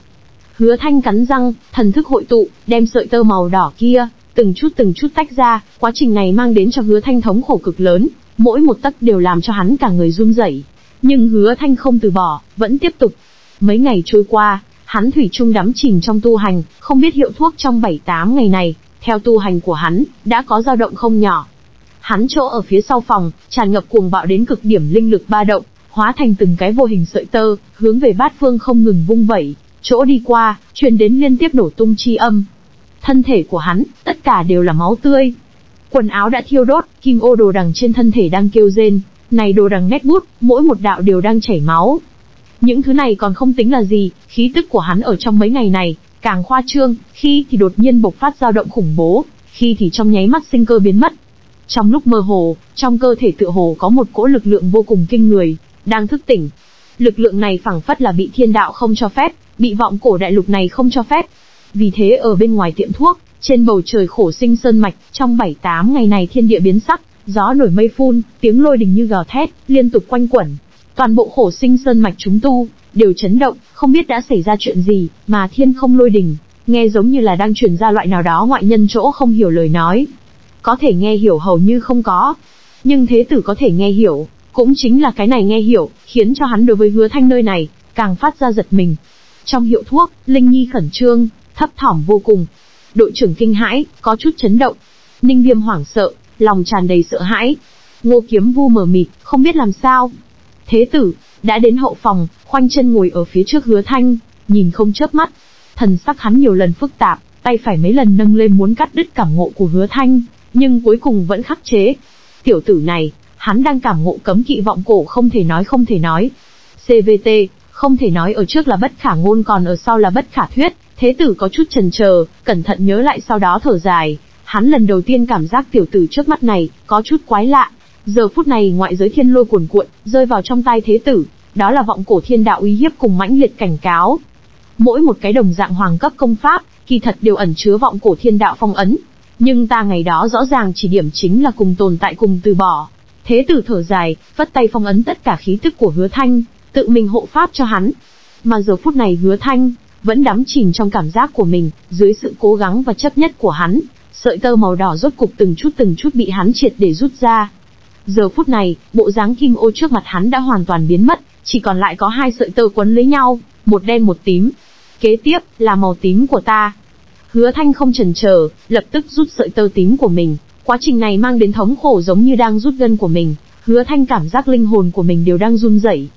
Hứa Thanh cắn răng, thần thức hội tụ, đem sợi tơ màu đỏ kia, từng chút tách ra, quá trình này mang đến cho Hứa Thanh thống khổ cực lớn, mỗi một tấc đều làm cho hắn cả người run rẩy. Nhưng Hứa Thanh không từ bỏ, vẫn tiếp tục. Mấy ngày trôi qua, hắn thủy chung đắm chìm trong tu hành, không biết hiệu thuốc trong 7-8 ngày này, theo tu hành của hắn, đã có dao động không nhỏ. Hắn chỗ ở phía sau phòng, tràn ngập cuồng bạo đến cực điểm linh lực ba động, hóa thành từng cái vô hình sợi tơ, hướng về bát phương không ngừng vung vẩy, chỗ đi qua, truyền đến liên tiếp nổ tung chi âm. Thân thể của hắn, tất cả đều là máu tươi. Quần áo đã thiêu đốt, kim ô đồ đằng trên thân thể đang kêu rên, này đồ đằng nét bút, mỗi một đạo đều đang chảy máu. Những thứ này còn không tính là gì, khí tức của hắn ở trong mấy ngày này, càng khoa trương, khi thì đột nhiên bộc phát dao động khủng bố, khi thì trong nháy mắt sinh cơ biến mất. Trong lúc mơ hồ, trong cơ thể tựa hồ có một cỗ lực lượng vô cùng kinh người, đang thức tỉnh. Lực lượng này phảng phất là bị thiên đạo không cho phép, bị vọng cổ đại lục này không cho phép. Vì thế ở bên ngoài tiệm thuốc, trên bầu trời khổ sinh sơn mạch, trong 7-8 ngày này thiên địa biến sắc, gió nổi mây phun, tiếng lôi đình như gào thét, liên tục quanh quẩn. Toàn bộ khổ sinh sơn mạch chúng tu, đều chấn động, không biết đã xảy ra chuyện gì, mà thiên không lôi đình, nghe giống như là đang truyền ra loại nào đó ngoại nhân chỗ không hiểu lời nói. Có thể nghe hiểu hầu như không có, nhưng thế tử có thể nghe hiểu, cũng chính là cái này nghe hiểu, khiến cho hắn đối với Hứa Thanh nơi này, càng phát ra giật mình. Trong hiệu thuốc, Linh Nhi khẩn trương, thấp thỏm vô cùng. Đội trưởng kinh hãi, có chút chấn động. Ninh Viêm hoảng sợ, lòng tràn đầy sợ hãi. Ngô Kiếm Vu mờ mịt, không biết làm sao. Thế tử, đã đến hậu phòng, khoanh chân ngồi ở phía trước Hứa Thanh, nhìn không chớp mắt. Thần sắc hắn nhiều lần phức tạp, tay phải mấy lần nâng lên muốn cắt đứt cảm ngộ của Hứa Thanh, nhưng cuối cùng vẫn khắc chế. Tiểu tử này, hắn đang cảm ngộ cấm kỵ vọng cổ không thể nói. CVT, không thể nói ở trước là bất khả ngôn còn ở sau là bất khả thuyết, thế tử có chút chần chờ, cẩn thận nhớ lại sau đó thở dài. Hắn lần đầu tiên cảm giác tiểu tử trước mắt này, có chút quái lạ. Giờ phút này ngoại giới thiên lôi cuồn cuộn, rơi vào trong tai thế tử, đó là vọng cổ thiên đạo uy hiếp cùng mãnh liệt cảnh cáo. Mỗi một cái đồng dạng hoàng cấp công pháp, kỳ thật đều ẩn chứa vọng cổ thiên đạo phong ấn. Nhưng ta ngày đó rõ ràng chỉ điểm chính là cùng tồn tại cùng từ bỏ. Thế tử thở dài, vất tay phong ấn tất cả khí tức của Hứa Thanh, tự mình hộ pháp cho hắn. Mà giờ phút này Hứa Thanh, vẫn đắm chìm trong cảm giác của mình, dưới sự cố gắng và chấp nhất của hắn, sợi tơ màu đỏ rốt cục từng chút bị hắn triệt để rút ra. Giờ phút này, bộ dáng kim ô trước mặt hắn đã hoàn toàn biến mất, chỉ còn lại có hai sợi tơ quấn lấy nhau, một đen một tím. Kế tiếp, là màu tím của ta. Hứa Thanh không chần chờ, lập tức rút sợi tơ tím của mình. Quá trình này mang đến thống khổ giống như đang rút gân của mình. Hứa Thanh cảm giác linh hồn của mình đều đang run rẩy.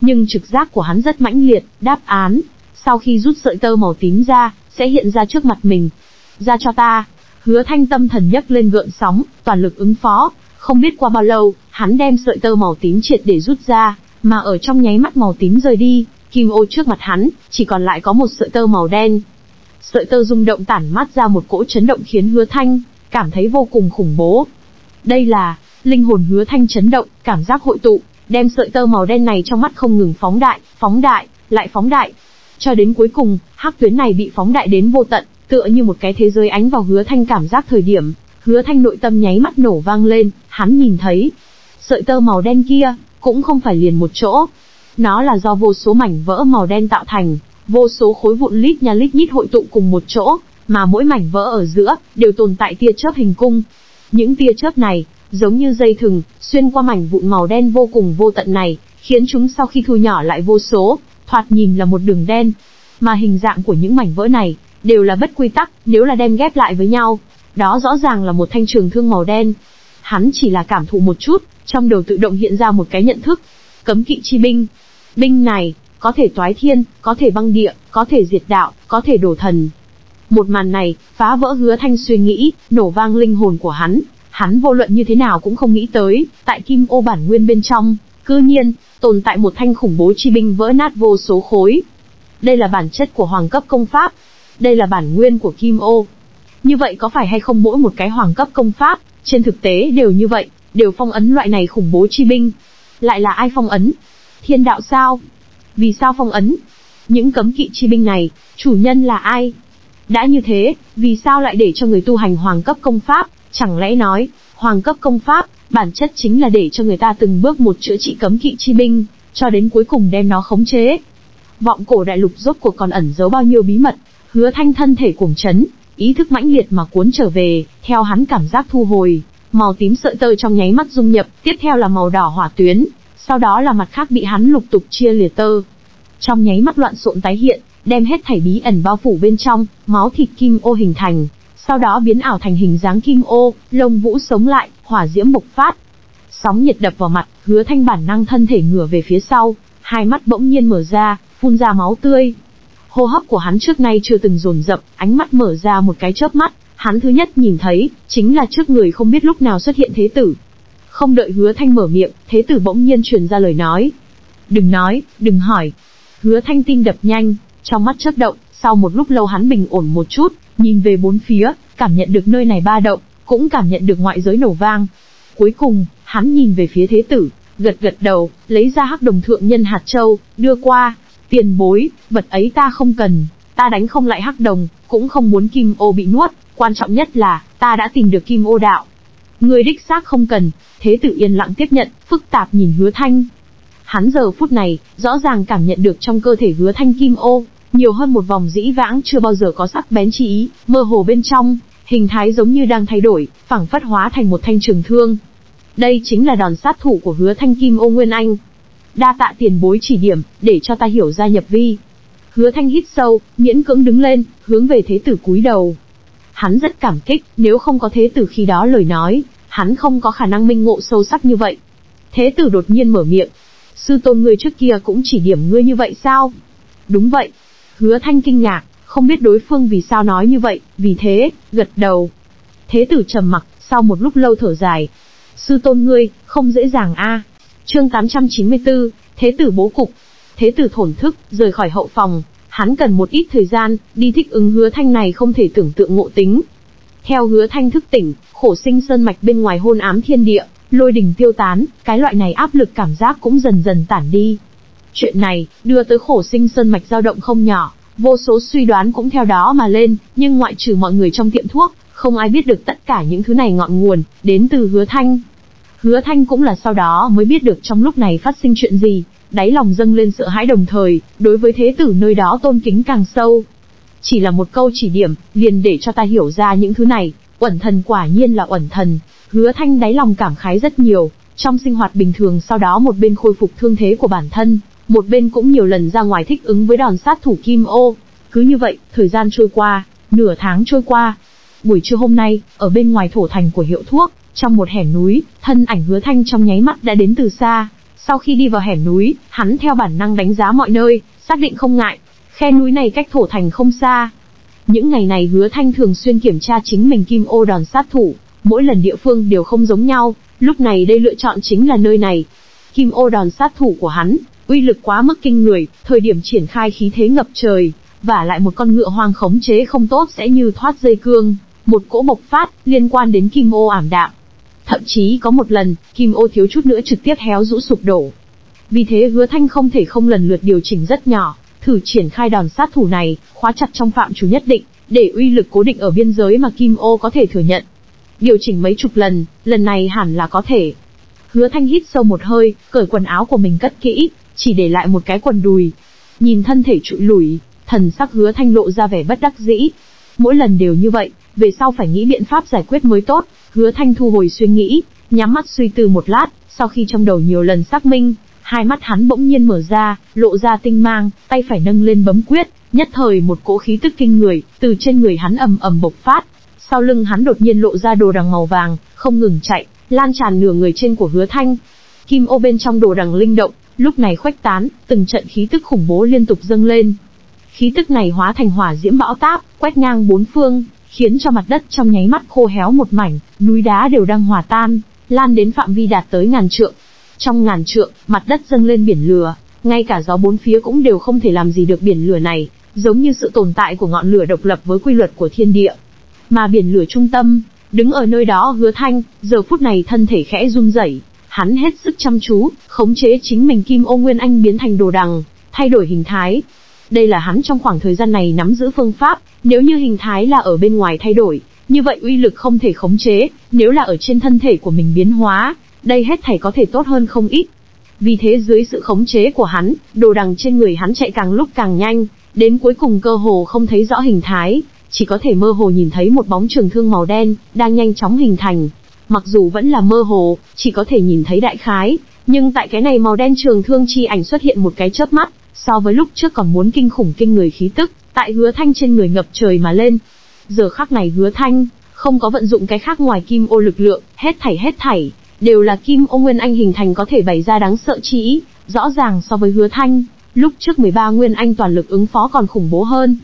Nhưng trực giác của hắn rất mãnh liệt, đáp án. Sau khi rút sợi tơ màu tím ra, sẽ hiện ra trước mặt mình. Ra cho ta. Hứa Thanh tâm thần nhấc lên gợn sóng, toàn lực ứng phó. Không biết qua bao lâu, hắn đem sợi tơ màu tím triệt để rút ra, mà ở trong nháy mắt màu tím rời đi, kim ô trước mặt hắn, chỉ còn lại có một sợi tơ màu đen. Sợi tơ rung động tản mát ra một cỗ chấn động khiến Hứa Thanh cảm thấy vô cùng khủng bố. Đây là, linh hồn Hứa Thanh chấn động, cảm giác hội tụ, đem sợi tơ màu đen này trong mắt không ngừng phóng đại, cho đến cuối cùng, hắc tuyến này bị phóng đại đến vô tận, tựa như một cái thế giới ánh vào Hứa Thanh cảm giác thời điểm, Hứa Thanh nội tâm nháy mắt nổ vang lên, hắn nhìn thấy, sợi tơ màu đen kia, cũng không phải liền một chỗ. Nó là do vô số mảnh vỡ màu đen tạo thành, vô số khối vụn lít nhít hội tụ cùng một chỗ, mà mỗi mảnh vỡ ở giữa, đều tồn tại tia chớp hình cung. Những tia chớp này, giống như dây thừng, xuyên qua mảnh vụn màu đen vô cùng vô tận này, khiến chúng sau khi thu nhỏ lại vô số, thoạt nhìn là một đường đen. Mà hình dạng của những mảnh vỡ này, đều là bất quy tắc, nếu là đem ghép lại với nhau. Đó rõ ràng là một thanh trường thương màu đen. Hắn chỉ là cảm thụ một chút, trong đầu tự động hiện ra một cái nhận thức. Cấm kỵ chi binh. Binh này, có thể toái thiên, có thể băng địa, có thể diệt đạo, có thể đổ thần. Một màn này phá vỡ Hứa Thanh suy nghĩ, nổ vang linh hồn của hắn. Hắn vô luận như thế nào cũng không nghĩ tới, tại Kim Ô bản nguyên bên trong, cư nhiên tồn tại một thanh khủng bố chi binh vỡ nát vô số khối. Đây là bản chất của hoàng cấp công pháp, đây là bản nguyên của Kim Ô. Như vậy có phải hay không mỗi một cái hoàng cấp công pháp, trên thực tế đều như vậy, đều phong ấn loại này khủng bố chi binh. Lại là ai phong ấn? Thiên đạo sao? Vì sao phong ấn? Những cấm kỵ chi binh này, chủ nhân là ai? Đã như thế, vì sao lại để cho người tu hành hoàng cấp công pháp? Chẳng lẽ nói, hoàng cấp công pháp, bản chất chính là để cho người ta từng bước một chữa trị cấm kỵ chi binh, cho đến cuối cùng đem nó khống chế. Vọng cổ đại lục rốt cuộc còn ẩn giấu bao nhiêu bí mật? Hứa Thanh thân thể cuồng chấn, ý thức mãnh liệt mà cuốn trở về, theo hắn cảm giác thu hồi, màu tím sợi tơ trong nháy mắt dung nhập, tiếp theo là màu đỏ hỏa tuyến, sau đó là mặt khác bị hắn lục tục chia lìa tơ. Trong nháy mắt loạn xộn tái hiện, đem hết thảy bí ẩn bao phủ bên trong, máu thịt Kim Ô hình thành, sau đó biến ảo thành hình dáng Kim Ô, lông vũ sống lại, hỏa diễm bộc phát. Sóng nhiệt đập vào mặt, Hứa Thanh bản năng thân thể ngửa về phía sau, hai mắt bỗng nhiên mở ra, phun ra máu tươi. Hô hấp của hắn trước nay chưa từng dồn dập, ánh mắt mở ra một cái chớp mắt, hắn thứ nhất nhìn thấy chính là trước người không biết lúc nào xuất hiện Thế Tử. Không đợi Hứa Thanh mở miệng, Thế Tử bỗng nhiên truyền ra lời nói. Đừng nói, đừng hỏi. Hứa Thanh tim đập nhanh, trong mắt chớp động, sau một lúc lâu hắn bình ổn một chút, nhìn về bốn phía, cảm nhận được nơi này ba động, cũng cảm nhận được ngoại giới nổ vang. Cuối cùng, hắn nhìn về phía Thế Tử, gật gật đầu, lấy ra hắc đồng thượng nhân hạt châu, đưa qua. Tiền bối, vật ấy ta không cần, ta đánh không lại hắc đồng, cũng không muốn Kim Ô bị nuốt, quan trọng nhất là, ta đã tìm được Kim Ô đạo. Người đích xác không cần. Thế Tử yên lặng tiếp nhận, phức tạp nhìn Hứa Thanh. Hắn giờ phút này, rõ ràng cảm nhận được trong cơ thể Hứa Thanh Kim Ô, nhiều hơn một vòng dĩ vãng chưa bao giờ có sắc bén chi ý, mơ hồ bên trong, hình thái giống như đang thay đổi, phảng phất hóa thành một thanh trường thương. Đây chính là đòn sát thủ của Hứa Thanh Kim Ô Nguyên Anh. Đa tạ tiền bối chỉ điểm, để cho ta hiểu ra nhập vi. Hứa Thanh hít sâu, miễn cưỡng đứng lên, hướng về Thế Tử cúi đầu. Hắn rất cảm kích, nếu không có Thế Tử khi đó lời nói, hắn không có khả năng minh ngộ sâu sắc như vậy. Thế Tử đột nhiên mở miệng. Sư tôn ngươi trước kia cũng chỉ điểm ngươi như vậy sao? Đúng vậy. Hứa Thanh kinh ngạc, không biết đối phương vì sao nói như vậy, vì thế, gật đầu. Thế Tử trầm mặc, sau một lúc lâu thở dài. Sư tôn ngươi, không dễ dàng a. Chương 894, Thế Tử bố cục. Thế Tử thổn thức, rời khỏi hậu phòng, hắn cần một ít thời gian, đi thích ứng Hứa Thanh này không thể tưởng tượng ngộ tính. Theo Hứa Thanh thức tỉnh, Khổ Sinh sơn mạch bên ngoài hôn ám thiên địa, lôi đình tiêu tán, cái loại này áp lực cảm giác cũng dần dần tản đi. Chuyện này, đưa tới Khổ Sinh sơn mạch dao động không nhỏ, vô số suy đoán cũng theo đó mà lên, nhưng ngoại trừ mọi người trong tiệm thuốc, không ai biết được tất cả những thứ này ngọn nguồn, đến từ Hứa Thanh. Hứa Thanh cũng là sau đó mới biết được trong lúc này phát sinh chuyện gì, đáy lòng dâng lên sợ hãi đồng thời, đối với Thế Tử nơi đó tôn kính càng sâu. Chỉ là một câu chỉ điểm, liền để cho ta hiểu ra những thứ này, uẩn thần quả nhiên là uẩn thần. Hứa Thanh đáy lòng cảm khái rất nhiều, trong sinh hoạt bình thường sau đó một bên khôi phục thương thế của bản thân, một bên cũng nhiều lần ra ngoài thích ứng với đòn sát thủ Kim Ô. Cứ như vậy, thời gian trôi qua, nửa tháng trôi qua. Buổi trưa hôm nay, ở bên ngoài thổ thành của hiệu thuốc, trong một hẻm núi, thân ảnh Hứa Thanh trong nháy mắt đã đến từ xa. Sau khi đi vào hẻm núi, hắn theo bản năng đánh giá mọi nơi, xác định không ngại, khe núi này cách thổ thành không xa. Những ngày này Hứa Thanh thường xuyên kiểm tra chính mình Kim Ô đòn sát thủ, mỗi lần địa phương đều không giống nhau, lúc này đây lựa chọn chính là nơi này. Kim Ô đòn sát thủ của hắn, uy lực quá mức kinh người, thời điểm triển khai khí thế ngập trời, vả lại một con ngựa hoang khống chế không tốt sẽ như thoát dây cương, một cỗ bộc phát liên quan đến Kim Ô ảm đạm. Thậm chí có một lần, Kim Ô thiếu chút nữa trực tiếp héo rũ sụp đổ. Vì thế Hứa Thanh không thể không lần lượt điều chỉnh rất nhỏ, thử triển khai đòn sát thủ này, khóa chặt trong phạm chủ nhất định, để uy lực cố định ở biên giới mà Kim Ô có thể thừa nhận. Điều chỉnh mấy chục lần, lần này hẳn là có thể. Hứa Thanh hít sâu một hơi, cởi quần áo của mình cất kỹ, chỉ để lại một cái quần đùi. Nhìn thân thể trụi lủi, thần sắc Hứa Thanh lộ ra vẻ bất đắc dĩ. Mỗi lần đều như vậy, về sau phải nghĩ biện pháp giải quyết mới tốt. Hứa Thanh thu hồi suy nghĩ, nhắm mắt suy tư một lát, sau khi trong đầu nhiều lần xác minh, hai mắt hắn bỗng nhiên mở ra, lộ ra tinh mang, tay phải nâng lên bấm quyết, nhất thời một cỗ khí tức kinh người, từ trên người hắn ầm ầm bộc phát, sau lưng hắn đột nhiên lộ ra đồ đằng màu vàng, không ngừng chạy, lan tràn nửa người trên của Hứa Thanh. Kim Ô bên trong đồ đằng linh động, lúc này khuếch tán, từng trận khí tức khủng bố liên tục dâng lên. khí tức này hóa thành hỏa diễm bão táp, quét ngang bốn phương, khiến cho mặt đất trong nháy mắt khô héo một mảnh, núi đá đều đang hòa tan, lan đến phạm vi đạt tới ngàn trượng. Trong ngàn trượng, mặt đất dâng lên biển lửa, ngay cả gió bốn phía cũng đều không thể làm gì được biển lửa này, giống như sự tồn tại của ngọn lửa độc lập với quy luật của thiên địa. Mà biển lửa trung tâm, đứng ở nơi đó Hứa Thanh, giờ phút này thân thể khẽ run rẩy, hắn hết sức chăm chú, khống chế chính mình Kim Ô Nguyên Anh biến thành đồ đằng, thay đổi hình thái. Đây là hắn trong khoảng thời gian này nắm giữ phương pháp, nếu như hình thái là ở bên ngoài thay đổi, như vậy uy lực không thể khống chế, nếu là ở trên thân thể của mình biến hóa, đây hết thảy có thể tốt hơn không ít. Vì thế dưới sự khống chế của hắn, đồ đằng trên người hắn chạy càng lúc càng nhanh, đến cuối cùng cơ hồ không thấy rõ hình thái, chỉ có thể mơ hồ nhìn thấy một bóng trường thương màu đen đang nhanh chóng hình thành. Mặc dù vẫn là mơ hồ, chỉ có thể nhìn thấy đại khái, nhưng tại cái này màu đen trường thương chi ảnh xuất hiện một cái chớp mắt, so với lúc trước còn muốn kinh khủng kinh người khí tức, tại Hứa Thanh trên người ngập trời mà lên. Giờ khắc này Hứa Thanh không có vận dụng cái khác ngoài Kim Ô lực lượng, hết thảy đều là Kim Ô Nguyên Anh hình thành có thể bày ra đáng sợ chi ý, rõ ràng so với Hứa Thanh lúc trước 13 Nguyên Anh toàn lực ứng phó còn khủng bố hơn.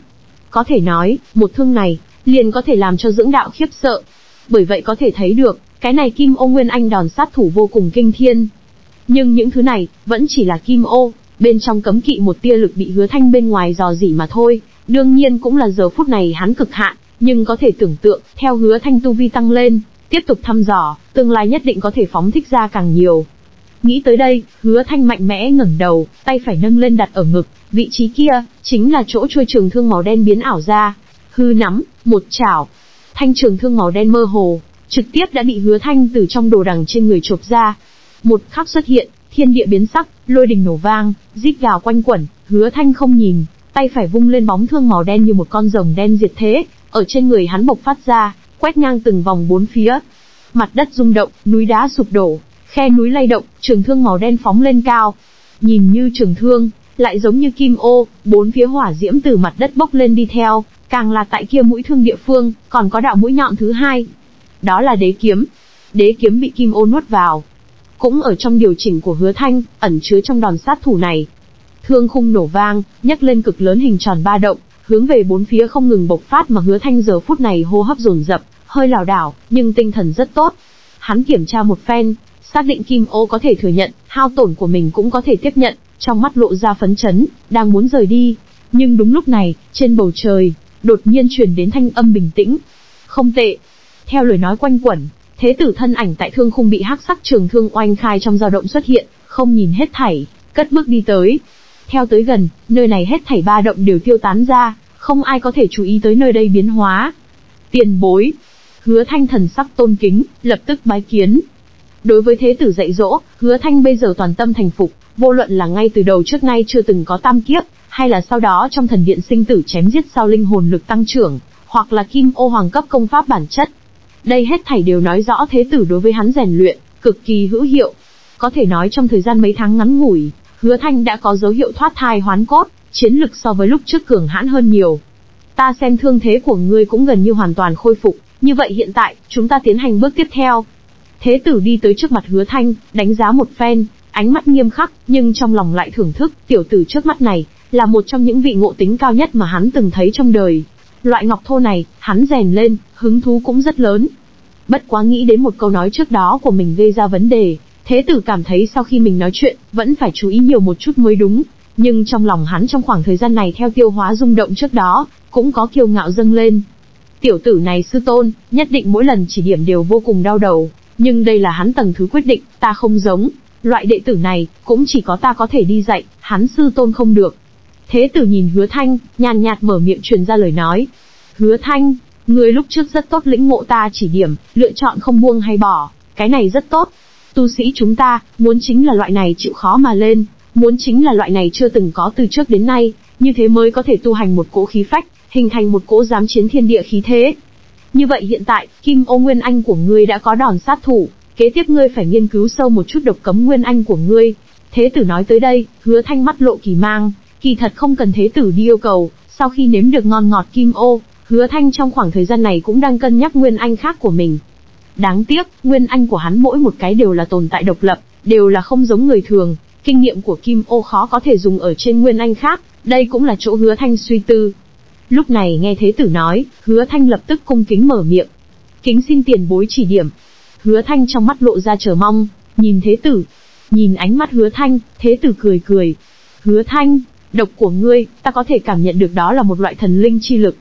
Có thể nói, một thương này liền có thể làm cho dưỡng đạo khiếp sợ. Bởi vậy có thể thấy được, cái này Kim Ô Nguyên Anh đòn sát thủ vô cùng kinh thiên. Nhưng những thứ này vẫn chỉ là Kim Ô bên trong cấm kỵ một tia lực bị Hứa Thanh bên ngoài dò dỉ mà thôi, đương nhiên cũng là giờ phút này hắn cực hạn, nhưng có thể tưởng tượng, theo Hứa Thanh tu vi tăng lên, tiếp tục thăm dò, tương lai nhất định có thể phóng thích ra càng nhiều. Nghĩ tới đây, Hứa Thanh mạnh mẽ ngẩng đầu, tay phải nâng lên đặt ở ngực, vị trí kia chính là chỗ chuôi trường thương màu đen biến ảo ra, hư nắm, một chảo, thanh trường thương màu đen mơ hồ, trực tiếp đã bị Hứa Thanh từ trong đồ đằng trên người chộp ra. Một khắc xuất hiện, thiên địa biến sắc, lôi đình nổ vang, rít gào quanh quẩn. Hứa Thanh không nhìn, tay phải vung lên bóng thương màu đen như một con rồng đen diệt thế, ở trên người hắn bộc phát ra, quét ngang từng vòng bốn phía. Mặt đất rung động, núi đá sụp đổ, khe núi lay động, trường thương màu đen phóng lên cao. Nhìn như trường thương, lại giống như Kim Ô, bốn phía hỏa diễm từ mặt đất bốc lên đi theo, càng là tại kia mũi thương địa phương, còn có đạo mũi nhọn thứ hai. Đó là đế kiếm. Đế kiếm bị Kim Ô nuốt vào. Cũng ở trong điều chỉnh của Hứa Thanh, ẩn chứa trong đòn sát thủ này. Thương khung nổ vang, nhấc lên cực lớn hình tròn ba động, hướng về bốn phía không ngừng bộc phát mà Hứa Thanh giờ phút này hô hấp dồn dập, hơi lảo đảo, nhưng tinh thần rất tốt. Hắn kiểm tra một phen, xác định Kim Ô có thể thừa nhận, hao tổn của mình cũng có thể tiếp nhận, trong mắt lộ ra phấn chấn, đang muốn rời đi. Nhưng đúng lúc này, trên bầu trời, đột nhiên truyền đến thanh âm bình tĩnh. Không tệ. Theo lời nói quanh quẩn, Thế Tử thân ảnh tại thương khung bị hắc sắc trường thương oanh khai trong dao động xuất hiện, không nhìn hết thảy, cất bước đi tới. Theo tới gần, nơi này hết thảy ba động đều tiêu tán ra, không ai có thể chú ý tới nơi đây biến hóa. Tiền bối. Hứa Thanh thần sắc tôn kính, lập tức bái kiến. Đối với Thế Tử dạy dỗ, Hứa Thanh bây giờ toàn tâm thành phục, vô luận là ngay từ đầu trước nay chưa từng có tam kiếp, hay là sau đó trong thần điện sinh tử chém giết sau linh hồn lực tăng trưởng, hoặc là Kim Ô hoàng cấp công pháp bản chất. Đây hết thảy đều nói rõ Thế Tử đối với hắn rèn luyện, cực kỳ hữu hiệu. Có thể nói trong thời gian mấy tháng ngắn ngủi, Hứa Thanh đã có dấu hiệu thoát thai hoán cốt, chiến lực so với lúc trước cường hãn hơn nhiều. Ta xem thương thế của ngươi cũng gần như hoàn toàn khôi phục, như vậy hiện tại, chúng ta tiến hành bước tiếp theo. Thế Tử đi tới trước mặt Hứa Thanh, đánh giá một phen, ánh mắt nghiêm khắc, nhưng trong lòng lại thưởng thức, tiểu tử trước mắt này, là một trong những vị ngộ tính cao nhất mà hắn từng thấy trong đời. Loại ngọc thô này, hắn rèn lên, hứng thú cũng rất lớn. Bất quá nghĩ đến một câu nói trước đó của mình gây ra vấn đề, Thế Tử cảm thấy sau khi mình nói chuyện, vẫn phải chú ý nhiều một chút mới đúng. Nhưng trong lòng hắn trong khoảng thời gian này theo tiêu hóa rung động trước đó, cũng có kiêu ngạo dâng lên. Tiểu tử này sư tôn, nhất định mỗi lần chỉ điểm đều vô cùng đau đầu. Nhưng đây là hắn tầng thứ quyết định, ta không giống. Loại đệ tử này, cũng chỉ có ta có thể đi dạy, hắn sư tôn không được. Thế Tử nhìn Hứa Thanh, nhàn nhạt mở miệng truyền ra lời nói. Hứa Thanh, ngươi lúc trước rất tốt lĩnh ngộ ta chỉ điểm, lựa chọn không buông hay bỏ, cái này rất tốt. Tu sĩ chúng ta, muốn chính là loại này chịu khó mà lên, muốn chính là loại này chưa từng có từ trước đến nay, như thế mới có thể tu hành một cỗ khí phách, hình thành một cỗ dám chiến thiên địa khí thế. Như vậy hiện tại, Kim Ô Nguyên Anh của ngươi đã có đòn sát thủ, kế tiếp ngươi phải nghiên cứu sâu một chút độc cấm Nguyên Anh của ngươi. Thế Tử nói tới đây, Hứa Thanh mắt lộ kỳ mang. Kỳ thật không cần Thế Tử đi yêu cầu, sau khi nếm được ngon ngọt Kim Ô, Hứa Thanh trong khoảng thời gian này cũng đang cân nhắc Nguyên Anh khác của mình. Đáng tiếc, Nguyên Anh của hắn mỗi một cái đều là tồn tại độc lập, đều là không giống người thường, kinh nghiệm của Kim Ô khó có thể dùng ở trên Nguyên Anh khác, đây cũng là chỗ Hứa Thanh suy tư. Lúc này nghe Thế Tử nói, Hứa Thanh lập tức cung kính mở miệng. Kính xin tiền bối chỉ điểm. Hứa Thanh trong mắt lộ ra chờ mong, nhìn Thế Tử. Nhìn ánh mắt Hứa Thanh, Thế Tử cười cười. Hứa Thanh, độc của ngươi, ta có thể cảm nhận được đó là một loại thần linh chi lực.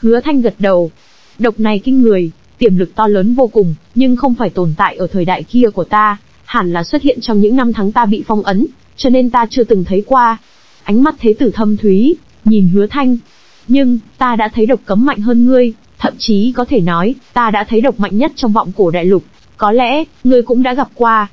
Hứa Thanh gật đầu. Độc này kinh người, tiềm lực to lớn vô cùng, nhưng không phải tồn tại ở thời đại kia của ta, hẳn là xuất hiện trong những năm tháng ta bị phong ấn, cho nên ta chưa từng thấy qua. Ánh mắt Thế Tử thâm thúy, nhìn Hứa Thanh. Nhưng, ta đã thấy độc cấm mạnh hơn ngươi, thậm chí có thể nói, ta đã thấy độc mạnh nhất trong vọng cổ đại lục. Có lẽ, ngươi cũng đã gặp qua.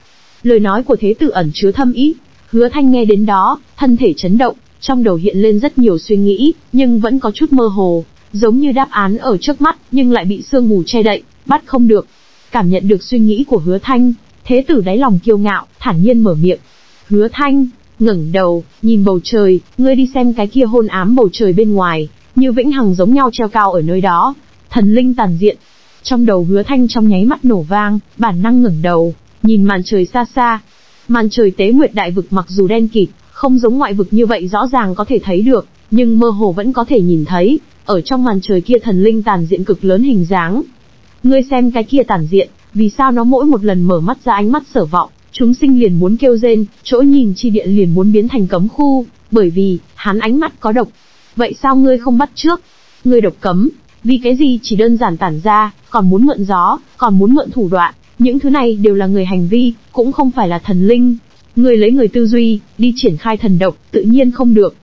Lời nói của Thế Tử ẩn chứa thâm ý. Hứa Thanh nghe đến đó, thân thể chấn động, trong đầu hiện lên rất nhiều suy nghĩ, nhưng vẫn có chút mơ hồ, giống như đáp án ở trước mắt, nhưng lại bị sương mù che đậy, bắt không được. Cảm nhận được suy nghĩ của Hứa Thanh, Thế Tử đáy lòng kiêu ngạo, thản nhiên mở miệng. Hứa Thanh, ngẩng đầu, nhìn bầu trời, ngươi đi xem cái kia hôn ám bầu trời bên ngoài, như vĩnh hằng giống nhau treo cao ở nơi đó, thần linh tàn diện. Trong đầu Hứa Thanh trong nháy mắt nổ vang, bản năng ngẩng đầu, nhìn màn trời xa xa. Màn trời Tế Nguyệt Đại Vực mặc dù đen kịt, không giống ngoại vực như vậy rõ ràng có thể thấy được, nhưng mơ hồ vẫn có thể nhìn thấy, ở trong màn trời kia thần linh tàn diện cực lớn hình dáng. Ngươi xem cái kia tàn diện, vì sao nó mỗi một lần mở mắt ra ánh mắt sở vọng, chúng sinh liền muốn kêu rên, chỗ nhìn chi địa liền muốn biến thành cấm khu, bởi vì, hắn ánh mắt có độc. Vậy sao ngươi không bắt trước? Ngươi độc cấm, vì cái gì chỉ đơn giản tản ra, còn muốn mượn gió, còn muốn mượn thủ đoạn, những thứ này đều là người hành vi, cũng không phải là thần linh. Ngươi lấy người tư duy, đi triển khai thần độc, tự nhiên không được.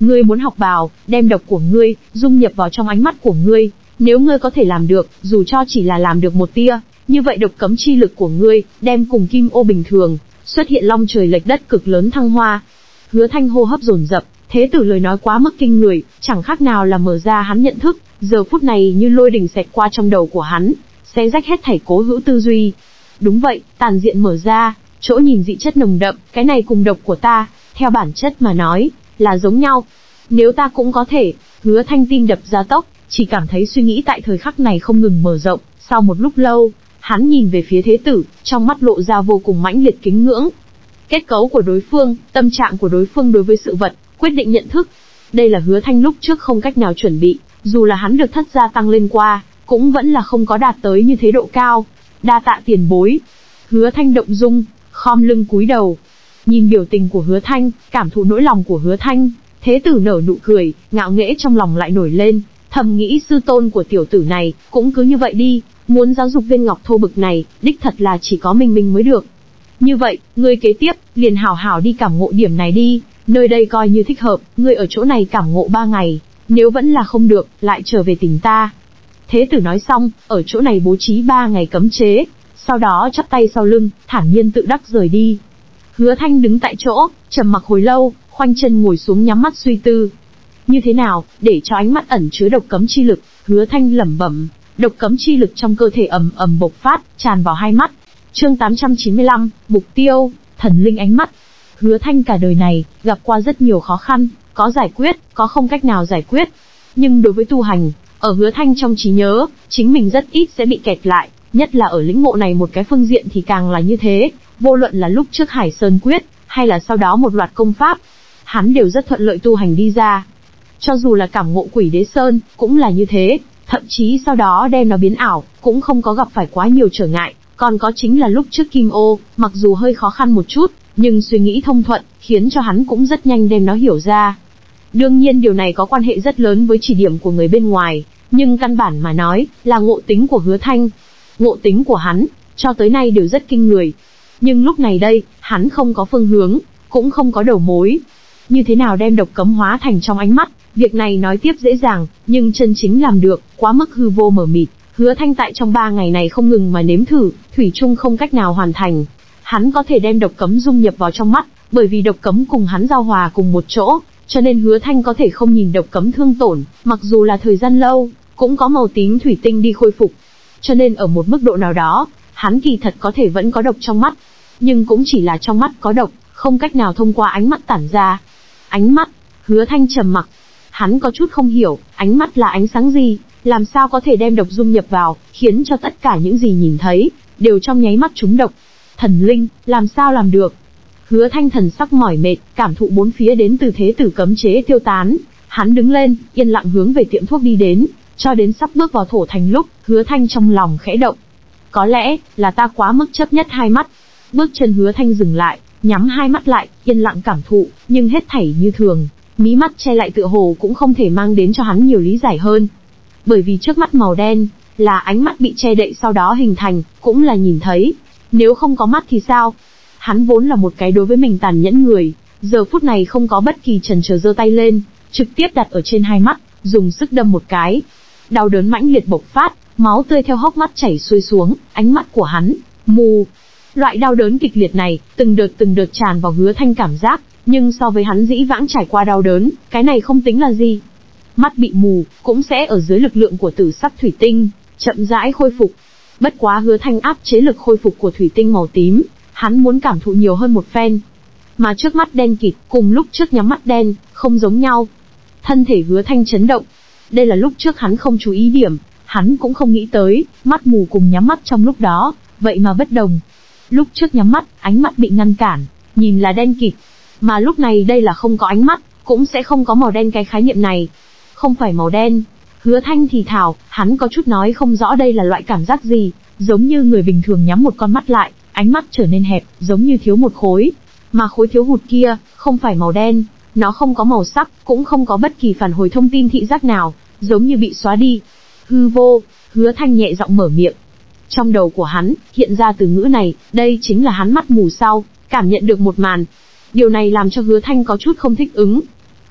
Ngươi muốn học vào, đem độc của ngươi, dung nhập vào trong ánh mắt của ngươi. Nếu ngươi có thể làm được, dù cho chỉ là làm được một tia, như vậy độc cấm chi lực của ngươi, đem cùng Kim Ô bình thường, xuất hiện long trời lệch đất cực lớn thăng hoa. Hứa Thanh hô hấp dồn dập, Thế Tử lời nói quá mức kinh người, chẳng khác nào là mở ra hắn nhận thức, giờ phút này như lôi đình xẹt qua trong đầu của hắn, xé rách hết thảy cố hữu tư duy. Đúng vậy, tàn diện mở ra, chỗ nhìn dị chất nồng đậm, cái này cùng độc của ta, theo bản chất mà nói, là giống nhau. Nếu ta cũng có thể, Hứa Thanh tim đập gia tốc, chỉ cảm thấy suy nghĩ tại thời khắc này không ngừng mở rộng, sau một lúc lâu, hắn nhìn về phía Thế Tử, trong mắt lộ ra vô cùng mãnh liệt kính ngưỡng. Kết cấu của đối phương, tâm trạng của đối phương đối với sự vật, quyết định nhận thức. Đây là Hứa Thanh lúc trước không cách nào chuẩn bị, dù là hắn được thất gia tăng lên qua, cũng vẫn là không có đạt tới như thế độ cao. Đa tạ tiền bối. Hứa Thanh động dung, khom lưng cúi đầu. Nhìn biểu tình của Hứa Thanh, cảm thụ nỗi lòng của Hứa Thanh, Thế Tử nở nụ cười, ngạo nghễ trong lòng lại nổi lên, thầm nghĩ sư tôn của tiểu tử này, cũng cứ như vậy đi, muốn giáo dục viên ngọc thô bực này, đích thật là chỉ có mình mới được. Như vậy, ngươi kế tiếp, liền hảo hảo đi cảm ngộ điểm này đi, nơi đây coi như thích hợp, ngươi ở chỗ này cảm ngộ 3 ngày, nếu vẫn là không được, lại trở về tìm ta. Thế Tử nói xong, ở chỗ này bố trí 3 ngày cấm chế, sau đó chắp tay sau lưng, thản nhiên tự đắc rời đi. Hứa Thanh đứng tại chỗ, trầm mặc hồi lâu, khoanh chân ngồi xuống nhắm mắt suy tư. Như thế nào, để cho ánh mắt ẩn chứa độc cấm chi lực, Hứa Thanh lẩm bẩm, độc cấm chi lực trong cơ thể ầm ầm bộc phát, tràn vào hai mắt. Chương 895, mục tiêu, thần linh ánh mắt. Hứa Thanh cả đời này, gặp qua rất nhiều khó khăn, có giải quyết, có không cách nào giải quyết. Nhưng đối với tu hành, ở Hứa Thanh trong trí nhớ, chính mình rất ít sẽ bị kẹt lại, nhất là ở lĩnh ngộ này một cái phương diện thì càng là như thế. Vô luận là lúc trước Hải Sơn Quyết, hay là sau đó một loạt công pháp, hắn đều rất thuận lợi tu hành đi ra. Cho dù là cảm ngộ Quỷ Đế Sơn, cũng là như thế, thậm chí sau đó đem nó biến ảo, cũng không có gặp phải quá nhiều trở ngại. Còn có chính là lúc trước Kim Ô, mặc dù hơi khó khăn một chút, nhưng suy nghĩ thông thuận, khiến cho hắn cũng rất nhanh đem nó hiểu ra. Đương nhiên điều này có quan hệ rất lớn với chỉ điểm của người bên ngoài, nhưng căn bản mà nói, là ngộ tính của Hứa Thanh. Ngộ tính của hắn, cho tới nay đều rất kinh người. Nhưng lúc này đây, hắn không có phương hướng, cũng không có đầu mối. Như thế nào đem độc cấm hóa thành trong ánh mắt, việc này nói tiếp dễ dàng, nhưng chân chính làm được, quá mức hư vô mờ mịt. Hứa Thanh tại trong 3 ngày này không ngừng mà nếm thử, thủy chung không cách nào hoàn thành. Hắn có thể đem độc cấm dung nhập vào trong mắt, bởi vì độc cấm cùng hắn giao hòa cùng một chỗ, cho nên Hứa Thanh có thể không nhìn độc cấm thương tổn, mặc dù là thời gian lâu, cũng có màu tím thủy tinh đi khôi phục. Cho nên ở một mức độ nào đó, hắn kỳ thật có thể vẫn có độc trong mắt, nhưng cũng chỉ là trong mắt có độc, không cách nào thông qua ánh mắt tản ra. Ánh mắt, Hứa Thanh trầm mặc, hắn có chút không hiểu, ánh mắt là ánh sáng gì, làm sao có thể đem độc dung nhập vào, khiến cho tất cả những gì nhìn thấy, đều trong nháy mắt trúng độc. Thần linh, làm sao làm được? Hứa Thanh thần sắc mỏi mệt, cảm thụ bốn phía đến từ thế tử cấm chế tiêu tán, hắn đứng lên, yên lặng hướng về tiệm thuốc đi đến, cho đến sắp bước vào thổ thành lúc, Hứa Thanh trong lòng khẽ động. Có lẽ là ta quá mức chấp nhất hai mắt. Bước chân Hứa Thanh dừng lại, nhắm hai mắt lại, yên lặng cảm thụ, nhưng hết thảy như thường, mí mắt che lại tựa hồ cũng không thể mang đến cho hắn nhiều lý giải hơn. Bởi vì trước mắt màu đen, là ánh mắt bị che đậy sau đó hình thành, cũng là nhìn thấy, nếu không có mắt thì sao? Hắn vốn là một cái đối với mình tàn nhẫn người, giờ phút này không có bất kỳ chần chờ giơ tay lên, trực tiếp đặt ở trên hai mắt, dùng sức đâm một cái. Đau đớn mãnh liệt bộc phát, máu tươi theo hốc mắt chảy xuôi xuống, ánh mắt của hắn mù. Loại đau đớn kịch liệt này, từng đợt tràn vào Hứa Thanh cảm giác, nhưng so với hắn dĩ vãng trải qua đau đớn, cái này không tính là gì. Mắt bị mù, cũng sẽ ở dưới lực lượng của tử sắc thủy tinh, chậm rãi khôi phục. Bất quá Hứa Thanh áp chế lực khôi phục của thủy tinh màu tím, hắn muốn cảm thụ nhiều hơn một phen. Mà trước mắt đen kịt, cùng lúc trước nhắm mắt đen, không giống nhau. Thân thể Hứa Thanh chấn động. Đây là lúc trước hắn không chú ý điểm, hắn cũng không nghĩ tới, mắt mù cùng nhắm mắt trong lúc đó, vậy mà bất đồng. Lúc trước nhắm mắt, ánh mắt bị ngăn cản, nhìn là đen kịt. Mà lúc này đây là không có ánh mắt, cũng sẽ không có màu đen cái khái niệm này. Không phải màu đen. Hứa Thanh thì thào, hắn có chút nói không rõ đây là loại cảm giác gì, giống như người bình thường nhắm một con mắt lại, ánh mắt trở nên hẹp, giống như thiếu một khối. Mà khối thiếu hụt kia, không phải màu đen, nó không có màu sắc, cũng không có bất kỳ phản hồi thông tin thị giác nào, giống như bị xóa đi. Hư vô, Hứa Thanh nhẹ giọng mở miệng. Trong đầu của hắn, hiện ra từ ngữ này, đây chính là hắn mắt mù sau, cảm nhận được một màn. Điều này làm cho Hứa Thanh có chút không thích ứng.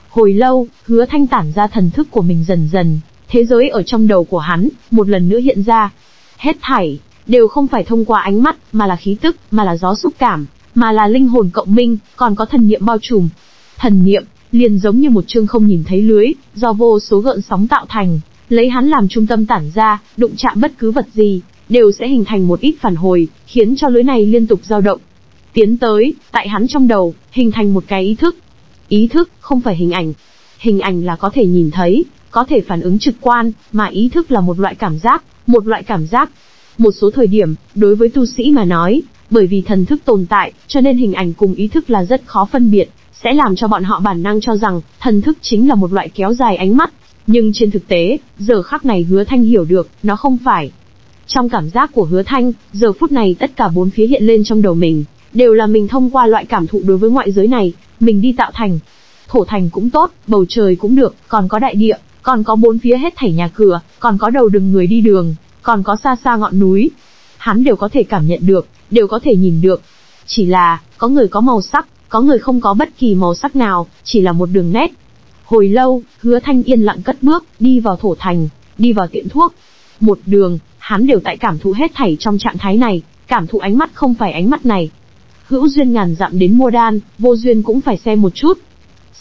Hồi lâu, Hứa Thanh tản ra thần thức của mình dần dần, thế giới ở trong đầu của hắn, một lần nữa hiện ra. Hết thảy, đều không phải thông qua ánh mắt, mà là khí tức, mà là gió xúc cảm, mà là linh hồn cộng minh, còn có thần niệm bao trùm. Thần niệm, liền giống như một chương không nhìn thấy lưới, do vô số gợn sóng tạo thành, lấy hắn làm trung tâm tản ra, đụng chạm bất cứ vật gì, đều sẽ hình thành một ít phản hồi, khiến cho lưới này liên tục dao động. Tiến tới, tại hắn trong đầu, hình thành một cái ý thức. Ý thức không phải hình ảnh. Hình ảnh là có thể nhìn thấy, có thể phản ứng trực quan, mà ý thức là một loại cảm giác, một loại cảm giác. Một số thời điểm, đối với tu sĩ mà nói, bởi vì thần thức tồn tại, cho nên hình ảnh cùng ý thức là rất khó phân biệt, sẽ làm cho bọn họ bản năng cho rằng thần thức chính là một loại kéo dài ánh mắt. Nhưng trên thực tế, giờ khắc này Hứa Thanh hiểu được, nó không phải. Trong cảm giác của Hứa Thanh, giờ phút này tất cả bốn phía hiện lên trong đầu mình, đều là mình thông qua loại cảm thụ đối với ngoại giới này, mình đi tạo thành. Thổ thành cũng tốt, bầu trời cũng được, còn có đại địa, còn có bốn phía hết thảy nhà cửa, còn có đầu đường người đi đường, còn có xa xa ngọn núi. Hắn đều có thể cảm nhận được, đều có thể nhìn được. Chỉ là, có người có màu sắc, có người không có bất kỳ màu sắc nào, chỉ là một đường nét. Hồi lâu, Hứa Thanh yên lặng cất bước, đi vào thổ thành, đi vào tiệm thuốc. Một đường, hắn đều tại cảm thụ hết thảy trong trạng thái này, cảm thụ ánh mắt không phải ánh mắt này. Hữu duyên ngàn dặm đến mua đan, vô duyên cũng phải xem một chút.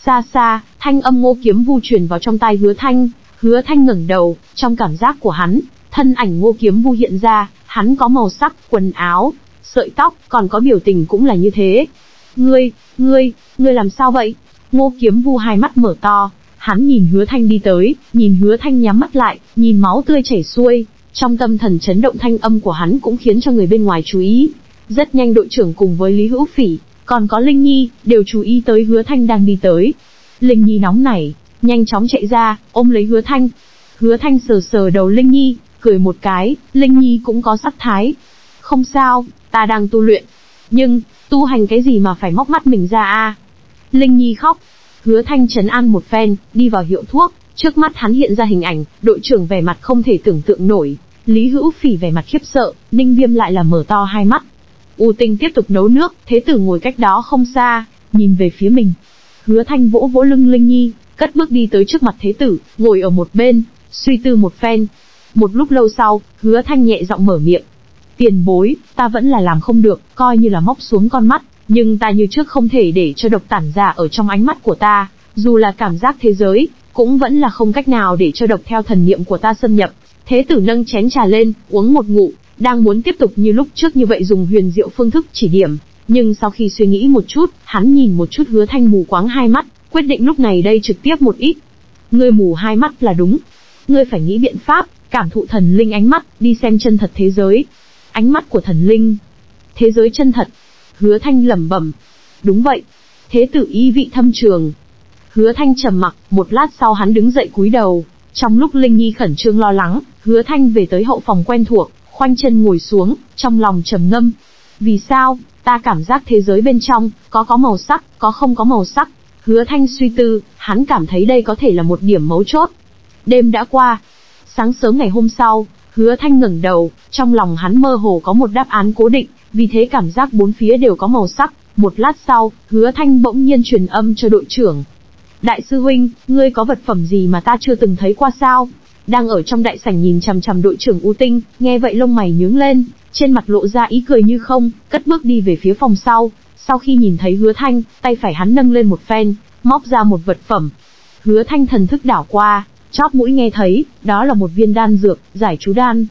Xa xa, thanh âm Ngô Kiếm Vu truyền vào trong tai Hứa Thanh. Hứa Thanh ngẩng đầu, trong cảm giác của hắn, thân ảnh Ngô Kiếm Vu hiện ra, hắn có màu sắc, quần áo, sợi tóc, còn có biểu tình cũng là như thế. Ngươi làm sao vậy? Ngô Kiếm Vu hai mắt mở to, hắn nhìn Hứa Thanh đi tới, nhìn Hứa Thanh nhắm mắt lại, nhìn máu tươi chảy xuôi, trong tâm thần chấn động thanh âm của hắn cũng khiến cho người bên ngoài chú ý. Rất nhanh đội trưởng cùng với Lý Hữu Phỉ, còn có Linh Nhi, đều chú ý tới Hứa Thanh đang đi tới. Linh Nhi nóng nảy, nhanh chóng chạy ra, ôm lấy Hứa Thanh. Hứa Thanh sờ sờ đầu Linh Nhi, cười một cái, Linh Nhi cũng có sắc thái. Không sao, ta đang tu luyện. Nhưng, tu hành cái gì mà phải móc mắt mình ra à? Linh Nhi khóc. Hứa Thanh trấn an một phen, đi vào hiệu thuốc, trước mắt hắn hiện ra hình ảnh, đội trưởng vẻ mặt không thể tưởng tượng nổi, Lý Hữu Phỉ vẻ mặt khiếp sợ, Ninh Viêm lại là mở to hai mắt. U Tinh tiếp tục nấu nước, Thế Tử ngồi cách đó không xa, nhìn về phía mình. Hứa Thanh vỗ vỗ lưng Linh Nhi, cất bước đi tới trước mặt Thế Tử, ngồi ở một bên, suy tư một phen. Một lúc lâu sau, Hứa Thanh nhẹ giọng mở miệng. Tiền bối, ta vẫn là làm không được, coi như là móc xuống con mắt, nhưng ta như trước không thể để cho độc tản ra ở trong ánh mắt của ta, dù là cảm giác thế giới, cũng vẫn là không cách nào để cho độc theo thần niệm của ta xâm nhập. Thế Tử nâng chén trà lên, uống một ngụm. Đang muốn tiếp tục như lúc trước như vậy dùng huyền diệu phương thức chỉ điểm, nhưng sau khi suy nghĩ một chút, hắn nhìn một chút Hứa Thanh mù quáng hai mắt, quyết định lúc này đây trực tiếp một ít. Ngươi mù hai mắt là đúng, ngươi phải nghĩ biện pháp, cảm thụ thần linh ánh mắt, đi xem chân thật thế giới. Ánh mắt của thần linh, thế giới chân thật. Hứa Thanh lẩm bẩm. Đúng vậy. Thế tử ý vị thâm trường. Hứa Thanh trầm mặc, một lát sau hắn đứng dậy cúi đầu. Trong lúc Linh Nhi khẩn trương lo lắng, Hứa Thanh về tới hậu phòng quen thuộc, khoanh chân ngồi xuống, trong lòng trầm ngâm. Vì sao, ta cảm giác thế giới bên trong, có màu sắc, có không có màu sắc. Hứa Thanh suy tư, hắn cảm thấy đây có thể là một điểm mấu chốt. Đêm đã qua. Sáng sớm ngày hôm sau, Hứa Thanh ngẩng đầu, trong lòng hắn mơ hồ có một đáp án cố định, vì thế cảm giác bốn phía đều có màu sắc. Một lát sau, Hứa Thanh bỗng nhiên truyền âm cho đội trưởng. Đại sư huynh, ngươi có vật phẩm gì mà ta chưa từng thấy qua sao? Đang ở trong đại sảnh nhìn chằm chằm đội trưởng U Tinh, nghe vậy lông mày nhướng lên, trên mặt lộ ra ý cười như không, cất bước đi về phía phòng sau. Sau khi nhìn thấy Hứa Thanh, tay phải hắn nâng lên một phen, móc ra một vật phẩm. Hứa Thanh thần thức đảo qua, chóp mũi nghe thấy, đó là một viên đan dược, Giải Chú Đan.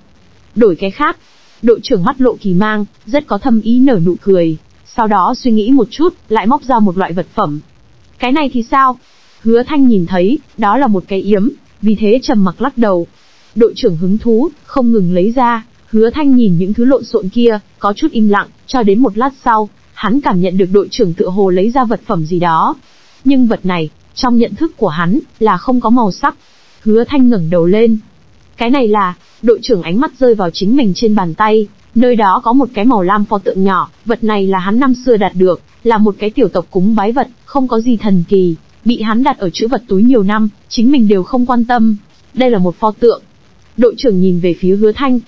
Đổi cái khác, đội trưởng mắt lộ kỳ mang, rất có thâm ý nở nụ cười. Sau đó suy nghĩ một chút, lại móc ra một loại vật phẩm. Cái này thì sao? Hứa Thanh nhìn thấy, đó là một cái yếm, vì thế trầm mặc lắc đầu. Đội trưởng hứng thú, không ngừng lấy ra, Hứa Thanh nhìn những thứ lộn xộn kia, có chút im lặng, cho đến một lát sau, hắn cảm nhận được đội trưởng tựa hồ lấy ra vật phẩm gì đó. Nhưng vật này, trong nhận thức của hắn, là không có màu sắc. Hứa Thanh ngẩng đầu lên. Cái này là, đội trưởng ánh mắt rơi vào chính mình trên bàn tay, nơi đó có một cái màu lam pho tượng nhỏ, vật này là hắn năm xưa đạt được, là một cái tiểu tộc cúng bái vật, không có gì thần kỳ. Bị hắn đặt ở chữ vật túi nhiều năm, chính mình đều không quan tâm. Đây là một pho tượng. Đội trưởng nhìn về phía Hứa Thanh.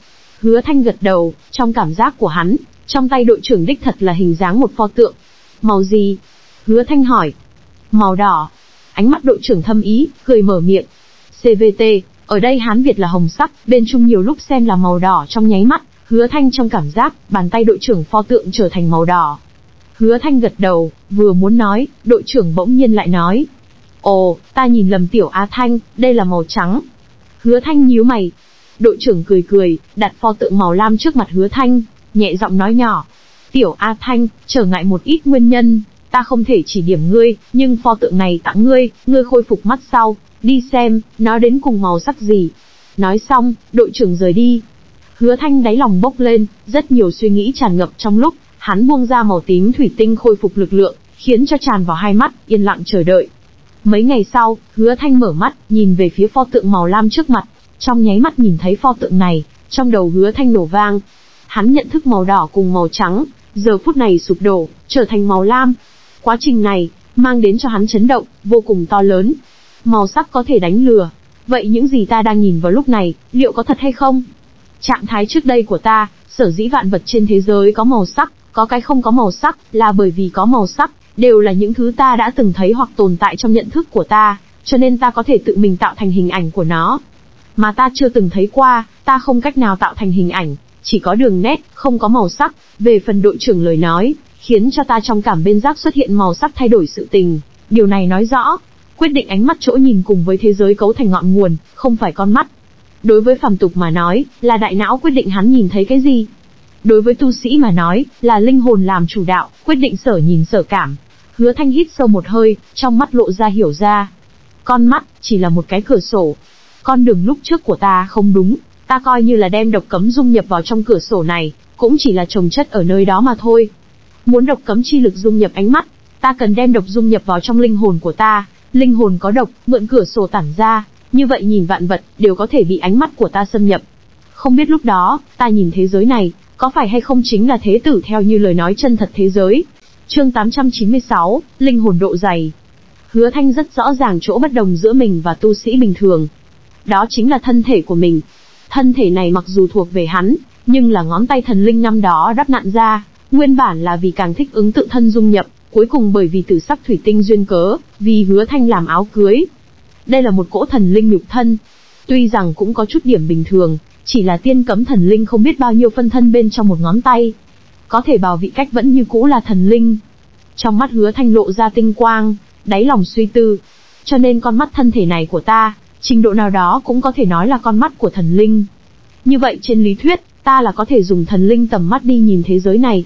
Hứa Thanh gật đầu, trong cảm giác của hắn, trong tay đội trưởng đích thật là hình dáng một pho tượng. Màu gì? Hứa Thanh hỏi. Màu đỏ. Ánh mắt đội trưởng thâm ý, cười mở miệng. CVT, ở đây Hán Việt là hồng sắc, bên Trung nhiều lúc xem là màu đỏ trong nháy mắt. Hứa Thanh trong cảm giác, bàn tay đội trưởng pho tượng trở thành màu đỏ. Hứa Thanh gật đầu, vừa muốn nói, đội trưởng bỗng nhiên lại nói. Ồ, ta nhìn lầm tiểu Á Thanh, đây là màu trắng. Hứa Thanh nhíu mày. Đội trưởng cười cười, đặt pho tượng màu lam trước mặt Hứa Thanh, nhẹ giọng nói nhỏ. Tiểu Á Thanh, trở ngại một ít nguyên nhân, ta không thể chỉ điểm ngươi, nhưng pho tượng này tặng ngươi, ngươi khôi phục mắt sau, đi xem, nó đến cùng màu sắc gì. Nói xong, đội trưởng rời đi. Hứa Thanh đáy lòng bốc lên, rất nhiều suy nghĩ tràn ngập trong lúc. Hắn buông ra màu tím thủy tinh khôi phục lực lượng, khiến cho tràn vào hai mắt, yên lặng chờ đợi. Mấy ngày sau, Hứa Thanh mở mắt, nhìn về phía pho tượng màu lam trước mặt. Trong nháy mắt nhìn thấy pho tượng này, trong đầu Hứa Thanh nổ vang. Hắn nhận thức màu đỏ cùng màu trắng, giờ phút này sụp đổ, trở thành màu lam. Quá trình này, mang đến cho hắn chấn động, vô cùng to lớn. Màu sắc có thể đánh lừa. Vậy những gì ta đang nhìn vào lúc này, liệu có thật hay không? Trạng thái trước đây của ta, sở dĩ vạn vật trên thế giới có màu sắc. Có cái không có màu sắc, là bởi vì có màu sắc, đều là những thứ ta đã từng thấy hoặc tồn tại trong nhận thức của ta, cho nên ta có thể tự mình tạo thành hình ảnh của nó. Mà ta chưa từng thấy qua, ta không cách nào tạo thành hình ảnh, chỉ có đường nét, không có màu sắc. Về phần đội trưởng lời nói, khiến cho ta trong cảm bên giác xuất hiện màu sắc thay đổi sự tình. Điều này nói rõ, quyết định ánh mắt chỗ nhìn cùng với thế giới cấu thành ngọn nguồn, không phải con mắt. Đối với phàm tục mà nói, là đại não quyết định hắn nhìn thấy cái gì. Đối với tu sĩ mà nói, là linh hồn làm chủ đạo, quyết định sở nhìn sở cảm. Hứa Thanh hít sâu một hơi, trong mắt lộ ra hiểu ra. Con mắt, chỉ là một cái cửa sổ. Con đường lúc trước của ta không đúng, ta coi như là đem độc cấm dung nhập vào trong cửa sổ này, cũng chỉ là trồng chất ở nơi đó mà thôi. Muốn độc cấm chi lực dung nhập ánh mắt, ta cần đem độc dung nhập vào trong linh hồn của ta. Linh hồn có độc, mượn cửa sổ tản ra, như vậy nhìn vạn vật, đều có thể bị ánh mắt của ta xâm nhập. Không biết lúc đó, ta nhìn thế giới này, có phải hay không chính là thế tử theo như lời nói chân thật thế giới. Chương 896, Linh hồn độ dày. Hứa Thanh rất rõ ràng chỗ bất đồng giữa mình và tu sĩ bình thường. Đó chính là thân thể của mình. Thân thể này mặc dù thuộc về hắn, nhưng là ngón tay thần linh năm đó đắp nặn ra, nguyên bản là vì càng thích ứng tự thân dung nhập, cuối cùng bởi vì tử sắc thủy tinh duyên cớ, vì Hứa Thanh làm áo cưới. Đây là một cỗ thần linh nhục thân. Tuy rằng cũng có chút điểm bình thường, chỉ là tiên cấm thần linh không biết bao nhiêu phân thân bên trong một ngón tay. Có thể bảo vị cách vẫn như cũ là thần linh. Trong mắt Hứa Thanh lộ ra tinh quang, đáy lòng suy tư. Cho nên con mắt thân thể này của ta, trình độ nào đó cũng có thể nói là con mắt của thần linh. Như vậy trên lý thuyết, ta là có thể dùng thần linh tầm mắt đi nhìn thế giới này.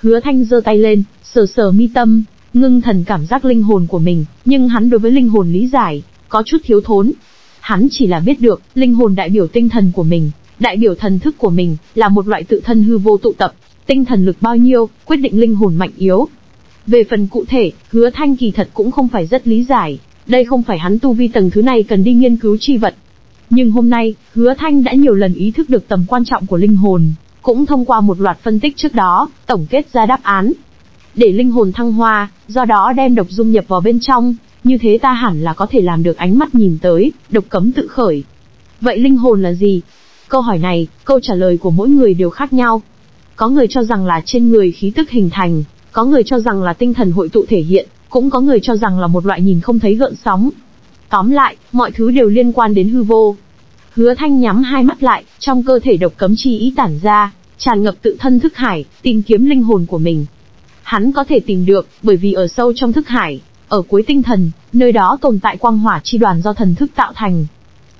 Hứa Thanh giơ tay lên, sờ sờ mi tâm, ngưng thần cảm giác linh hồn của mình. Nhưng hắn đối với linh hồn lý giải, có chút thiếu thốn. Hắn chỉ là biết được, linh hồn đại biểu tinh thần của mình, đại biểu thần thức của mình, là một loại tự thân hư vô tụ tập, tinh thần lực bao nhiêu, quyết định linh hồn mạnh yếu. Về phần cụ thể, Hứa Thanh kỳ thật cũng không phải rất lý giải, đây không phải hắn tu vi tầng thứ này cần đi nghiên cứu chi vật. Nhưng hôm nay, Hứa Thanh đã nhiều lần ý thức được tầm quan trọng của linh hồn, cũng thông qua một loạt phân tích trước đó, tổng kết ra đáp án. Để linh hồn thăng hoa, do đó đem độc dung nhập vào bên trong, như thế ta hẳn là có thể làm được ánh mắt nhìn tới, độc cấm tự khởi. Vậy linh hồn là gì? Câu hỏi này, câu trả lời của mỗi người đều khác nhau. Có người cho rằng là trên người khí tức hình thành, có người cho rằng là tinh thần hội tụ thể hiện, cũng có người cho rằng là một loại nhìn không thấy gợn sóng. Tóm lại, mọi thứ đều liên quan đến hư vô. Hứa Thanh nhắm hai mắt lại, trong cơ thể độc cấm chi ý tản ra, tràn ngập tự thân thức hải, tìm kiếm linh hồn của mình. Hắn có thể tìm được, bởi vì ở sâu trong thức hải, ở cuối tinh thần, nơi đó tồn tại quang hỏa chi đoàn do thần thức tạo thành.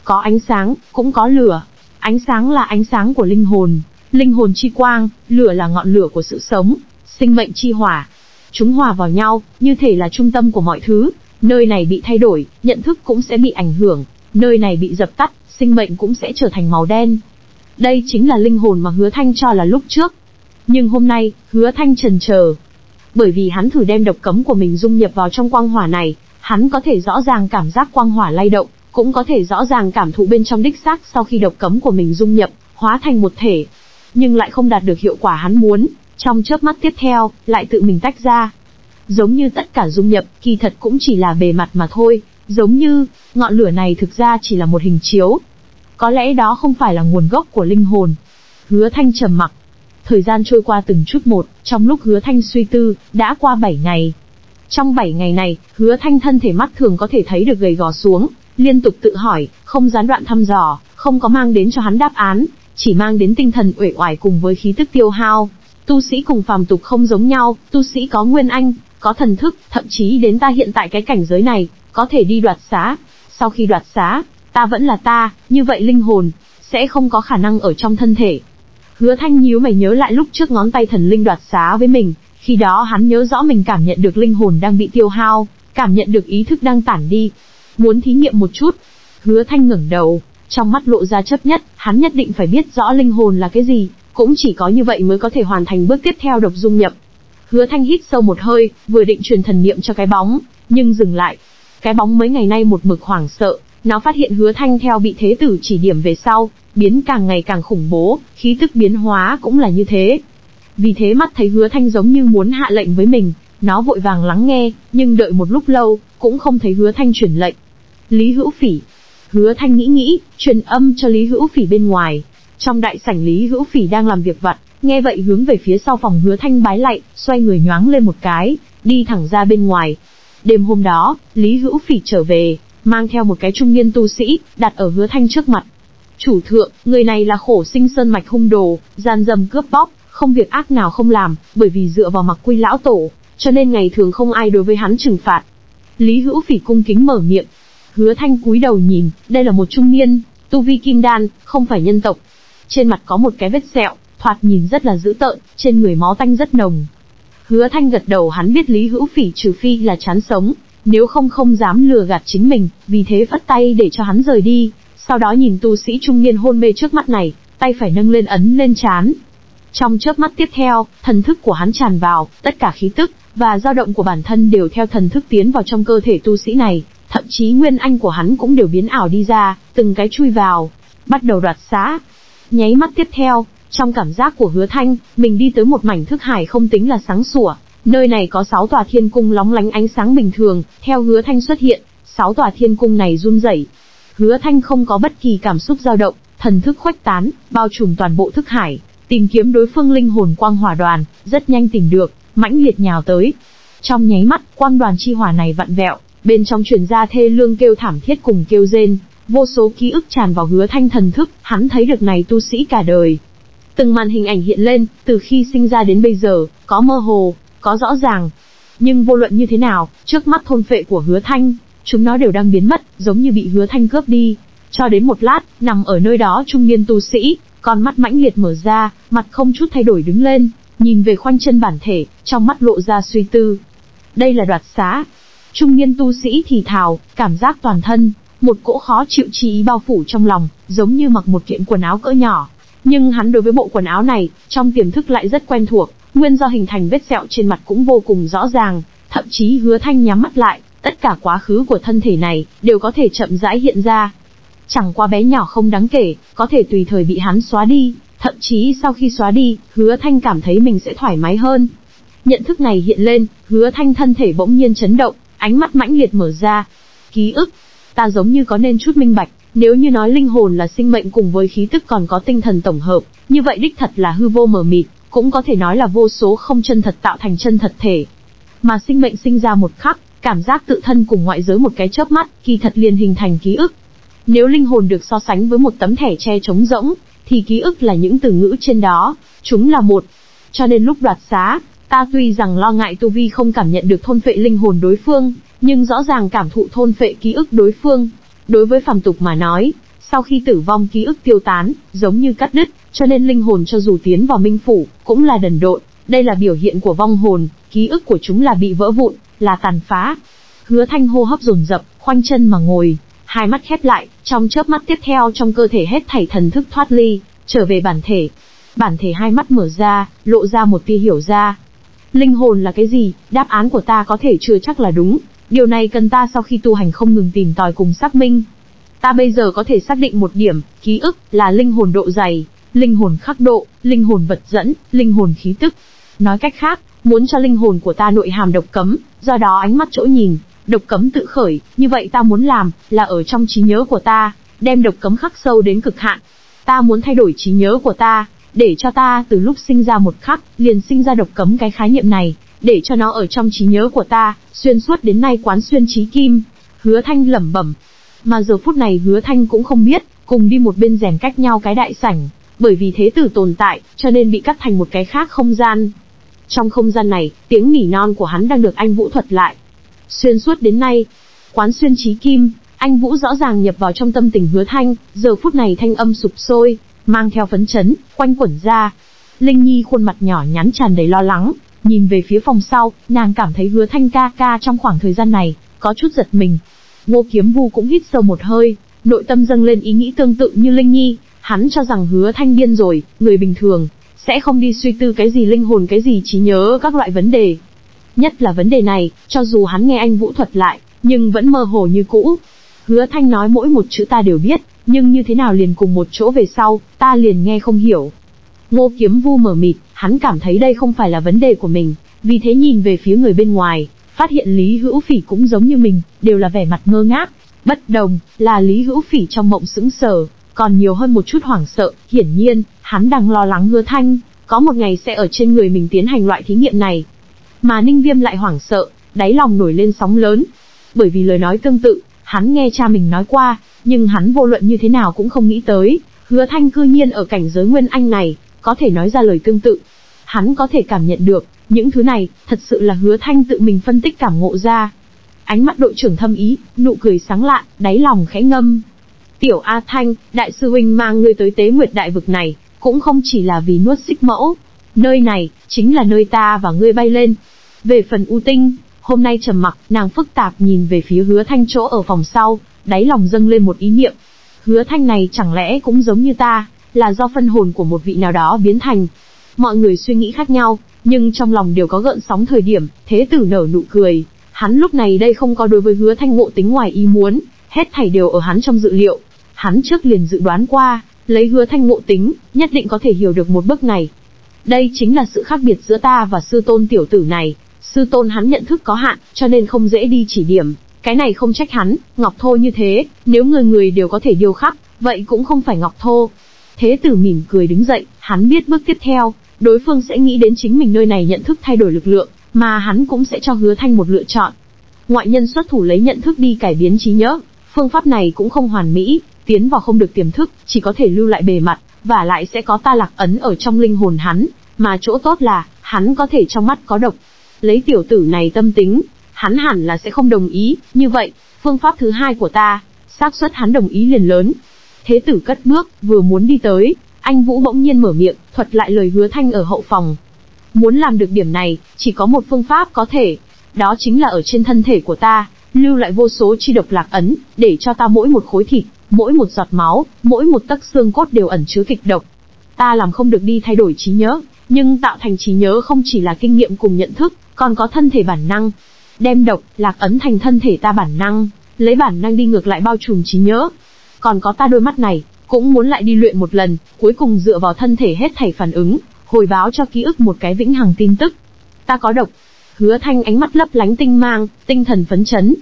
Có ánh sáng, cũng có lửa. Ánh sáng là ánh sáng của linh hồn chi quang, lửa là ngọn lửa của sự sống, sinh mệnh chi hỏa. Chúng hòa vào nhau, như thể là trung tâm của mọi thứ. Nơi này bị thay đổi, nhận thức cũng sẽ bị ảnh hưởng. Nơi này bị dập tắt, sinh mệnh cũng sẽ trở thành màu đen. Đây chính là linh hồn mà Hứa Thanh cho là lúc trước. Nhưng hôm nay, Hứa Thanh chần chờ. Bởi vì hắn thử đem độc cấm của mình dung nhập vào trong quang hỏa này, hắn có thể rõ ràng cảm giác quang hỏa lay động, cũng có thể rõ ràng cảm thụ bên trong đích xác sau khi độc cấm của mình dung nhập, hóa thành một thể. Nhưng lại không đạt được hiệu quả hắn muốn, trong chớp mắt tiếp theo, lại tự mình tách ra. Giống như tất cả dung nhập, kỳ thật cũng chỉ là bề mặt mà thôi, giống như, ngọn lửa này thực ra chỉ là một hình chiếu. Có lẽ đó không phải là nguồn gốc của linh hồn. Hứa Thanh trầm mặc. Thời gian trôi qua từng chút một, trong lúc Hứa Thanh suy tư, đã qua 7 ngày. Trong 7 ngày này, Hứa Thanh thân thể mắt thường có thể thấy được gầy gò xuống, liên tục tự hỏi, không gián đoạn thăm dò, không có mang đến cho hắn đáp án, chỉ mang đến tinh thần uể oải cùng với khí tức tiêu hao. Tu sĩ cùng phàm tục không giống nhau, tu sĩ có nguyên anh, có thần thức, thậm chí đến ta hiện tại cái cảnh giới này, có thể đi đoạt xá. Sau khi đoạt xá, ta vẫn là ta, như vậy linh hồn sẽ không có khả năng ở trong thân thể. Hứa Thanh nhíu mày nhớ lại lúc trước ngón tay thần linh đoạt xá với mình, khi đó hắn nhớ rõ mình cảm nhận được linh hồn đang bị tiêu hao, cảm nhận được ý thức đang tản đi. Muốn thí nghiệm một chút, Hứa Thanh ngẩng đầu, trong mắt lộ ra chấp nhất, hắn nhất định phải biết rõ linh hồn là cái gì, cũng chỉ có như vậy mới có thể hoàn thành bước tiếp theo độc dung nhập. Hứa Thanh hít sâu một hơi, vừa định truyền thần niệm cho cái bóng, nhưng dừng lại. Cái bóng mấy ngày nay một mực hoảng sợ, nó phát hiện Hứa Thanh theo bị Thế Tử chỉ điểm về sau, biến càng ngày càng khủng bố, khí tức biến hóa cũng là như thế. Vì thế mắt thấy Hứa Thanh giống như muốn hạ lệnh với mình, nó vội vàng lắng nghe, nhưng đợi một lúc lâu, cũng không thấy Hứa Thanh truyền lệnh. Lý Hữu Phỉ. Hứa Thanh nghĩ, truyền âm cho Lý Hữu Phỉ bên ngoài. Trong đại sảnh Lý Hữu Phỉ đang làm việc vặt, nghe vậy hướng về phía sau phòng Hứa Thanh bái lạy, xoay người nhoáng lên một cái, đi thẳng ra bên ngoài. Đêm hôm đó, Lý Hữu Phỉ trở về, mang theo một cái trung niên tu sĩ, đặt ở Hứa Thanh trước mặt. Chủ thượng, người này là Khổ Sinh Sơn Mạch hung đồ, gian dâm cướp bóc, không việc ác nào không làm, bởi vì dựa vào Mặc Quy lão tổ, cho nên ngày thường không ai đối với hắn trừng phạt. Lý Hữu Phỉ cung kính mở miệng. Hứa Thanh cúi đầu nhìn, đây là một trung niên, tu vi kim đan, không phải nhân tộc. Trên mặt có một cái vết sẹo, thoạt nhìn rất là dữ tợn, trên người máu tanh rất nồng. Hứa Thanh gật đầu, hắn biết Lý Hữu Phỉ trừ phi là chán sống, nếu không dám lừa gạt chính mình, vì thế phất tay để cho hắn rời đi, sau đó nhìn tu sĩ trung niên hôn mê trước mắt này, tay phải nâng lên ấn lên trán. Trong chớp mắt tiếp theo, thần thức của hắn tràn vào, tất cả khí tức và dao động của bản thân đều theo thần thức tiến vào trong cơ thể tu sĩ này, thậm chí nguyên anh của hắn cũng đều biến ảo đi ra, từng cái chui vào, bắt đầu đoạt xá. Nháy mắt tiếp theo, trong cảm giác của Hứa Thanh, mình đi tới một mảnh thức hải không tính là sáng sủa, nơi này có 6 tòa thiên cung lóng lánh ánh sáng bình thường, theo Hứa Thanh xuất hiện, 6 tòa thiên cung này run rẩy. Hứa Thanh không có bất kỳ cảm xúc dao động, thần thức khuếch tán, bao trùm toàn bộ thức hải, tìm kiếm đối phương linh hồn quang hỏa đoàn, rất nhanh tìm được, mãnh liệt nhào tới. Trong nháy mắt, quang đoàn chi hỏa này vặn vẹo, bên trong truyền ra thê lương kêu thảm thiết cùng kêu rên. Vô số ký ức tràn vào Hứa Thanh thần thức, hắn thấy được này tu sĩ cả đời. Từng màn hình ảnh hiện lên, từ khi sinh ra đến bây giờ, có mơ hồ, có rõ ràng. Nhưng vô luận như thế nào, trước mắt thôn phệ của Hứa Thanh, chúng nó đều đang biến mất, giống như bị Hứa Thanh cướp đi. Cho đến một lát, nằm ở nơi đó trung niên tu sĩ, con mắt mãnh liệt mở ra, mặt không chút thay đổi đứng lên, nhìn về khoanh chân bản thể, trong mắt lộ ra suy tư. Đây là đoạt xá. Trung niên tu sĩ thì thào, cảm giác toàn thân một cỗ khó chịu chi ý bao phủ trong lòng, giống như mặc một kiện quần áo cỡ nhỏ. Nhưng hắn đối với bộ quần áo này, trong tiềm thức lại rất quen thuộc, Nguyên do hình thành vết sẹo trên mặt cũng vô cùng rõ ràng, thậm chí Hứa Thanh nhắm mắt lại, tất cả quá khứ của thân thể này đều có thể chậm rãi hiện ra. Chẳng qua bé nhỏ không đáng kể, có thể tùy thời bị hắn xóa đi, thậm chí sau khi xóa đi, Hứa Thanh cảm thấy mình sẽ thoải mái hơn. Nhận thức này hiện lên, Hứa Thanh thân thể bỗng nhiên chấn động, ánh mắt mãnh liệt mở ra. Ký ức, ta giống như có nên chút minh bạch, nếu như nói linh hồn là sinh mệnh cùng với khí tức còn có tinh thần tổng hợp, như vậy đích thật là hư vô mờ mịt, cũng có thể nói là vô số không chân thật tạo thành chân thật thể. Mà sinh mệnh sinh ra một khắc, cảm giác tự thân cùng ngoại giới một cái chớp mắt, kỳ thật liền hình thành ký ức. Nếu linh hồn được so sánh với một tấm thẻ che trống rỗng, thì ký ức là những từ ngữ trên đó, chúng là một. Cho nên lúc đoạt xá, ta tuy rằng lo ngại tu vi không cảm nhận được thôn phệ linh hồn đối phương, nhưng rõ ràng cảm thụ thôn phệ ký ức đối phương. Đối với phàm tục mà nói, sau khi tử vong ký ức tiêu tán, giống như cắt đứt, cho nên linh hồn cho dù tiến vào minh phủ, cũng là đần độn. Đây là biểu hiện của vong hồn, ký ức của chúng là bị vỡ vụn, là tàn phá. Hứa Thanh hô hấp dồn dập, khoanh chân mà ngồi, hai mắt khép lại, trong chớp mắt tiếp theo trong cơ thể hết thảy thần thức thoát ly, trở về bản thể. Bản thể hai mắt mở ra, lộ ra một tia hiểu ra. Linh hồn là cái gì, đáp án của ta có thể chưa chắc là đúng. Điều này cần ta sau khi tu hành không ngừng tìm tòi cùng xác minh. Ta bây giờ có thể xác định một điểm, ký ức là linh hồn độ dày, linh hồn khắc độ, linh hồn vật dẫn, linh hồn khí tức. Nói cách khác, muốn cho linh hồn của ta nội hàm độc cấm, do đó ánh mắt chỗ nhìn, độc cấm tự khởi, như vậy ta muốn làm, là ở trong trí nhớ của ta, đem độc cấm khắc sâu đến cực hạn. Ta muốn thay đổi trí nhớ của ta, để cho ta từ lúc sinh ra một khắc, liền sinh ra độc cấm cái khái niệm này, để cho nó ở trong trí nhớ của ta, xuyên suốt đến nay quán xuyên trí kim. Hứa Thanh lẩm bẩm. Mà giờ phút này Hứa Thanh cũng không biết, cùng đi một bên rèm cách nhau cái đại sảnh, bởi vì Thế Tử tồn tại, cho nên bị cắt thành một cái khác không gian. Trong không gian này, tiếng nỉ non của hắn đang được Anh Vũ thuật lại. Xuyên suốt đến nay, quán xuyên trí kim, Anh Vũ rõ ràng nhập vào trong tâm tình Hứa Thanh, giờ phút này thanh âm sụp sôi, mang theo phấn chấn, quanh quẩn ra. Linh Nhi khuôn mặt nhỏ nhắn tràn đầy lo lắng, nhìn về phía phòng sau, nàng cảm thấy Hứa Thanh ca ca trong khoảng thời gian này, có chút giật mình. Ngô Kiếm Vu cũng hít sâu một hơi, nội tâm dâng lên ý nghĩ tương tự như Linh Nhi, hắn cho rằng Hứa Thanh điên rồi, người bình thường sẽ không đi suy tư cái gì linh hồn cái gì trí nhớ các loại vấn đề. Nhất là vấn đề này, cho dù hắn nghe Anh Vũ thuật lại, nhưng vẫn mơ hồ như cũ. Hứa Thanh nói mỗi một chữ ta đều biết, nhưng như thế nào liền cùng một chỗ về sau, ta liền nghe không hiểu. Ngô Kiếm Vu mờ mịt, hắn cảm thấy đây không phải là vấn đề của mình, vì thế nhìn về phía người bên ngoài, phát hiện Lý Hữu Phỉ cũng giống như mình, đều là vẻ mặt ngơ ngác. Bất đồng, là Lý Hữu Phỉ trong mộng sững sờ, còn nhiều hơn một chút hoảng sợ, hiển nhiên, hắn đang lo lắng Hứa Thanh, có một ngày sẽ ở trên người mình tiến hành loại thí nghiệm này. Mà Ninh Viêm lại hoảng sợ, đáy lòng nổi lên sóng lớn, bởi vì lời nói tương tự, hắn nghe cha mình nói qua, nhưng hắn vô luận như thế nào cũng không nghĩ tới, Hứa Thanh cư nhiên ở cảnh giới Nguyên Anh này, có thể nói ra lời tương tự. Hắn có thể cảm nhận được, những thứ này, thật sự là Hứa Thanh tự mình phân tích cảm ngộ ra. Ánh mắt đội trưởng thâm ý, nụ cười sáng lạ, đáy lòng khẽ ngâm. Tiểu A Thanh, đại sư huynh mang ngươi tới Tế Nguyệt Đại Vực này, cũng không chỉ là vì nuốt xích mẫu. Nơi này, chính là nơi ta và ngươi bay lên. Về phần U Tinh, hôm nay trầm mặc, nàng phức tạp nhìn về phía Hứa Thanh chỗ ở phòng sau, đáy lòng dâng lên một ý niệm. Hứa Thanh này chẳng lẽ cũng giống như ta, là do phân hồn của một vị nào đó biến thành. Mọi người suy nghĩ khác nhau, nhưng trong lòng đều có gợn sóng thời điểm, Thế Tử nở nụ cười. Hắn lúc này đây không có đối với Hứa Thanh ngộ tính ngoài ý muốn, hết thảy đều ở hắn trong dự liệu. Hắn trước liền dự đoán qua, lấy Hứa Thanh ngộ tính, nhất định có thể hiểu được một bước này. Đây chính là sự khác biệt giữa ta và sư tôn tiểu tử này. Sư tôn hắn nhận thức có hạn, cho nên không dễ đi chỉ điểm. Cái này không trách hắn, ngọc thô như thế, nếu người người đều có thể điêu khắc, vậy cũng không phải ngọc thô. Thế Tử mỉm cười đứng dậy, hắn biết bước tiếp theo, đối phương sẽ nghĩ đến chính mình nơi này nhận thức thay đổi lực lượng, mà hắn cũng sẽ cho Hứa Thanh một lựa chọn. Ngoại nhân xuất thủ lấy nhận thức đi cải biến trí nhớ, phương pháp này cũng không hoàn mỹ, tiến vào không được tiềm thức, chỉ có thể lưu lại bề mặt, và lại sẽ có ta lạc ấn ở trong linh hồn hắn, mà chỗ tốt là, hắn có thể trong mắt có độc. Lấy tiểu tử này tâm tính, hắn hẳn là sẽ không đồng ý, như vậy, phương pháp thứ hai của ta, xác suất hắn đồng ý liền lớn. Thế Tử cất bước, vừa muốn đi tới, Anh Vũ bỗng nhiên mở miệng, thuật lại lời Hứa Thanh ở hậu phòng. Muốn làm được điểm này, chỉ có một phương pháp có thể, đó chính là ở trên thân thể của ta, lưu lại vô số chi độc lạc ấn, để cho ta mỗi một khối thịt, mỗi một giọt máu, mỗi một tấc xương cốt đều ẩn chứa kịch độc. Ta làm không được đi thay đổi trí nhớ, nhưng tạo thành trí nhớ không chỉ là kinh nghiệm cùng nhận thức, còn có thân thể bản năng. Đem độc, lạc ấn thành thân thể ta bản năng, lấy bản năng đi ngược lại bao trùm trí nhớ. Còn có ta đôi mắt này, cũng muốn lại đi luyện một lần, cuối cùng dựa vào thân thể hết thảy phản ứng, hồi báo cho ký ức một cái vĩnh hằng tin tức. Ta có độc. Hứa Thanh ánh mắt lấp lánh tinh mang, tinh thần phấn chấn.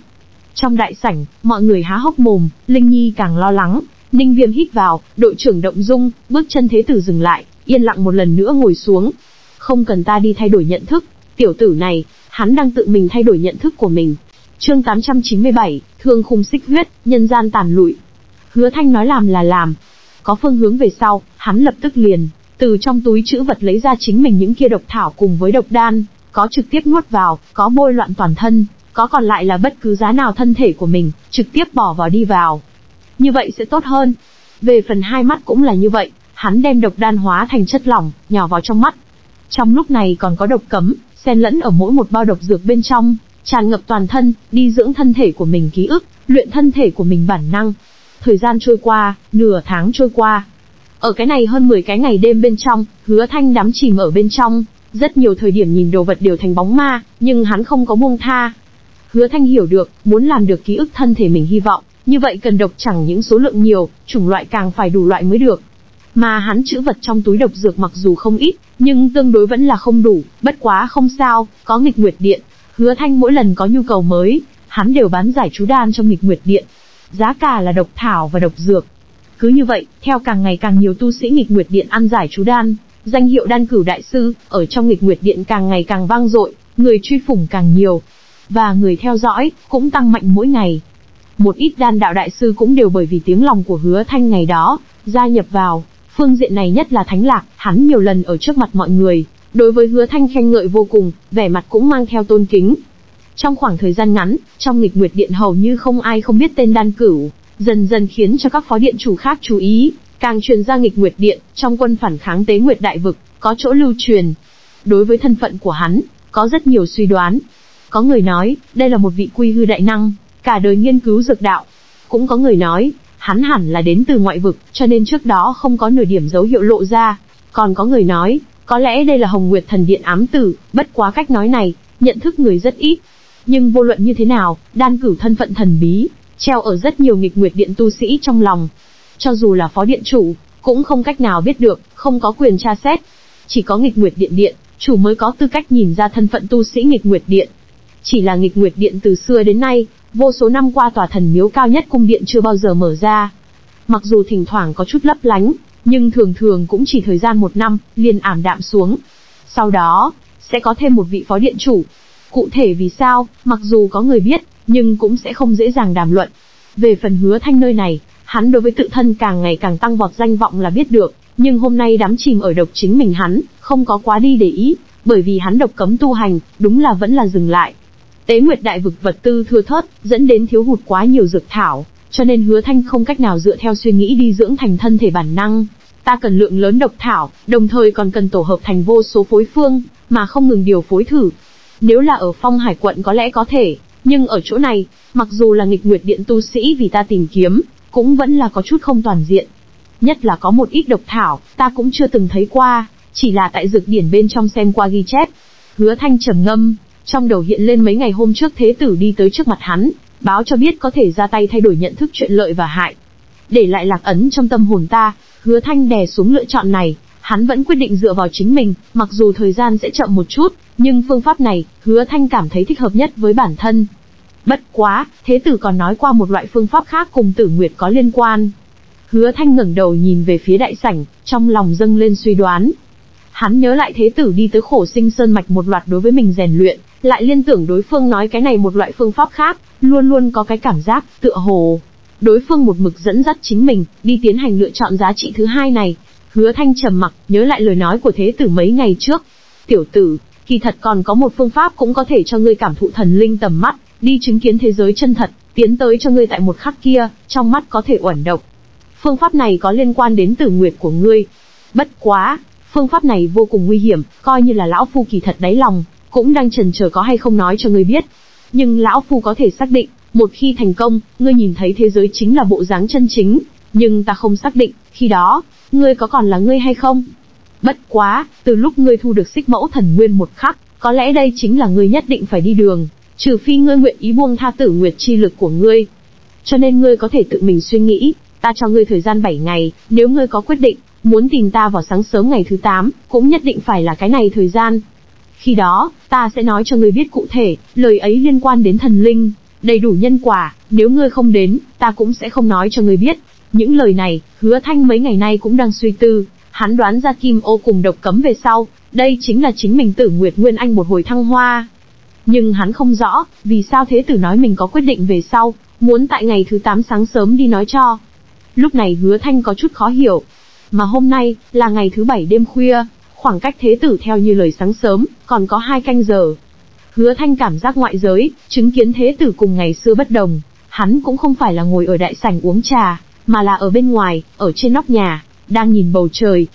Trong đại sảnh, mọi người há hốc mồm, Linh Nhi càng lo lắng. Ninh Viêm hít vào, đội trưởng động dung, bước chân Thế Tử dừng lại, yên lặng một lần nữa ngồi xuống. Không cần ta đi thay đổi nhận thức, tiểu tử này, hắn đang tự mình thay đổi nhận thức của mình. Chương 897, thương khung xích huyết, nhân gian tàn lụi. Hứa Thanh nói làm là làm. Có phương hướng về sau, hắn lập tức liền từ trong túi trữ vật lấy ra chính mình những kia độc thảo cùng với độc đan, có trực tiếp nuốt vào, có bôi loạn toàn thân, có còn lại là bất cứ giá nào thân thể của mình, trực tiếp bỏ vào đi vào. Như vậy sẽ tốt hơn. Về phần hai mắt cũng là như vậy, hắn đem độc đan hóa thành chất lỏng, nhỏ vào trong mắt. Trong lúc này còn có độc cấm, xen lẫn ở mỗi một bao độc dược bên trong, tràn ngập toàn thân, đi dưỡng thân thể của mình ký ức, luyện thân thể của mình bản năng. Thời gian trôi qua, nửa tháng trôi qua. Ở cái này hơn 10 cái ngày đêm bên trong, Hứa Thanh đắm chìm ở bên trong, rất nhiều thời điểm nhìn đồ vật đều thành bóng ma, nhưng hắn không có buông tha. Hứa Thanh hiểu được, muốn làm được ký ức thân thể mình hy vọng, như vậy cần độc chẳng những số lượng nhiều, chủng loại càng phải đủ loại mới được. Mà hắn trữ vật trong túi độc dược mặc dù không ít, nhưng tương đối vẫn là không đủ, bất quá không sao, có Nghịch Nguyệt Điện. Hứa Thanh mỗi lần có nhu cầu mới, hắn đều bán giải chú đan trong Nghịch Nguyệt Điện. Giá cả là độc thảo và độc dược. Cứ như vậy, theo càng ngày càng nhiều tu sĩ Nghịch Nguyệt Điện ăn giải chú đan, danh hiệu Đan Cửu Đại Sư ở trong Nghịch Nguyệt Điện càng ngày càng vang dội, người truy phủng càng nhiều, và người theo dõi cũng tăng mạnh mỗi ngày. Một ít đan đạo đại sư cũng đều bởi vì tiếng lòng của Hứa Thanh ngày đó, gia nhập vào phương diện này, nhất là Thánh Lạc, hắn nhiều lần ở trước mặt mọi người, đối với Hứa Thanh khen ngợi vô cùng, vẻ mặt cũng mang theo tôn kính. Trong khoảng thời gian ngắn, trong Nghịch Nguyệt Điện hầu như không ai không biết tên Đan Cửu, dần dần khiến cho các phó điện chủ khác chú ý, càng truyền ra Nghịch Nguyệt Điện, trong quân phản kháng Tế Nguyệt Đại Vực, có chỗ lưu truyền. Đối với thân phận của hắn, có rất nhiều suy đoán. Có người nói, đây là một vị quy hư đại năng, cả đời nghiên cứu dược đạo. Cũng có người nói, hắn hẳn là đến từ ngoại vực, cho nên trước đó không có nửa điểm dấu hiệu lộ ra. Còn có người nói, có lẽ đây là Hồng Nguyệt Thần Điện ám tử, bất quá cách nói này, nhận thức người rất ít. Nhưng vô luận như thế nào, Đan Cửu thân phận thần bí, treo ở rất nhiều Nghịch Nguyệt Điện tu sĩ trong lòng. Cho dù là phó điện chủ, cũng không cách nào biết được, không có quyền tra xét. Chỉ có Nghịch Nguyệt Điện điện chủ mới có tư cách nhìn ra thân phận tu sĩ Nghịch Nguyệt Điện. Chỉ là Nghịch Nguyệt Điện từ xưa đến nay, vô số năm qua tòa thần miếu cao nhất cung điện chưa bao giờ mở ra. Mặc dù thỉnh thoảng có chút lấp lánh, nhưng thường thường cũng chỉ thời gian một năm, liền ảm đạm xuống. Sau đó, sẽ có thêm một vị phó điện chủ. Cụ thể vì sao, mặc dù có người biết, nhưng cũng sẽ không dễ dàng đàm luận. Về phần Hứa Thanh nơi này, hắn đối với tự thân càng ngày càng tăng vọt danh vọng là biết được, nhưng hôm nay đắm chìm ở độc chính mình hắn, không có quá đi để ý, bởi vì hắn độc cấm tu hành, đúng là vẫn là dừng lại. Tế Nguyệt Đại Vực vật tư thưa thớt, dẫn đến thiếu hụt quá nhiều dược thảo, cho nên Hứa Thanh không cách nào dựa theo suy nghĩ đi dưỡng thành thân thể bản năng. Ta cần lượng lớn độc thảo, đồng thời còn cần tổ hợp thành vô số phối phương, mà không ngừng điều phối thử. Nếu là ở Phong Hải Quận có lẽ có thể, nhưng ở chỗ này, mặc dù là Nghịch Nguyệt Điện tu sĩ vì ta tìm kiếm, cũng vẫn là có chút không toàn diện. Nhất là có một ít độc thảo, ta cũng chưa từng thấy qua, chỉ là tại dược điển bên trong xem qua ghi chép. Hứa Thanh trầm ngâm, trong đầu hiện lên mấy ngày hôm trước Thế Tử đi tới trước mặt hắn, báo cho biết có thể ra tay thay đổi nhận thức chuyện lợi và hại. Để lại lạc ấn trong tâm hồn ta, Hứa Thanh đè xuống lựa chọn này, hắn vẫn quyết định dựa vào chính mình, mặc dù thời gian sẽ chậm một chút, nhưng phương pháp này, Hứa Thanh cảm thấy thích hợp nhất với bản thân. Bất quá, Thế Tử còn nói qua một loại phương pháp khác cùng Tử Nguyệt có liên quan. Hứa Thanh ngẩng đầu nhìn về phía đại sảnh, trong lòng dâng lên suy đoán. Hắn nhớ lại Thế Tử đi tới Khổ Sinh Sơn Mạch một loạt đối với mình rèn luyện, lại liên tưởng đối phương nói cái này một loại phương pháp khác, luôn luôn có cái cảm giác, tựa hồ đối phương một mực dẫn dắt chính mình, đi tiến hành lựa chọn giá trị thứ hai này. Hứa Thanh trầm mặc, nhớ lại lời nói của Thế Tử mấy ngày trước. Tiểu tử, kỳ thật còn có một phương pháp cũng có thể cho ngươi cảm thụ thần linh tầm mắt, đi chứng kiến thế giới chân thật, tiến tới cho ngươi tại một khắc kia, trong mắt có thể uẩn độc. Phương pháp này có liên quan đến tử nguyệt của ngươi. Bất quá, phương pháp này vô cùng nguy hiểm, coi như là lão phu kỳ thật đáy lòng, cũng đang chần chờ có hay không nói cho ngươi biết. Nhưng lão phu có thể xác định, một khi thành công, ngươi nhìn thấy thế giới chính là bộ dáng chân chính, nhưng ta không xác định, khi đó, ngươi có còn là ngươi hay không? Bất quá, từ lúc ngươi thu được xích mẫu thần nguyên một khắc, có lẽ đây chính là ngươi nhất định phải đi đường, trừ phi ngươi nguyện ý buông tha tử nguyệt chi lực của ngươi. Cho nên ngươi có thể tự mình suy nghĩ, ta cho ngươi thời gian 7 ngày, nếu ngươi có quyết định, muốn tìm ta vào sáng sớm ngày thứ 8, cũng nhất định phải là cái này thời gian. Khi đó, ta sẽ nói cho ngươi biết cụ thể, lời ấy liên quan đến thần linh, đầy đủ nhân quả, nếu ngươi không đến, ta cũng sẽ không nói cho ngươi biết. Những lời này, Hứa Thanh mấy ngày nay cũng đang suy tư, hắn đoán ra Kim Ô cùng độc cấm về sau, đây chính là chính mình Tử Nguyệt Nguyên Anh một hồi thăng hoa. Nhưng hắn không rõ, vì sao Thế Tử nói mình có quyết định về sau, muốn tại ngày thứ 8 sáng sớm đi nói cho. Lúc này Hứa Thanh có chút khó hiểu, mà hôm nay là ngày thứ 7 đêm khuya, khoảng cách Thế Tử theo như lời sáng sớm, còn có 2 canh giờ. Hứa Thanh cảm giác ngoại giới, chứng kiến Thế Tử cùng ngày xưa bất đồng, hắn cũng không phải là ngồi ở đại sảnh uống trà, mà là ở bên ngoài, ở trên nóc nhà, đang nhìn bầu trời.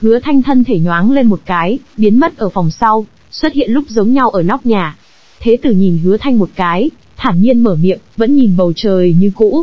Hứa Thanh thân thể nhoáng lên một cái, biến mất ở phòng sau, xuất hiện lúc giống nhau ở nóc nhà. Thế Tử nhìn Hứa Thanh một cái, thản nhiên mở miệng, vẫn nhìn bầu trời như cũ.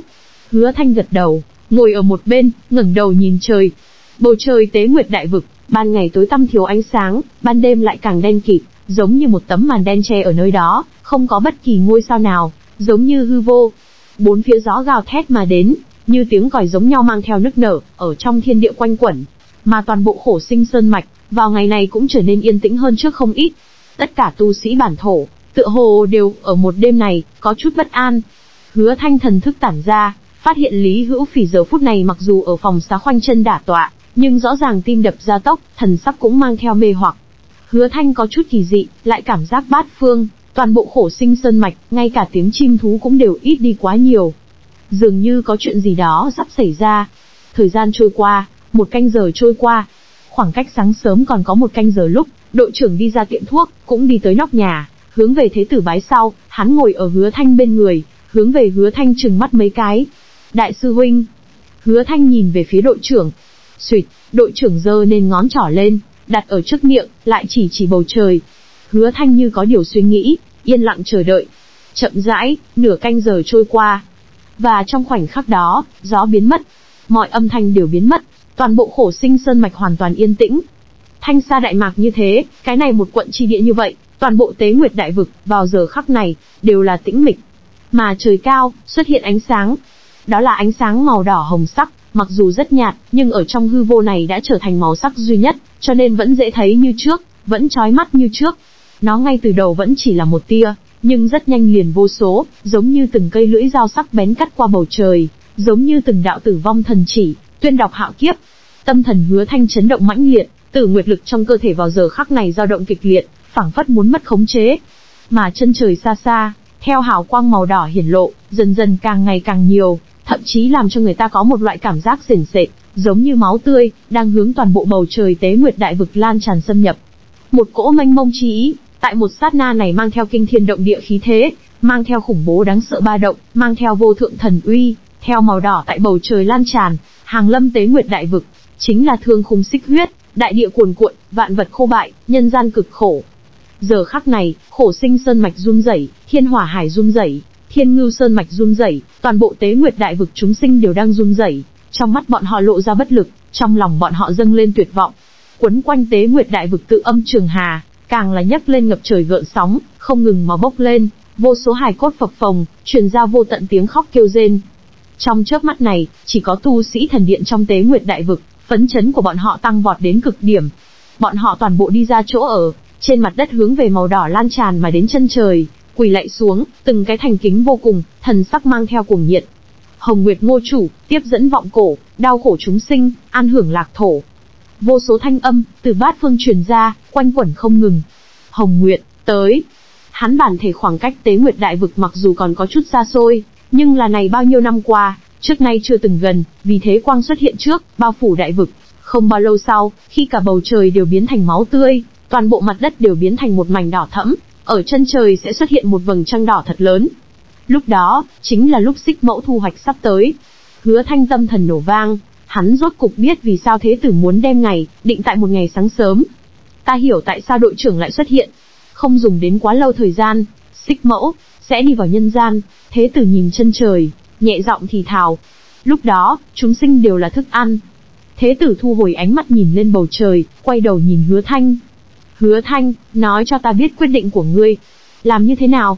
Hứa Thanh gật đầu, ngồi ở một bên, ngẩng đầu nhìn trời. Bầu trời Tế Nguyệt Đại Vực, ban ngày tối tăm thiếu ánh sáng, ban đêm lại càng đen kịt, giống như một tấm màn đen che ở nơi đó, không có bất kỳ ngôi sao nào, giống như hư vô. Bốn phía gió gào thét mà đến, như tiếng còi giống nhau mang theo nức nở, ở trong thiên địa quanh quẩn. Mà toàn bộ Khổ Sinh Sơn Mạch, vào ngày này cũng trở nên yên tĩnh hơn trước không ít. Tất cả tu sĩ bản thổ, tựa hồ đều, ở một đêm này, có chút bất an. Hứa Thanh thần thức tản ra, phát hiện Lý Hữu Phỉ giờ phút này mặc dù ở phòng xá khoanh chân đả tọa, nhưng rõ ràng tim đập gia tốc, thần sắc cũng mang theo mê hoặc. Hứa Thanh có chút kỳ dị, lại cảm giác bát phương, toàn bộ Khổ Sinh Sơn Mạch, ngay cả tiếng chim thú cũng đều ít đi quá nhiều. Dường như có chuyện gì đó sắp xảy ra. Thời gian trôi qua, 1 canh giờ trôi qua, khoảng cách sáng sớm còn có 1 canh giờ lúc, đội trưởng đi ra tiệm thuốc, cũng đi tới nóc nhà, hướng về Thế Tử bái sau, hắn ngồi ở Hứa Thanh bên người, hướng về Hứa Thanh trừng mắt mấy cái. Đại sư huynh. Hứa Thanh nhìn về phía đội trưởng. Xuyệt, đội trưởng giơ lên ngón trỏ lên, đặt ở trước miệng, lại chỉ bầu trời. Hứa Thanh như có điều suy nghĩ, yên lặng chờ đợi. Chậm rãi, nửa canh giờ trôi qua. Và trong khoảnh khắc đó, gió biến mất. Mọi âm thanh đều biến mất. Toàn bộ Khổ Sinh Sơn Mạch hoàn toàn yên tĩnh. Thanh Xa Đại Mạc như thế, cái này một quận chi địa như vậy, toàn bộ Tế Nguyệt Đại Vực, vào giờ khắc này, đều là tĩnh mịch. Mà trời cao, xuất hiện ánh sáng. Đó là ánh sáng màu đỏ hồng sắc. Mặc dù rất nhạt, nhưng ở trong hư vô này đã trở thành màu sắc duy nhất, cho nên vẫn dễ thấy như trước, vẫn chói mắt như trước. Nó ngay từ đầu vẫn chỉ là một tia, nhưng rất nhanh liền vô số, giống như từng cây lưỡi dao sắc bén cắt qua bầu trời, giống như từng đạo tử vong thần chỉ, tuyên đọc hạo kiếp. Tâm thần Hứa Thanh chấn động mãnh liệt, tử nguyệt lực trong cơ thể vào giờ khắc này dao động kịch liệt, phảng phất muốn mất khống chế. Mà chân trời xa xa, theo hào quang màu đỏ hiển lộ, dần dần càng ngày càng nhiều. Thậm chí làm cho người ta có một loại cảm giác sền sệt, giống như máu tươi, đang hướng toàn bộ bầu trời Tế Nguyệt Đại Vực lan tràn xâm nhập. Một cỗ mênh mông chi ý, tại một sát na này mang theo kinh thiên động địa khí thế, mang theo khủng bố đáng sợ ba động, mang theo vô thượng thần uy, theo màu đỏ tại bầu trời lan tràn, hàng lâm Tế Nguyệt Đại Vực, chính là thương khung xích huyết, đại địa cuồn cuộn, vạn vật khô bại, nhân gian cực khổ. Giờ khắc này, Khổ Sinh Sơn Mạch run rẩy, Thiên Hỏa Hải run rẩy. Thiên Ngưu Sơn Mạch run rẩy, toàn bộ Tế Nguyệt Đại Vực chúng sinh đều đang run rẩy, trong mắt bọn họ lộ ra bất lực, trong lòng bọn họ dâng lên tuyệt vọng. Quấn quanh Tế Nguyệt Đại Vực tự âm trường hà, càng là nhấc lên ngập trời gợn sóng, không ngừng mà bốc lên, vô số hài cốt phập phồng, truyền ra vô tận tiếng khóc kêu rên. Trong chớp mắt này, chỉ có tu sĩ thần điện trong Tế Nguyệt Đại Vực, phấn chấn của bọn họ tăng vọt đến cực điểm. Bọn họ toàn bộ đi ra chỗ ở, trên mặt đất hướng về màu đỏ lan tràn mà đến chân trời. Quỳ lạy xuống, từng cái thành kính vô cùng, thần sắc mang theo cuồng nhiệt. Hồng Nguyệt Ngô Chủ, tiếp dẫn vọng cổ, đau khổ chúng sinh, an hưởng lạc thổ. Vô số thanh âm, từ bát phương truyền ra, quanh quẩn không ngừng. Hồng Nguyệt, tới. Hắn bản thể khoảng cách Tế Nguyệt Đại Vực mặc dù còn có chút xa xôi, nhưng là này bao nhiêu năm qua, trước nay chưa từng gần, vì thế quang xuất hiện trước, bao phủ đại vực. Không bao lâu sau, khi cả bầu trời đều biến thành máu tươi, toàn bộ mặt đất đều biến thành một mảnh đỏ thẫm. Ở chân trời sẽ xuất hiện một vầng trăng đỏ thật lớn. Lúc đó, chính là lúc xích mẫu thu hoạch sắp tới. Hứa Thanh tâm thần nổ vang, hắn rốt cục biết vì sao Thế Tử muốn đem ngày định tại một ngày sáng sớm. Ta hiểu tại sao đội trưởng lại xuất hiện. Không dùng đến quá lâu thời gian, xích mẫu sẽ đi vào nhân gian. Thế Tử nhìn chân trời, nhẹ giọng thì thào. Lúc đó, chúng sinh đều là thức ăn. Thế tử thu hồi ánh mắt nhìn lên bầu trời, quay đầu nhìn Hứa Thanh. Hứa Thanh, nói cho ta biết quyết định của ngươi. Làm như thế nào?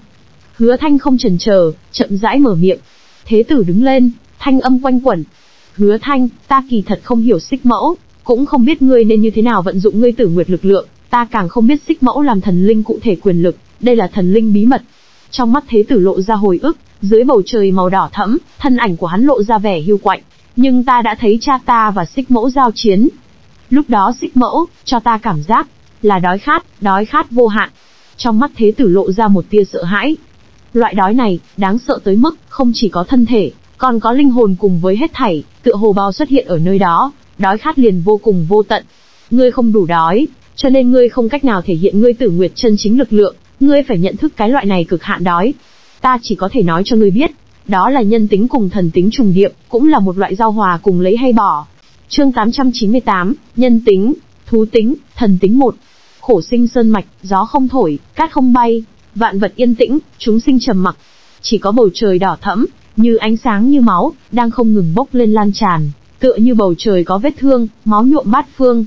Hứa Thanh không chần chờ, chậm rãi mở miệng. Thế tử đứng lên, thanh âm quanh quẩn. Hứa Thanh, ta kỳ thật không hiểu Xích Mẫu, cũng không biết ngươi nên như thế nào vận dụng ngươi tử nguyệt lực lượng. Ta càng không biết Xích Mẫu làm thần linh cụ thể quyền lực, đây là thần linh bí mật. Trong mắt Thế tử lộ ra hồi ức, dưới bầu trời màu đỏ thẫm, thân ảnh của hắn lộ ra vẻ hiu quạnh. Nhưng ta đã thấy cha ta và Xích Mẫu giao chiến. Lúc đó Xích Mẫu cho ta cảm giác là đói khát vô hạn. Trong mắt Thế tử lộ ra một tia sợ hãi. Loại đói này đáng sợ tới mức không chỉ có thân thể, còn có linh hồn cùng với hết thảy, tựa hồ bao xuất hiện ở nơi đó, đói khát liền vô cùng vô tận. Ngươi không đủ đói, cho nên ngươi không cách nào thể hiện ngươi tử nguyệt chân chính lực lượng, ngươi phải nhận thức cái loại này cực hạn đói. Ta chỉ có thể nói cho ngươi biết, đó là nhân tính cùng thần tính trùng điệp, cũng là một loại giao hòa cùng lấy hay bỏ. Chương 898, nhân tính, thú tính, thần tính 1. Khổ sinh sơn mạch, gió không thổi, cát không bay, vạn vật yên tĩnh, chúng sinh trầm mặc. Chỉ có bầu trời đỏ thẫm, như ánh sáng như máu, đang không ngừng bốc lên lan tràn, tựa như bầu trời có vết thương, máu nhuộm bát phương.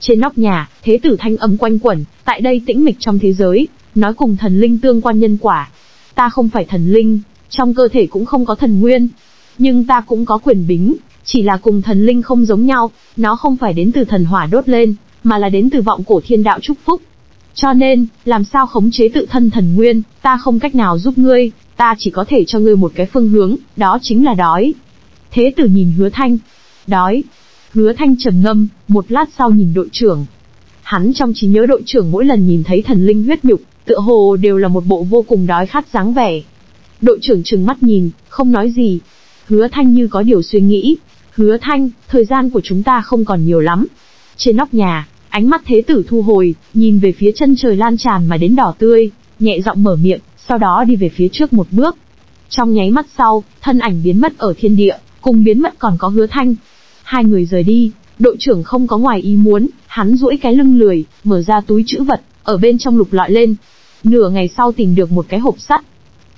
Trên nóc nhà, Thế tử thanh âm quanh quẩn, tại đây tĩnh mịch trong thế giới, nói cùng thần linh tương quan nhân quả. Ta không phải thần linh, trong cơ thể cũng không có thần nguyên, nhưng ta cũng có quyền bính, chỉ là cùng thần linh không giống nhau, nó không phải đến từ thần hỏa đốt lên, mà là đến từ vọng cổ thiên đạo chúc phúc. Cho nên, làm sao khống chế tự thân thần nguyên, ta không cách nào giúp ngươi, ta chỉ có thể cho ngươi một cái phương hướng, đó chính là đói. Thế tử nhìn Hứa Thanh, đói. Hứa Thanh trầm ngâm, một lát sau nhìn đội trưởng. Hắn trong trí nhớ đội trưởng mỗi lần nhìn thấy thần linh huyết nhục, tựa hồ đều là một bộ vô cùng đói khát dáng vẻ. Đội trưởng trừng mắt nhìn, không nói gì. Hứa Thanh như có điều suy nghĩ. Hứa Thanh, thời gian của chúng ta không còn nhiều lắm. Trên nóc nhà, ánh mắt Thế tử thu hồi, nhìn về phía chân trời lan tràn mà đến đỏ tươi, nhẹ giọng mở miệng, sau đó đi về phía trước một bước. Trong nháy mắt sau, thân ảnh biến mất ở thiên địa, cùng biến mất còn có Hứa Thanh. Hai người rời đi, đội trưởng không có ngoài ý muốn, hắn duỗi cái lưng lười, mở ra túi trữ vật, ở bên trong lục lọi lên. Nửa ngày sau tìm được một cái hộp sắt.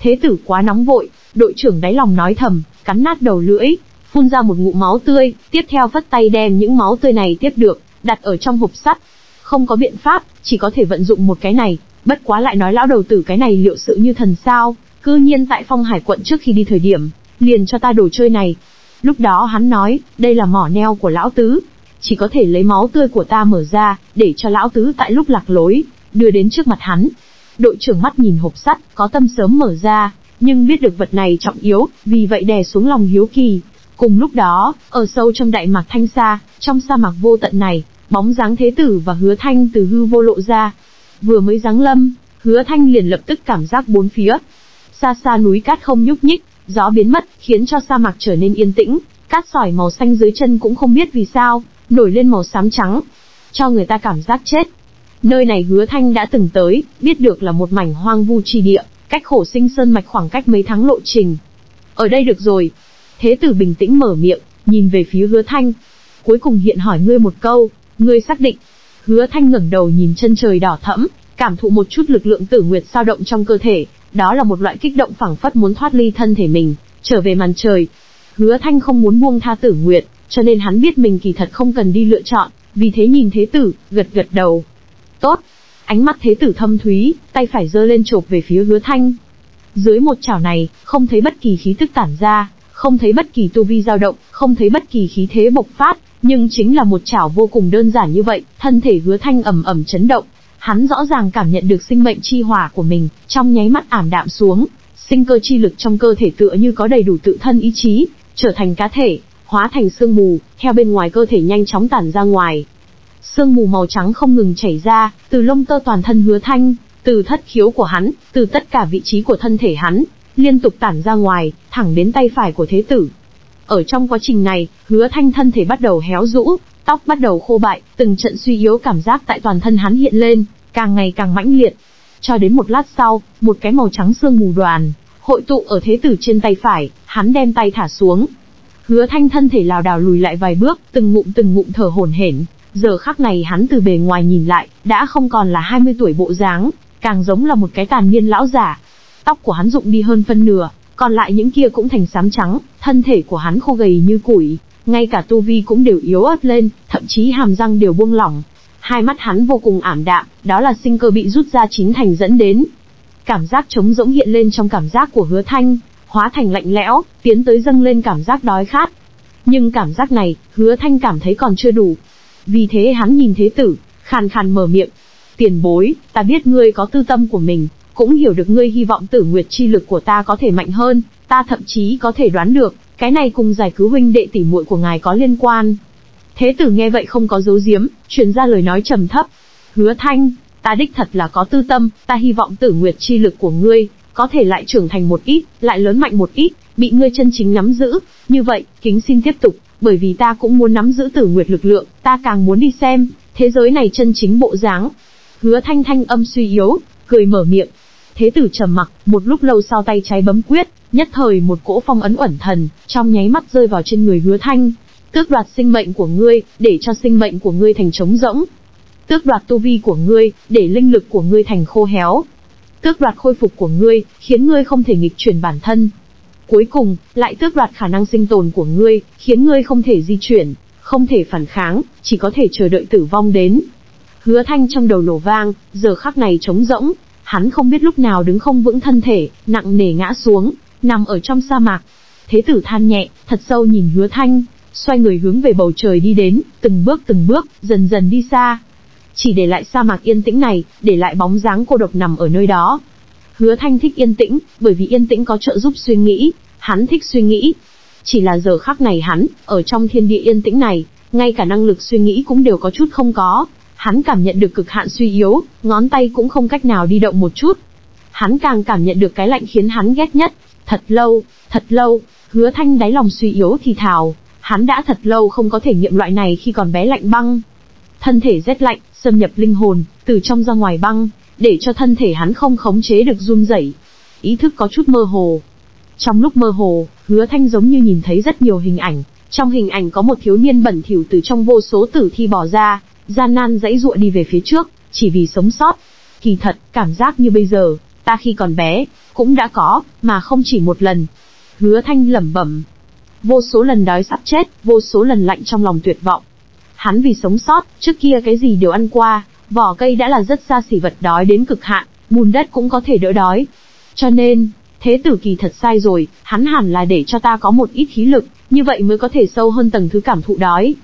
Thế tử quá nóng vội, đội trưởng đáy lòng nói thầm, cắn nát đầu lưỡi, phun ra một ngụm máu tươi, tiếp theo vất tay đem những máu tươi này tiếp được, đặt ở trong hộp sắt. Không có biện pháp, chỉ có thể vận dụng một cái này, bất quá lại nói lão đầu tử cái này liệu sự như thần sao, cư nhiên tại Phong Hải quận trước khi đi thời điểm, liền cho ta đồ chơi này. Lúc đó hắn nói, đây là mỏ neo của lão tứ, chỉ có thể lấy máu tươi của ta mở ra, để cho lão tứ tại lúc lạc lối, đưa đến trước mặt hắn. Đội trưởng mắt nhìn hộp sắt, có tâm sớm mở ra, nhưng biết được vật này trọng yếu, vì vậy đè xuống lòng hiếu kỳ. Cùng lúc đó, ở sâu trong đại mạc Thanh Sa, trong sa mạc vô tận này, bóng dáng Thế tử và Hứa Thanh từ hư vô lộ ra. Vừa mới giáng lâm, Hứa Thanh liền lập tức cảm giác bốn phía. Xa xa núi cát không nhúc nhích. Gió biến mất, khiến cho sa mạc trở nên yên tĩnh, cát sỏi màu xanh dưới chân cũng không biết vì sao, nổi lên màu xám trắng, cho người ta cảm giác chết. Nơi này Hứa Thanh đã từng tới, biết được là một mảnh hoang vu chi địa, cách Khổ Sinh Sơn Mạch khoảng cách mấy tháng lộ trình. Ở đây được rồi. Thế tử bình tĩnh mở miệng, nhìn về phía Hứa Thanh. Cuối cùng hiện hỏi ngươi một câu, ngươi xác định. Hứa Thanh ngẩng đầu nhìn chân trời đỏ thẫm, cảm thụ một chút lực lượng tử nguyệt dao động trong cơ thể. Đó là một loại kích động phảng phất muốn thoát ly thân thể mình, trở về màn trời. Hứa Thanh không muốn buông tha tử nguyệt, cho nên hắn biết mình kỳ thật không cần đi lựa chọn, vì thế nhìn Thế tử, gật gật đầu. Tốt. Ánh mắt Thế tử thâm thúy, tay phải giơ lên chộp về phía Hứa Thanh. Dưới một chảo này, không thấy bất kỳ khí tức tản ra, không thấy bất kỳ tu vi dao động, không thấy bất kỳ khí thế bộc phát, nhưng chính là một chảo vô cùng đơn giản như vậy, thân thể Hứa Thanh ầm ầm chấn động. Hắn rõ ràng cảm nhận được sinh mệnh chi hỏa của mình, trong nháy mắt ảm đạm xuống, sinh cơ chi lực trong cơ thể tựa như có đầy đủ tự thân ý chí, trở thành cá thể, hóa thành sương mù, theo bên ngoài cơ thể nhanh chóng tản ra ngoài. Sương mù màu trắng không ngừng chảy ra, từ lông tơ toàn thân Hứa Thanh, từ thất khiếu của hắn, từ tất cả vị trí của thân thể hắn, liên tục tản ra ngoài, thẳng đến tay phải của Thế tử. Ở trong quá trình này, Hứa Thanh thân thể bắt đầu héo rũ, tóc bắt đầu khô bại, từng trận suy yếu cảm giác tại toàn thân hắn hiện lên, càng ngày càng mãnh liệt. Cho đến một lát sau, một cái màu trắng sương mù đoàn hội tụ ở Thế tử trên tay phải, hắn đem tay thả xuống. Hứa Thanh thân thể lảo đảo lùi lại vài bước, từng ngụm thở hổn hển. Giờ khắc này hắn từ bề ngoài nhìn lại, đã không còn là 20 tuổi bộ dáng, càng giống là một cái tàn niên lão giả. Tóc của hắn rụng đi hơn phân nửa, còn lại những kia cũng thành xám trắng, thân thể của hắn khô gầy như củi. ngay cả tu vi cũng đều yếu ớt lên, thậm chí hàm răng đều buông lỏng. Hai mắt hắn vô cùng ảm đạm, đó là sinh cơ bị rút ra 9 thành dẫn đến. Cảm giác trống rỗng hiện lên trong cảm giác của Hứa Thanh, hóa thành lạnh lẽo, tiến tới dâng lên cảm giác đói khát. Nhưng cảm giác này, Hứa Thanh cảm thấy còn chưa đủ. Vì thế hắn nhìn Thế Tử, khàn khàn mở miệng. Tiền bối, ta biết ngươi có tư tâm của mình, cũng hiểu được ngươi hy vọng tử nguyệt chi lực của ta có thể mạnh hơn, ta thậm chí có thể đoán được, cái này cùng giải cứu huynh đệ tỷ muội của ngài có liên quan. Thế Tử nghe vậy không có giấu giếm, truyền ra lời nói trầm thấp. Hứa Thanh, ta đích thật là có tư tâm, ta hy vọng tử nguyệt chi lực của ngươi có thể lại trưởng thành một ít, lại lớn mạnh một ít, bị ngươi chân chính nắm giữ. Như vậy, kính xin tiếp tục, bởi vì ta cũng muốn nắm giữ tử nguyệt lực lượng, ta càng muốn đi xem thế giới này chân chính bộ dáng. Hứa Thanh thanh âm suy yếu, cười mở miệng. Thế Tử trầm mặc, một lúc lâu sau tay trái bấm quyết, nhất thời một cỗ phong ấn ẩn thần, trong nháy mắt rơi vào trên người Hứa Thanh, tước đoạt sinh mệnh của ngươi, để cho sinh mệnh của ngươi thành trống rỗng. Tước đoạt tu vi của ngươi, để linh lực của ngươi thành khô héo. Tước đoạt khôi phục của ngươi, khiến ngươi không thể nghịch chuyển bản thân. Cuối cùng, lại tước đoạt khả năng sinh tồn của ngươi, khiến ngươi không thể di chuyển, không thể phản kháng, chỉ có thể chờ đợi tử vong đến. Hứa Thanh trong đầu nổ vang, giờ khắc này trống rỗng, hắn không biết lúc nào đứng không vững thân thể, nặng nề ngã xuống, nằm ở trong sa mạc. Thế Tử than nhẹ, thật sâu nhìn Hứa Thanh, xoay người hướng về bầu trời đi đến, từng bước, dần dần đi xa. Chỉ để lại sa mạc yên tĩnh này, để lại bóng dáng cô độc nằm ở nơi đó. Hứa Thanh thích yên tĩnh, bởi vì yên tĩnh có trợ giúp suy nghĩ, hắn thích suy nghĩ. Chỉ là giờ khắc này hắn, ở trong thiên địa yên tĩnh này, ngay cả năng lực suy nghĩ cũng đều có chút không có. Hắn cảm nhận được cực hạn suy yếu, ngón tay cũng không cách nào đi động một chút. Hắn càng cảm nhận được cái lạnh khiến hắn ghét nhất. Thật lâu, Hứa Thanh đáy lòng suy yếu thì thào. Hắn đã thật lâu không có thể nghiệm loại này khi còn bé lạnh băng. Thân thể rét lạnh, xâm nhập linh hồn, từ trong ra ngoài băng, để cho thân thể hắn không khống chế được run rẩy. Ý thức có chút mơ hồ. Trong lúc mơ hồ, Hứa Thanh giống như nhìn thấy rất nhiều hình ảnh. Trong hình ảnh có một thiếu niên bẩn thỉu từ trong vô số tử thi bò ra, gian nan giãy giụa đi về phía trước, chỉ vì sống sót. Kỳ thật, cảm giác như bây giờ, ta khi còn bé, cũng đã có, mà không chỉ một lần. Hứa Thanh lẩm bẩm. Vô số lần đói sắp chết, vô số lần lạnh trong lòng tuyệt vọng. Hắn vì sống sót, trước kia cái gì đều ăn qua, vỏ cây đã là rất xa xỉ vật đói đến cực hạn, bùn đất cũng có thể đỡ đói. Cho nên, Thế Tử kỳ thật sai rồi, hắn hẳn là để cho ta có một ít khí lực, như vậy mới có thể sâu hơn tầng thứ cảm thụ đói.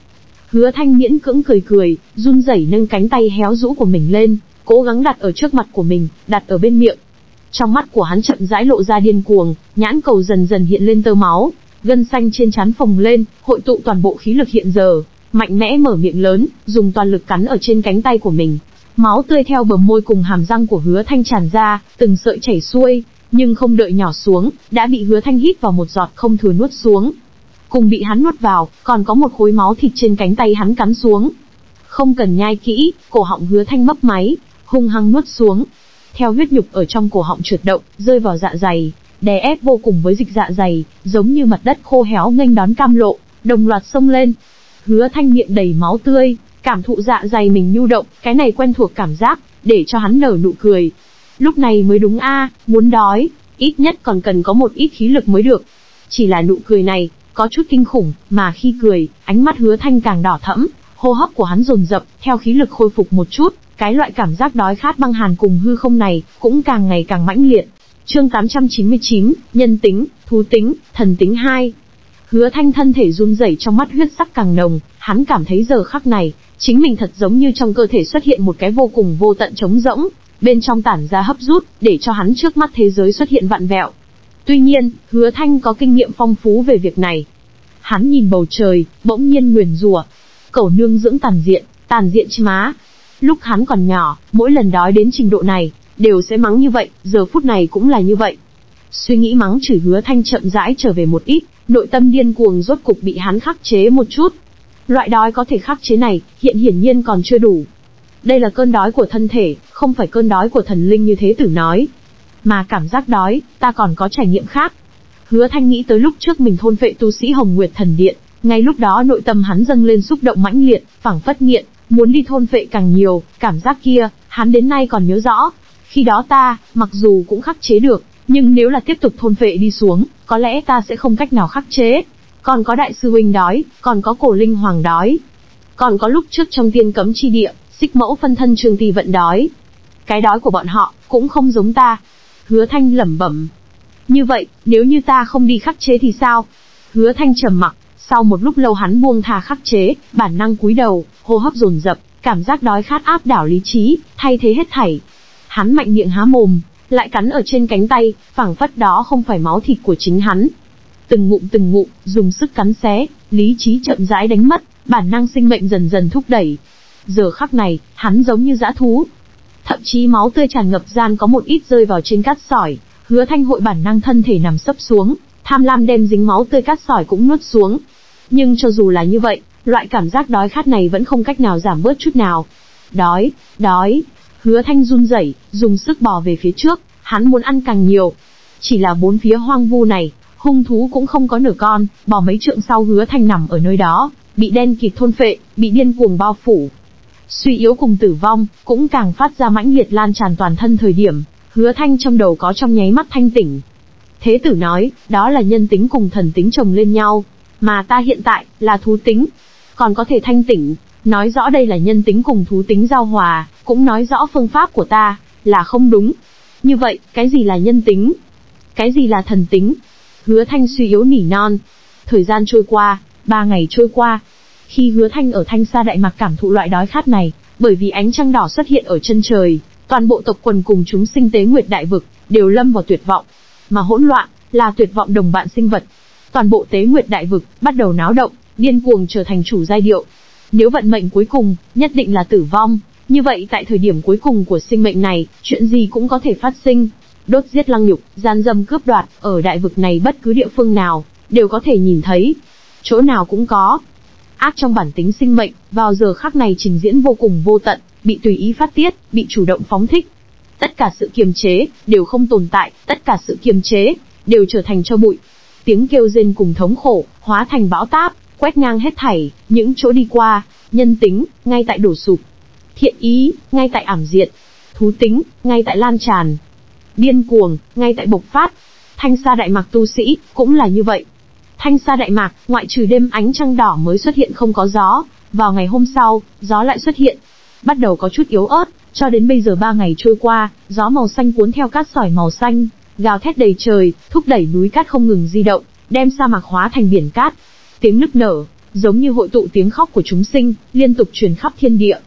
Hứa Thanh miễn cưỡng cười cười, run rẩy nâng cánh tay héo rũ của mình lên, cố gắng đặt ở trước mặt của mình, đặt ở bên miệng. Trong mắt của hắn chậm rãi lộ ra điên cuồng, nhãn cầu dần dần hiện lên tơ máu, gân xanh trên trán phồng lên, hội tụ toàn bộ khí lực hiện giờ, mạnh mẽ mở miệng lớn, dùng toàn lực cắn ở trên cánh tay của mình. Máu tươi theo bờ môi cùng hàm răng của Hứa Thanh tràn ra, từng sợi chảy xuôi, nhưng không đợi nhỏ xuống, đã bị Hứa Thanh hít vào một giọt không thừa nuốt xuống. Cùng bị hắn nuốt vào, còn có một khối máu thịt trên cánh tay hắn cắn xuống. Không cần nhai kỹ, cổ họng Hứa Thanh mấp máy, hung hăng nuốt xuống. Theo huyết nhục ở trong cổ họng trượt động, rơi vào dạ dày, đè ép vô cùng với dịch dạ dày, giống như mặt đất khô héo nghênh đón cam lộ, đồng loạt xông lên. Hứa Thanh miệng đầy máu tươi, cảm thụ dạ dày mình nhu động, cái này quen thuộc cảm giác, để cho hắn nở nụ cười. Lúc này mới đúng a, muốn đói, ít nhất còn cần có một ít khí lực mới được. Chỉ là nụ cười này, có chút kinh khủng, mà khi cười, ánh mắt Hứa Thanh càng đỏ thẫm, hô hấp của hắn dồn dập, theo khí lực khôi phục một chút, cái loại cảm giác đói khát băng hàn cùng hư không này, cũng càng ngày càng mãnh liệt. Chương 899, nhân tính, thú tính, thần tính 2. Hứa Thanh thân thể run rẩy, trong mắt huyết sắc càng nồng, hắn cảm thấy giờ khắc này, chính mình thật giống như trong cơ thể xuất hiện một cái vô cùng vô tận trống rỗng, bên trong tản ra hấp rút, để cho hắn trước mắt thế giới xuất hiện vặn vẹo. Tuy nhiên, Hứa Thanh có kinh nghiệm phong phú về việc này. Hắn nhìn bầu trời, bỗng nhiên nguyền rủa, cẩu nương dưỡng tàn diện chứ má. Lúc hắn còn nhỏ, mỗi lần đói đến trình độ này, đều sẽ mắng như vậy, giờ phút này cũng là như vậy. Suy nghĩ mắng chửi Hứa Thanh chậm rãi trở về một ít, nội tâm điên cuồng rốt cục bị hắn khắc chế một chút. Loại đói có thể khắc chế này, hiện hiển nhiên còn chưa đủ. Đây là cơn đói của thân thể, không phải cơn đói của thần linh như Thế Tử nói. Mà cảm giác đói, ta còn có trải nghiệm khác. Hứa Thanh nghĩ tới lúc trước mình thôn phệ tu sĩ Hồng Nguyệt Thần Điện, ngay lúc đó nội tâm hắn dâng lên xúc động mãnh liệt, phảng phất nghiện, muốn đi thôn phệ càng nhiều, cảm giác kia, hắn đến nay còn nhớ rõ. Khi đó ta, mặc dù cũng khắc chế được, nhưng nếu là tiếp tục thôn phệ đi xuống, có lẽ ta sẽ không cách nào khắc chế. còn có đại sư huynh đói, còn có cổ linh hoàng đói, còn có lúc trước trong tiên cấm chi địa, Xích Mẫu phân thân Trường Tỷ vận đói. Cái đói của bọn họ cũng không giống ta. Hứa Thanh lẩm bẩm. Như vậy, nếu như ta không đi khắc chế thì sao? Hứa Thanh trầm mặc, sau một lúc lâu hắn buông thà khắc chế, bản năng cúi đầu, hô hấp dồn dập, cảm giác đói khát áp đảo lý trí, thay thế hết thảy. Hắn mạnh miệng há mồm, lại cắn ở trên cánh tay, phảng phất đó không phải máu thịt của chính hắn. Từng ngụm, dùng sức cắn xé, lý trí chậm rãi đánh mất, bản năng sinh mệnh dần dần thúc đẩy. Giờ khắc này, hắn giống như dã thú. Thậm chí máu tươi tràn ngập gian có một ít rơi vào trên cát sỏi, Hứa Thanh hội bản năng thân thể nằm sấp xuống, tham lam đem dính máu tươi cát sỏi cũng nuốt xuống. Nhưng cho dù là như vậy, loại cảm giác đói khát này vẫn không cách nào giảm bớt chút nào. Đói, đói, Hứa Thanh run rẩy, dùng sức bò về phía trước, hắn muốn ăn càng nhiều. Chỉ là bốn phía hoang vu này, hung thú cũng không có nửa con, bò mấy trượng sau Hứa Thanh nằm ở nơi đó, bị đen kịt thôn phệ, bị điên cuồng bao phủ. Suy yếu cùng tử vong, cũng càng phát ra mãnh liệt lan tràn toàn thân thời điểm, Hứa Thanh trong đầu có trong nháy mắt thanh tỉnh. Thế Tử nói, đó là nhân tính cùng thần tính chồng lên nhau, mà ta hiện tại, là thú tính. Còn có thể thanh tỉnh, nói rõ đây là nhân tính cùng thú tính giao hòa, cũng nói rõ phương pháp của ta, là không đúng. Như vậy, cái gì là nhân tính? Cái gì là thần tính? Hứa Thanh suy yếu nỉ non. Thời gian trôi qua, 3 ngày trôi qua. Khi Hứa Thanh ở Thanh Sa Đại Mạc cảm thụ loại đói khát này, bởi vì ánh trăng đỏ xuất hiện ở chân trời, toàn bộ tộc quần cùng chúng sinh Tế Nguyệt Đại Vực đều lâm vào tuyệt vọng, mà hỗn loạn là tuyệt vọng đồng bạn sinh vật. Toàn bộ Tế Nguyệt Đại Vực bắt đầu náo động, điên cuồng trở thành chủ giai điệu. Nếu vận mệnh cuối cùng nhất định là tử vong, như vậy tại thời điểm cuối cùng của sinh mệnh này, chuyện gì cũng có thể phát sinh. Đốt giết lăng nhục, gian dâm cướp đoạt, ở đại vực này bất cứ địa phương nào đều có thể nhìn thấy, chỗ nào cũng có. Ác trong bản tính sinh mệnh, vào giờ khắc này trình diễn vô cùng vô tận, bị tùy ý phát tiết, bị chủ động phóng thích. Tất cả sự kiềm chế đều không tồn tại, tất cả sự kiềm chế đều trở thành tro bụi. Tiếng kêu rên cùng thống khổ, hóa thành bão táp, quét ngang hết thảy, những chỗ đi qua, nhân tính, ngay tại đổ sụp. Thiện ý, ngay tại ảm diệt. Thú tính, ngay tại lan tràn. Điên cuồng, ngay tại bộc phát. Thanh Sa Đại Mạc tu sĩ, cũng là như vậy. Thanh Sa Đại Mạc, ngoại trừ đêm ánh trăng đỏ mới xuất hiện không có gió, vào ngày hôm sau, gió lại xuất hiện. Bắt đầu có chút yếu ớt, cho đến bây giờ 3 ngày trôi qua, gió màu xanh cuốn theo cát sỏi màu xanh, gào thét đầy trời, thúc đẩy núi cát không ngừng di động, đem sa mạc hóa thành biển cát. Tiếng nức nở, giống như hội tụ tiếng khóc của chúng sinh, liên tục truyền khắp thiên địa.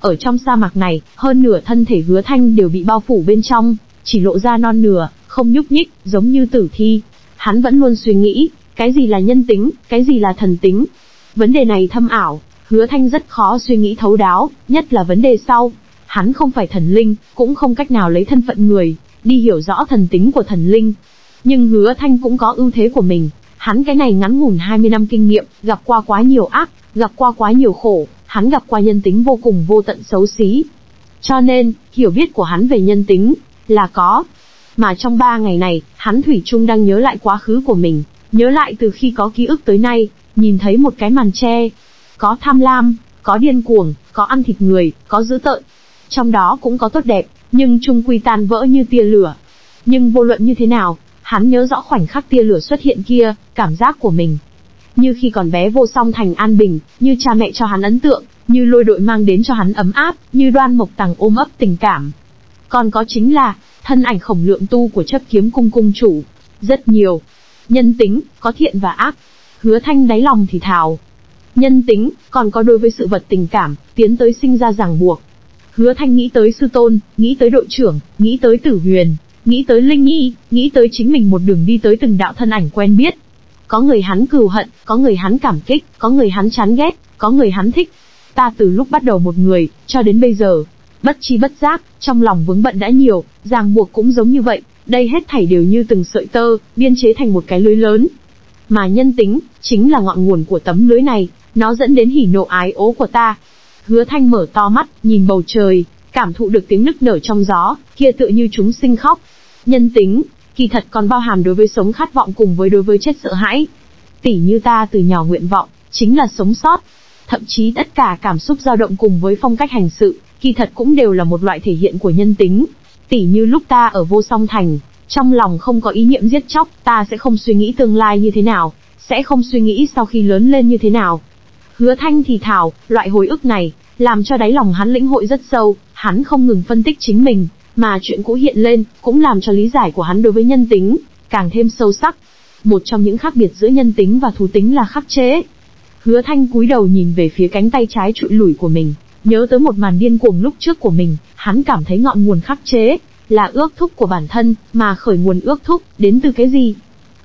Ở trong sa mạc này, hơn nửa thân thể Hứa Thanh đều bị bao phủ bên trong, chỉ lộ ra non nửa, không nhúc nhích, giống như tử thi. Hắn vẫn luôn suy nghĩ, cái gì là nhân tính, cái gì là thần tính? Vấn đề này thâm ảo, Hứa Thanh rất khó suy nghĩ thấu đáo, nhất là vấn đề sau. Hắn không phải thần linh, cũng không cách nào lấy thân phận người, đi hiểu rõ thần tính của thần linh. Nhưng Hứa Thanh cũng có ưu thế của mình. Hắn cái này ngắn ngủn 20 năm kinh nghiệm, gặp qua quá nhiều ác, gặp qua quá nhiều khổ, hắn gặp qua nhân tính vô cùng vô tận xấu xí. Cho nên, hiểu biết của hắn về nhân tính, là có. Mà trong 3 ngày này, hắn thủy chung đang nhớ lại quá khứ của mình, nhớ lại từ khi có ký ức tới nay, nhìn thấy một cái màn tre. Có tham lam, có điên cuồng, có ăn thịt người, có dữ tợn. Trong đó cũng có tốt đẹp, nhưng chung quy tan vỡ như tia lửa. Nhưng vô luận như thế nào, hắn nhớ rõ khoảnh khắc tia lửa xuất hiện kia, cảm giác của mình. Như khi còn bé vô song thành an bình, như cha mẹ cho hắn ấn tượng, như lôi đội mang đến cho hắn ấm áp, như Đoan Mộc Tằng ôm ấp tình cảm. Còn có chính là, thân ảnh khổng lượng tu của Chấp Kiếm Cung cung chủ. Rất nhiều. Nhân tính, có thiện và ác. Hứa Thanh đáy lòng thì thào. Nhân tính, còn có đối với sự vật tình cảm, tiến tới sinh ra ràng buộc. Hứa Thanh nghĩ tới sư tôn, nghĩ tới đội trưởng, nghĩ tới Tử Huyền, nghĩ tới Linh Nhi, nghĩ tới chính mình một đường đi tới từng đạo thân ảnh quen biết. Có người hắn cừu hận, có người hắn cảm kích, có người hắn chán ghét, có người hắn thích. Ta từ lúc bắt đầu một người, cho đến bây giờ, bất chi bất giác, trong lòng vướng bận đã nhiều, ràng buộc cũng giống như vậy, đây hết thảy đều như từng sợi tơ, biên chế thành một cái lưới lớn. Mà nhân tính, chính là ngọn nguồn của tấm lưới này, nó dẫn đến hỉ nộ ái ố của ta. Hứa Thanh mở to mắt, nhìn bầu trời, cảm thụ được tiếng nức nở trong gió, kia tựa như chúng sinh khóc. Nhân tính, kỳ thật còn bao hàm đối với sống khát vọng cùng với đối với chết sợ hãi. Tỉ như ta từ nhỏ nguyện vọng, chính là sống sót. Thậm chí tất cả cảm xúc dao động cùng với phong cách hành sự, kỳ thật cũng đều là một loại thể hiện của nhân tính. Tỉ như lúc ta ở Vô Song Thành, trong lòng không có ý niệm giết chóc, ta sẽ không suy nghĩ tương lai như thế nào, sẽ không suy nghĩ sau khi lớn lên như thế nào. Hứa Thanh thì thào, loại hồi ức này, làm cho đáy lòng hắn lĩnh hội rất sâu, hắn không ngừng phân tích chính mình, mà chuyện cũ hiện lên, cũng làm cho lý giải của hắn đối với nhân tính, càng thêm sâu sắc. Một trong những khác biệt giữa nhân tính và thú tính là khắc chế. Hứa Thanh cúi đầu nhìn về phía cánh tay trái trụi lủi của mình, nhớ tới một màn điên cuồng lúc trước của mình, hắn cảm thấy ngọn nguồn khắc chế là ước thúc của bản thân, mà khởi nguồn ước thúc đến từ cái gì?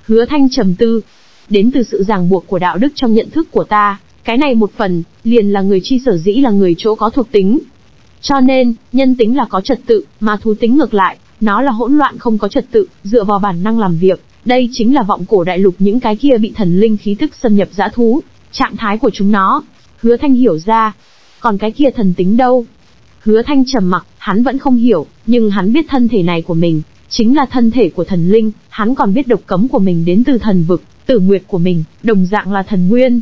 Hứa Thanh trầm tư, đến từ sự ràng buộc của đạo đức trong nhận thức của ta, cái này một phần, liền là người chi sở dĩ là người chỗ có thuộc tính. Cho nên, nhân tính là có trật tự, mà thú tính ngược lại, nó là hỗn loạn không có trật tự, dựa vào bản năng làm việc. Đây chính là vọng cổ đại lục những cái kia bị thần linh khí thức xâm nhập dã thú, trạng thái của chúng nó. Hứa Thanh hiểu ra, còn cái kia thần tính đâu? Hứa Thanh trầm mặc, hắn vẫn không hiểu, nhưng hắn biết thân thể này của mình, chính là thân thể của thần linh, hắn còn biết độc cấm của mình đến từ thần vực, tử nguyệt của mình, đồng dạng là thần nguyên.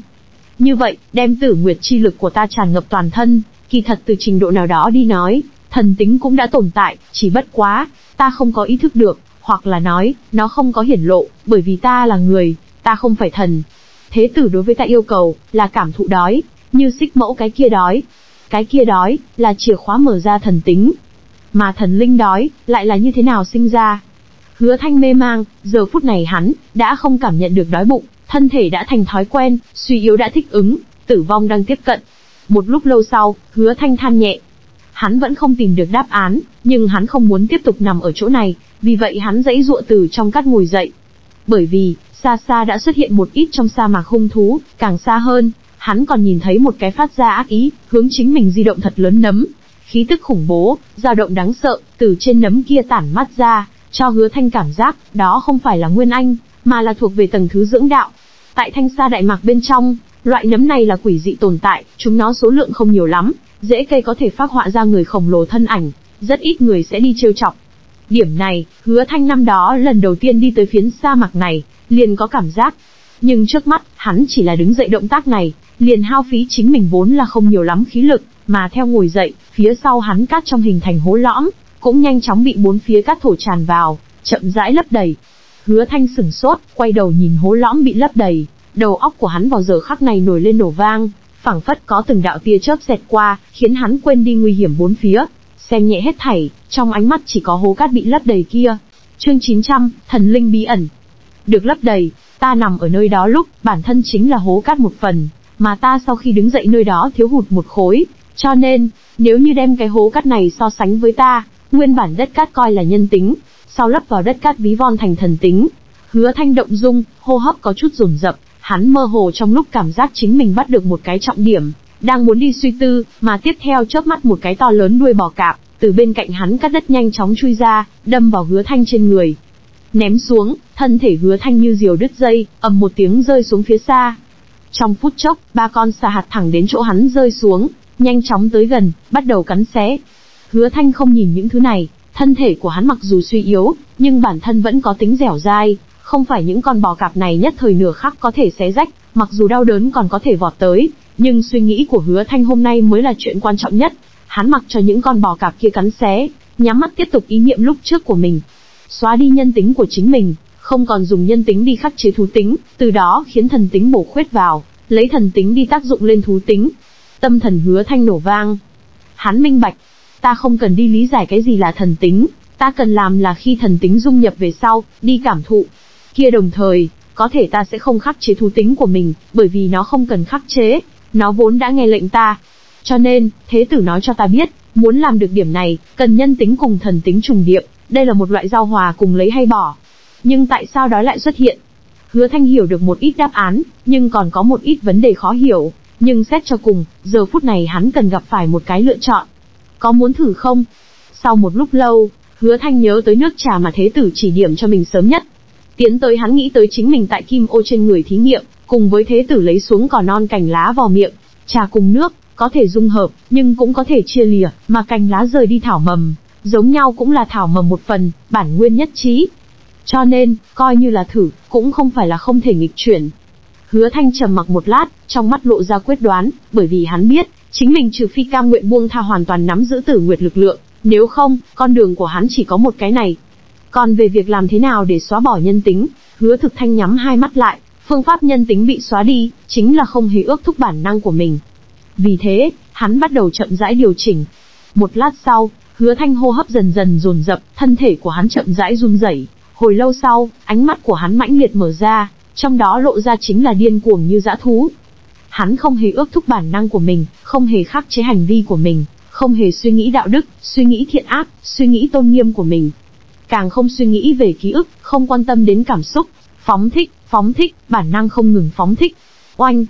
Như vậy, đem tử nguyệt chi lực của ta tràn ngập toàn thân, kỳ thật từ trình độ nào đó đi nói, thần tính cũng đã tồn tại, chỉ bất quá, ta không có ý thức được, hoặc là nói, nó không có hiển lộ, bởi vì ta là người, ta không phải thần. Thế tử đối với ta yêu cầu, là cảm thụ đói, như xích mẫu cái kia đói. Cái kia đói, là chìa khóa mở ra thần tính. Mà thần linh đói, lại là như thế nào sinh ra? Hứa Thanh mê mang, giờ phút này hắn, đã không cảm nhận được đói bụng, thân thể đã thành thói quen, suy yếu đã thích ứng, tử vong đang tiếp cận. Một lúc lâu sau, Hứa Thanh than nhẹ. Hắn vẫn không tìm được đáp án, nhưng hắn không muốn tiếp tục nằm ở chỗ này, vì vậy hắn giãy giụa từ trong cát ngồi dậy. Bởi vì, xa xa đã xuất hiện một ít trong sa mạc hung thú, càng xa hơn, hắn còn nhìn thấy một cái phát ra ác ý, hướng chính mình di động thật lớn nấm. Khí tức khủng bố, dao động đáng sợ, từ trên nấm kia tản mát ra, cho Hứa Thanh cảm giác, đó không phải là Nguyên Anh, mà là thuộc về tầng thứ dưỡng đạo. Tại Thanh Sa Đại Mạc bên trong, loại nấm này là quỷ dị tồn tại, chúng nó số lượng không nhiều lắm, dễ cây có thể phác họa ra người khổng lồ thân ảnh, rất ít người sẽ đi trêu chọc. Điểm này, Hứa Thanh năm đó lần đầu tiên đi tới phiến sa mạc này, liền có cảm giác. Nhưng trước mắt, hắn chỉ là đứng dậy động tác này, liền hao phí chính mình vốn là không nhiều lắm khí lực, mà theo ngồi dậy, phía sau hắn cát trong hình thành hố lõm, cũng nhanh chóng bị bốn phía cát thổ tràn vào, chậm rãi lấp đầy. Hứa Thanh sửng sốt, quay đầu nhìn hố lõm bị lấp đầy, đầu óc của hắn vào giờ khắc này nổi lên nổ vang, phảng phất có từng đạo tia chớp xẹt qua, khiến hắn quên đi nguy hiểm bốn phía, xem nhẹ hết thảy, trong ánh mắt chỉ có hố cát bị lấp đầy kia. Chương 900, thần linh bí ẩn. Được lấp đầy, ta nằm ở nơi đó lúc, bản thân chính là hố cát một phần, mà ta sau khi đứng dậy nơi đó thiếu hụt một khối, cho nên, nếu như đem cái hố cát này so sánh với ta, nguyên bản đất cát coi là nhân tính, sau lấp vào đất cát ví von thành thần tính. Hứa Thanh động dung, hô hấp có chút dồn dập, hắn mơ hồ trong lúc cảm giác chính mình bắt được một cái trọng điểm, đang muốn đi suy tư, mà tiếp theo chớp mắt một cái to lớn đuôi bò cạp, từ bên cạnh hắn cắt đất nhanh chóng chui ra, đâm vào Hứa Thanh trên người. Ném xuống, thân thể Hứa Thanh như diều đứt dây, ầm một tiếng rơi xuống phía xa. Trong phút chốc, ba con xà hạt thẳng đến chỗ hắn rơi xuống, nhanh chóng tới gần, bắt đầu cắn xé. Hứa Thanh không nhìn những thứ này, thân thể của hắn mặc dù suy yếu, nhưng bản thân vẫn có tính dẻo dai, không phải những con bò cạp này nhất thời nửa khắc có thể xé rách, mặc dù đau đớn còn có thể vọt tới, nhưng suy nghĩ của Hứa Thanh hôm nay mới là chuyện quan trọng nhất. Hắn mặc cho những con bò cạp kia cắn xé, nhắm mắt tiếp tục ý niệm lúc trước của mình, xóa đi nhân tính của chính mình, không còn dùng nhân tính đi khắc chế thú tính, từ đó khiến thần tính bổ khuyết vào, lấy thần tính đi tác dụng lên thú tính. Tâm thần Hứa Thanh nổ vang. Hắn minh bạch, ta không cần đi lý giải cái gì là thần tính, ta cần làm là khi thần tính dung nhập về sau, đi cảm thụ. Kia đồng thời, có thể ta sẽ không khắc chế thú tính của mình, bởi vì nó không cần khắc chế, nó vốn đã nghe lệnh ta. Cho nên, Thế Tử nói cho ta biết, muốn làm được điểm này, cần nhân tính cùng thần tính trùng điệp, đây là một loại giao hòa cùng lấy hay bỏ. Nhưng tại sao đó lại xuất hiện? Hứa Thanh hiểu được một ít đáp án, nhưng còn có một ít vấn đề khó hiểu. Nhưng xét cho cùng, giờ phút này hắn cần gặp phải một cái lựa chọn. Có muốn thử không? Sau một lúc lâu, Hứa Thanh nhớ tới nước trà mà Thế Tử chỉ điểm cho mình sớm nhất. Tiến tới hắn nghĩ tới chính mình tại Kim Ô trên người thí nghiệm, cùng với Thế Tử lấy xuống cỏ non cành lá vào miệng, trà cùng nước, có thể dung hợp, nhưng cũng có thể chia lìa, mà cành lá rời đi thảo mầm, giống nhau cũng là thảo mầm một phần, bản nguyên nhất trí. Cho nên, coi như là thử, cũng không phải là không thể nghịch chuyển. Hứa Thanh trầm mặc một lát, trong mắt lộ ra quyết đoán, bởi vì hắn biết, chính mình trừ phi cam nguyện buông tha hoàn toàn nắm giữ tử nguyệt lực lượng, nếu không, con đường của hắn chỉ có một cái này. Còn về việc làm thế nào để xóa bỏ nhân tính, Hứa Thực Thanh nhắm hai mắt lại, phương pháp nhân tính bị xóa đi, chính là không hề ước thúc bản năng của mình. Vì thế, hắn bắt đầu chậm rãi điều chỉnh. Một lát sau, Hứa Thanh hô hấp dần dần dồn dập, thân thể của hắn chậm rãi run rẩy. Hồi lâu sau, ánh mắt của hắn mãnh liệt mở ra, trong đó lộ ra chính là điên cuồng như dã thú. Hắn không hề ước thúc bản năng của mình, không hề khắc chế hành vi của mình, không hề suy nghĩ đạo đức, suy nghĩ thiện ác, suy nghĩ tôn nghiêm của mình. Càng không suy nghĩ về ký ức, không quan tâm đến cảm xúc, phóng thích, bản năng không ngừng phóng thích. Oanh!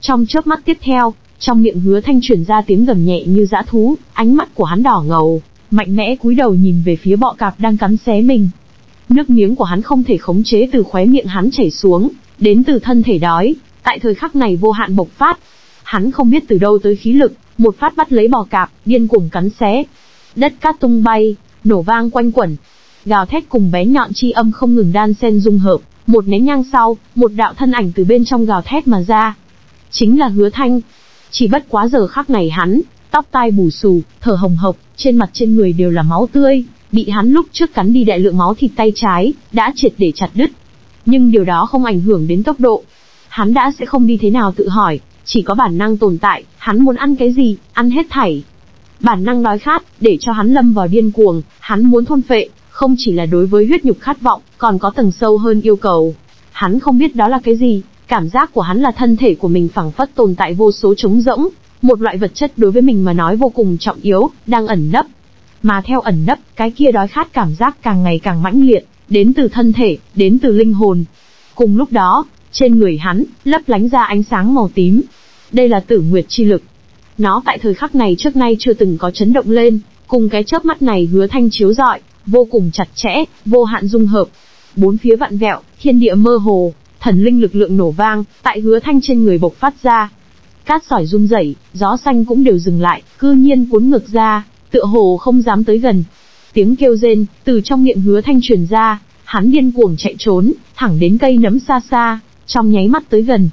Trong chớp mắt tiếp theo, trong miệng Hứa Thanh truyền ra tiếng gầm nhẹ như dã thú, ánh mắt của hắn đỏ ngầu, mạnh mẽ cúi đầu nhìn về phía bọ cạp đang cắn xé mình. Nước miếng của hắn không thể khống chế từ khóe miệng hắn chảy xuống, đến từ thân thể đói, tại thời khắc này vô hạn bộc phát. Hắn không biết từ đâu tới khí lực, một phát bắt lấy bò cạp, điên cuồng cắn xé. Đất cát tung bay, nổ vang quanh quẩn. Gào thét cùng bé nhọn chi âm không ngừng đan xen dung hợp, một nén nhang sau, một đạo thân ảnh từ bên trong gào thét mà ra. Chính là Hứa Thanh. Chỉ bất quá giờ khắc này hắn, tóc tai bù xù, thở hồng hộc, trên mặt trên người đều là máu tươi, bị hắn lúc trước cắn đi đại lượng máu thịt tay trái, đã triệt để chặt đứt. Nhưng điều đó không ảnh hưởng đến tốc độ. Hắn đã sẽ không đi thế nào tự hỏi, chỉ có bản năng tồn tại, hắn muốn ăn cái gì, ăn hết thảy. Bản năng đói khát, để cho hắn lâm vào điên cuồng, hắn muốn thôn phệ, không chỉ là đối với huyết nhục khát vọng, còn có tầng sâu hơn yêu cầu. Hắn không biết đó là cái gì, cảm giác của hắn là thân thể của mình phảng phất tồn tại vô số trống rỗng, một loại vật chất đối với mình mà nói vô cùng trọng yếu, đang ẩn nấp. Mà theo ẩn nấp, cái kia đói khát cảm giác càng ngày càng mãnh liệt, đến từ thân thể, đến từ linh hồn. Cùng lúc đó, trên người hắn, lấp lánh ra ánh sáng màu tím. Đây là tử nguyệt chi lực. Nó tại thời khắc này trước nay chưa từng có chấn động lên, cùng cái chớp mắt này Hứa Thanh chiếu rọi, vô cùng chặt chẽ, vô hạn dung hợp. Bốn phía vạn vẹo, thiên địa mơ hồ, thần linh lực lượng nổ vang, tại Hứa Thanh trên người bộc phát ra. Cát sỏi run rẩy, gió xanh cũng đều dừng lại, cư nhiên cuốn ngược ra, tựa hồ không dám tới gần. Tiếng kêu rên, từ trong miệng Hứa Thanh truyền ra, hắn điên cuồng chạy trốn, thẳng đến cây nấm xa xa, trong nháy mắt tới gần.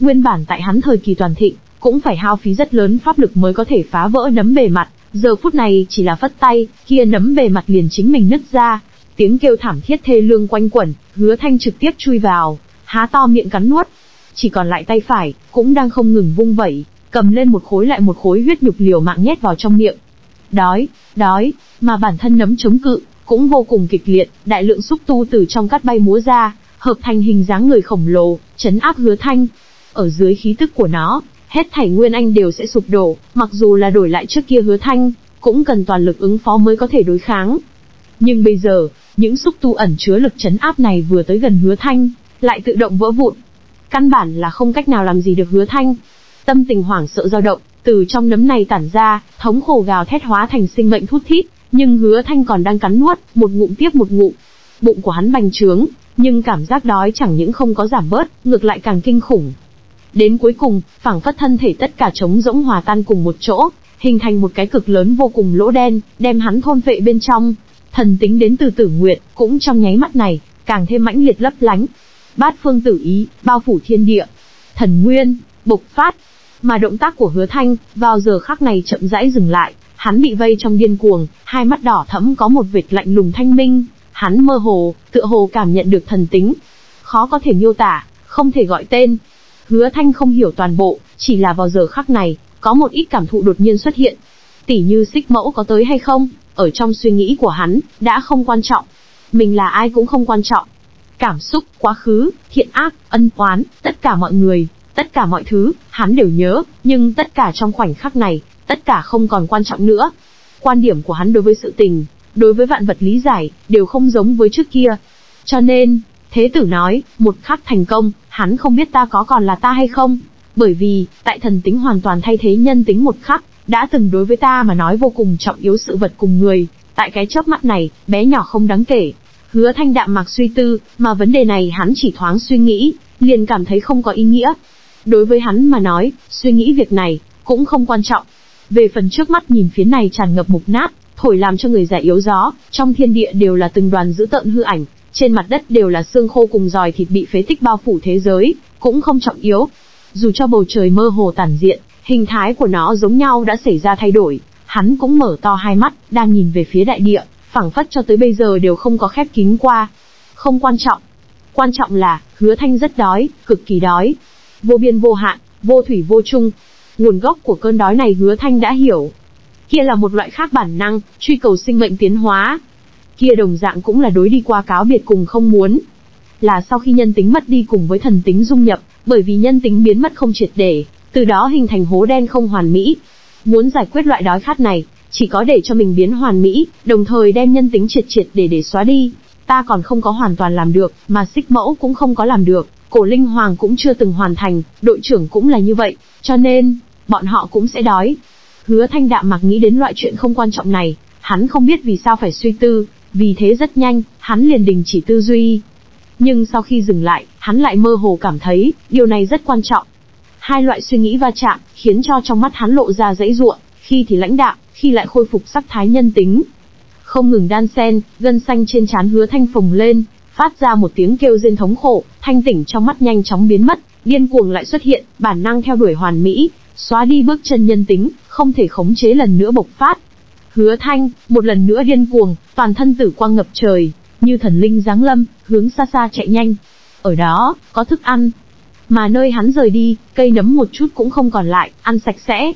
Nguyên bản tại hắn thời kỳ toàn thịnh, cũng phải hao phí rất lớn pháp lực mới có thể phá vỡ nấm bề mặt, giờ phút này chỉ là phất tay, kia nấm bề mặt liền chính mình nứt ra, tiếng kêu thảm thiết thê lương quanh quẩn, Hứa Thanh trực tiếp chui vào, há to miệng cắn nuốt, chỉ còn lại tay phải, cũng đang không ngừng vung vẩy, cầm lên một khối lại một khối huyết nhục liều mạng nhét vào trong miệng. Đói, đói, mà bản thân nấm chống cự, cũng vô cùng kịch liệt, đại lượng xúc tu từ trong cát bay múa ra, hợp thành hình dáng người khổng lồ, trấn áp Hứa Thanh. Ở dưới khí tức của nó, hết thảy Nguyên Anh đều sẽ sụp đổ, mặc dù là đổi lại trước kia Hứa Thanh, cũng cần toàn lực ứng phó mới có thể đối kháng. Nhưng bây giờ, những xúc tu ẩn chứa lực trấn áp này vừa tới gần Hứa Thanh, lại tự động vỡ vụn. Căn bản là không cách nào làm gì được Hứa Thanh. Tâm tình hoảng sợ dao động, từ trong nấm này tản ra, thống khổ gào thét hóa thành sinh mệnh thút thít, nhưng Hứa Thanh còn đang cắn nuốt, một ngụm tiếp một ngụm. Bụng của hắn bành trướng, nhưng cảm giác đói chẳng những không có giảm bớt, ngược lại càng kinh khủng. Đến cuối cùng, phảng phất thân thể tất cả trống rỗng hòa tan cùng một chỗ, hình thành một cái cực lớn vô cùng lỗ đen, đem hắn thôn phệ bên trong. Thần tính đến từ tử nguyệt, cũng trong nháy mắt này, càng thêm mãnh liệt lấp lánh. Bát phương tử ý, bao phủ thiên địa. Thần nguyên, bộc phát. Mà động tác của Hứa Thanh, vào giờ khắc này chậm rãi dừng lại, hắn bị vây trong điên cuồng, hai mắt đỏ thẫm có một vệt lạnh lùng thanh minh. Hắn mơ hồ, tựa hồ cảm nhận được thần tính. Khó có thể miêu tả, không thể gọi tên. Hứa Thanh không hiểu toàn bộ, chỉ là vào giờ khắc này, có một ít cảm thụ đột nhiên xuất hiện. Tỉ như Xích Mẫu có tới hay không, ở trong suy nghĩ của hắn, đã không quan trọng. Mình là ai cũng không quan trọng. Cảm xúc, quá khứ, thiện ác, ân oán, tất cả mọi người, tất cả mọi thứ, hắn đều nhớ, nhưng tất cả trong khoảnh khắc này, tất cả không còn quan trọng nữa. Quan điểm của hắn đối với sự tình, đối với vạn vật lý giải, đều không giống với trước kia. Cho nên, Thế Tử nói, một khắc thành công, hắn không biết ta có còn là ta hay không, bởi vì, tại thần tính hoàn toàn thay thế nhân tính một khắc, đã từng đối với ta mà nói vô cùng trọng yếu sự vật cùng người, tại cái chớp mắt này, bé nhỏ không đáng kể. Hứa Thanh đạm mạc suy tư, mà vấn đề này hắn chỉ thoáng suy nghĩ, liền cảm thấy không có ý nghĩa. Đối với hắn mà nói, suy nghĩ việc này, cũng không quan trọng. Về phần trước mắt nhìn phía này tràn ngập mục nát, thổi làm cho người già yếu gió, trong thiên địa đều là từng đoàn dữ tợn hư ảnh. Trên mặt đất đều là xương khô cùng giòi thịt bị phế tích bao phủ thế giới, cũng không trọng yếu. Dù cho bầu trời mơ hồ tản diện, hình thái của nó giống nhau đã xảy ra thay đổi, hắn cũng mở to hai mắt, đang nhìn về phía đại địa, phảng phất cho tới bây giờ đều không có khép kín qua. Không quan trọng. Quan trọng là, Hứa Thanh rất đói, cực kỳ đói. Vô biên vô hạn, vô thủy vô chung. Nguồn gốc của cơn đói này Hứa Thanh đã hiểu. Kia là một loại khác bản năng, truy cầu sinh mệnh tiến hóa. Kia đồng dạng cũng là đối đi qua cáo biệt cùng không muốn. Là sau khi nhân tính mất đi cùng với thần tính dung nhập, bởi vì nhân tính biến mất không triệt để, từ đó hình thành hố đen không hoàn mỹ. Muốn giải quyết loại đói khát này, chỉ có để cho mình biến hoàn mỹ, đồng thời đem nhân tính triệt để xóa đi. Ta còn không có hoàn toàn làm được, mà Xích Mẫu cũng không có làm được, Cổ Linh Hoàng cũng chưa từng hoàn thành, đội trưởng cũng là như vậy, cho nên, bọn họ cũng sẽ đói. Hứa Thanh đạm mạc nghĩ đến loại chuyện không quan trọng này, hắn không biết vì sao phải suy tư, vì thế rất nhanh, hắn liền đình chỉ tư duy. Nhưng sau khi dừng lại, hắn lại mơ hồ cảm thấy, điều này rất quan trọng. Hai loại suy nghĩ va chạm, khiến cho trong mắt hắn lộ ra dãy ruộng, khi thì lãnh đạm, khi lại khôi phục sắc thái nhân tính. Không ngừng đan xen, gân xanh trên trán Hứa Thanh phồng lên, phát ra một tiếng kêu rên thống khổ, thanh tỉnh trong mắt nhanh chóng biến mất, điên cuồng lại xuất hiện, bản năng theo đuổi hoàn mỹ, xóa đi bước chân nhân tính, không thể khống chế lần nữa bộc phát. Hứa Thanh, một lần nữa điên cuồng, toàn thân tử quang ngập trời, như thần linh giáng lâm, hướng xa xa chạy nhanh. Ở đó, có thức ăn. Mà nơi hắn rời đi, cây nấm một chút cũng không còn lại, ăn sạch sẽ.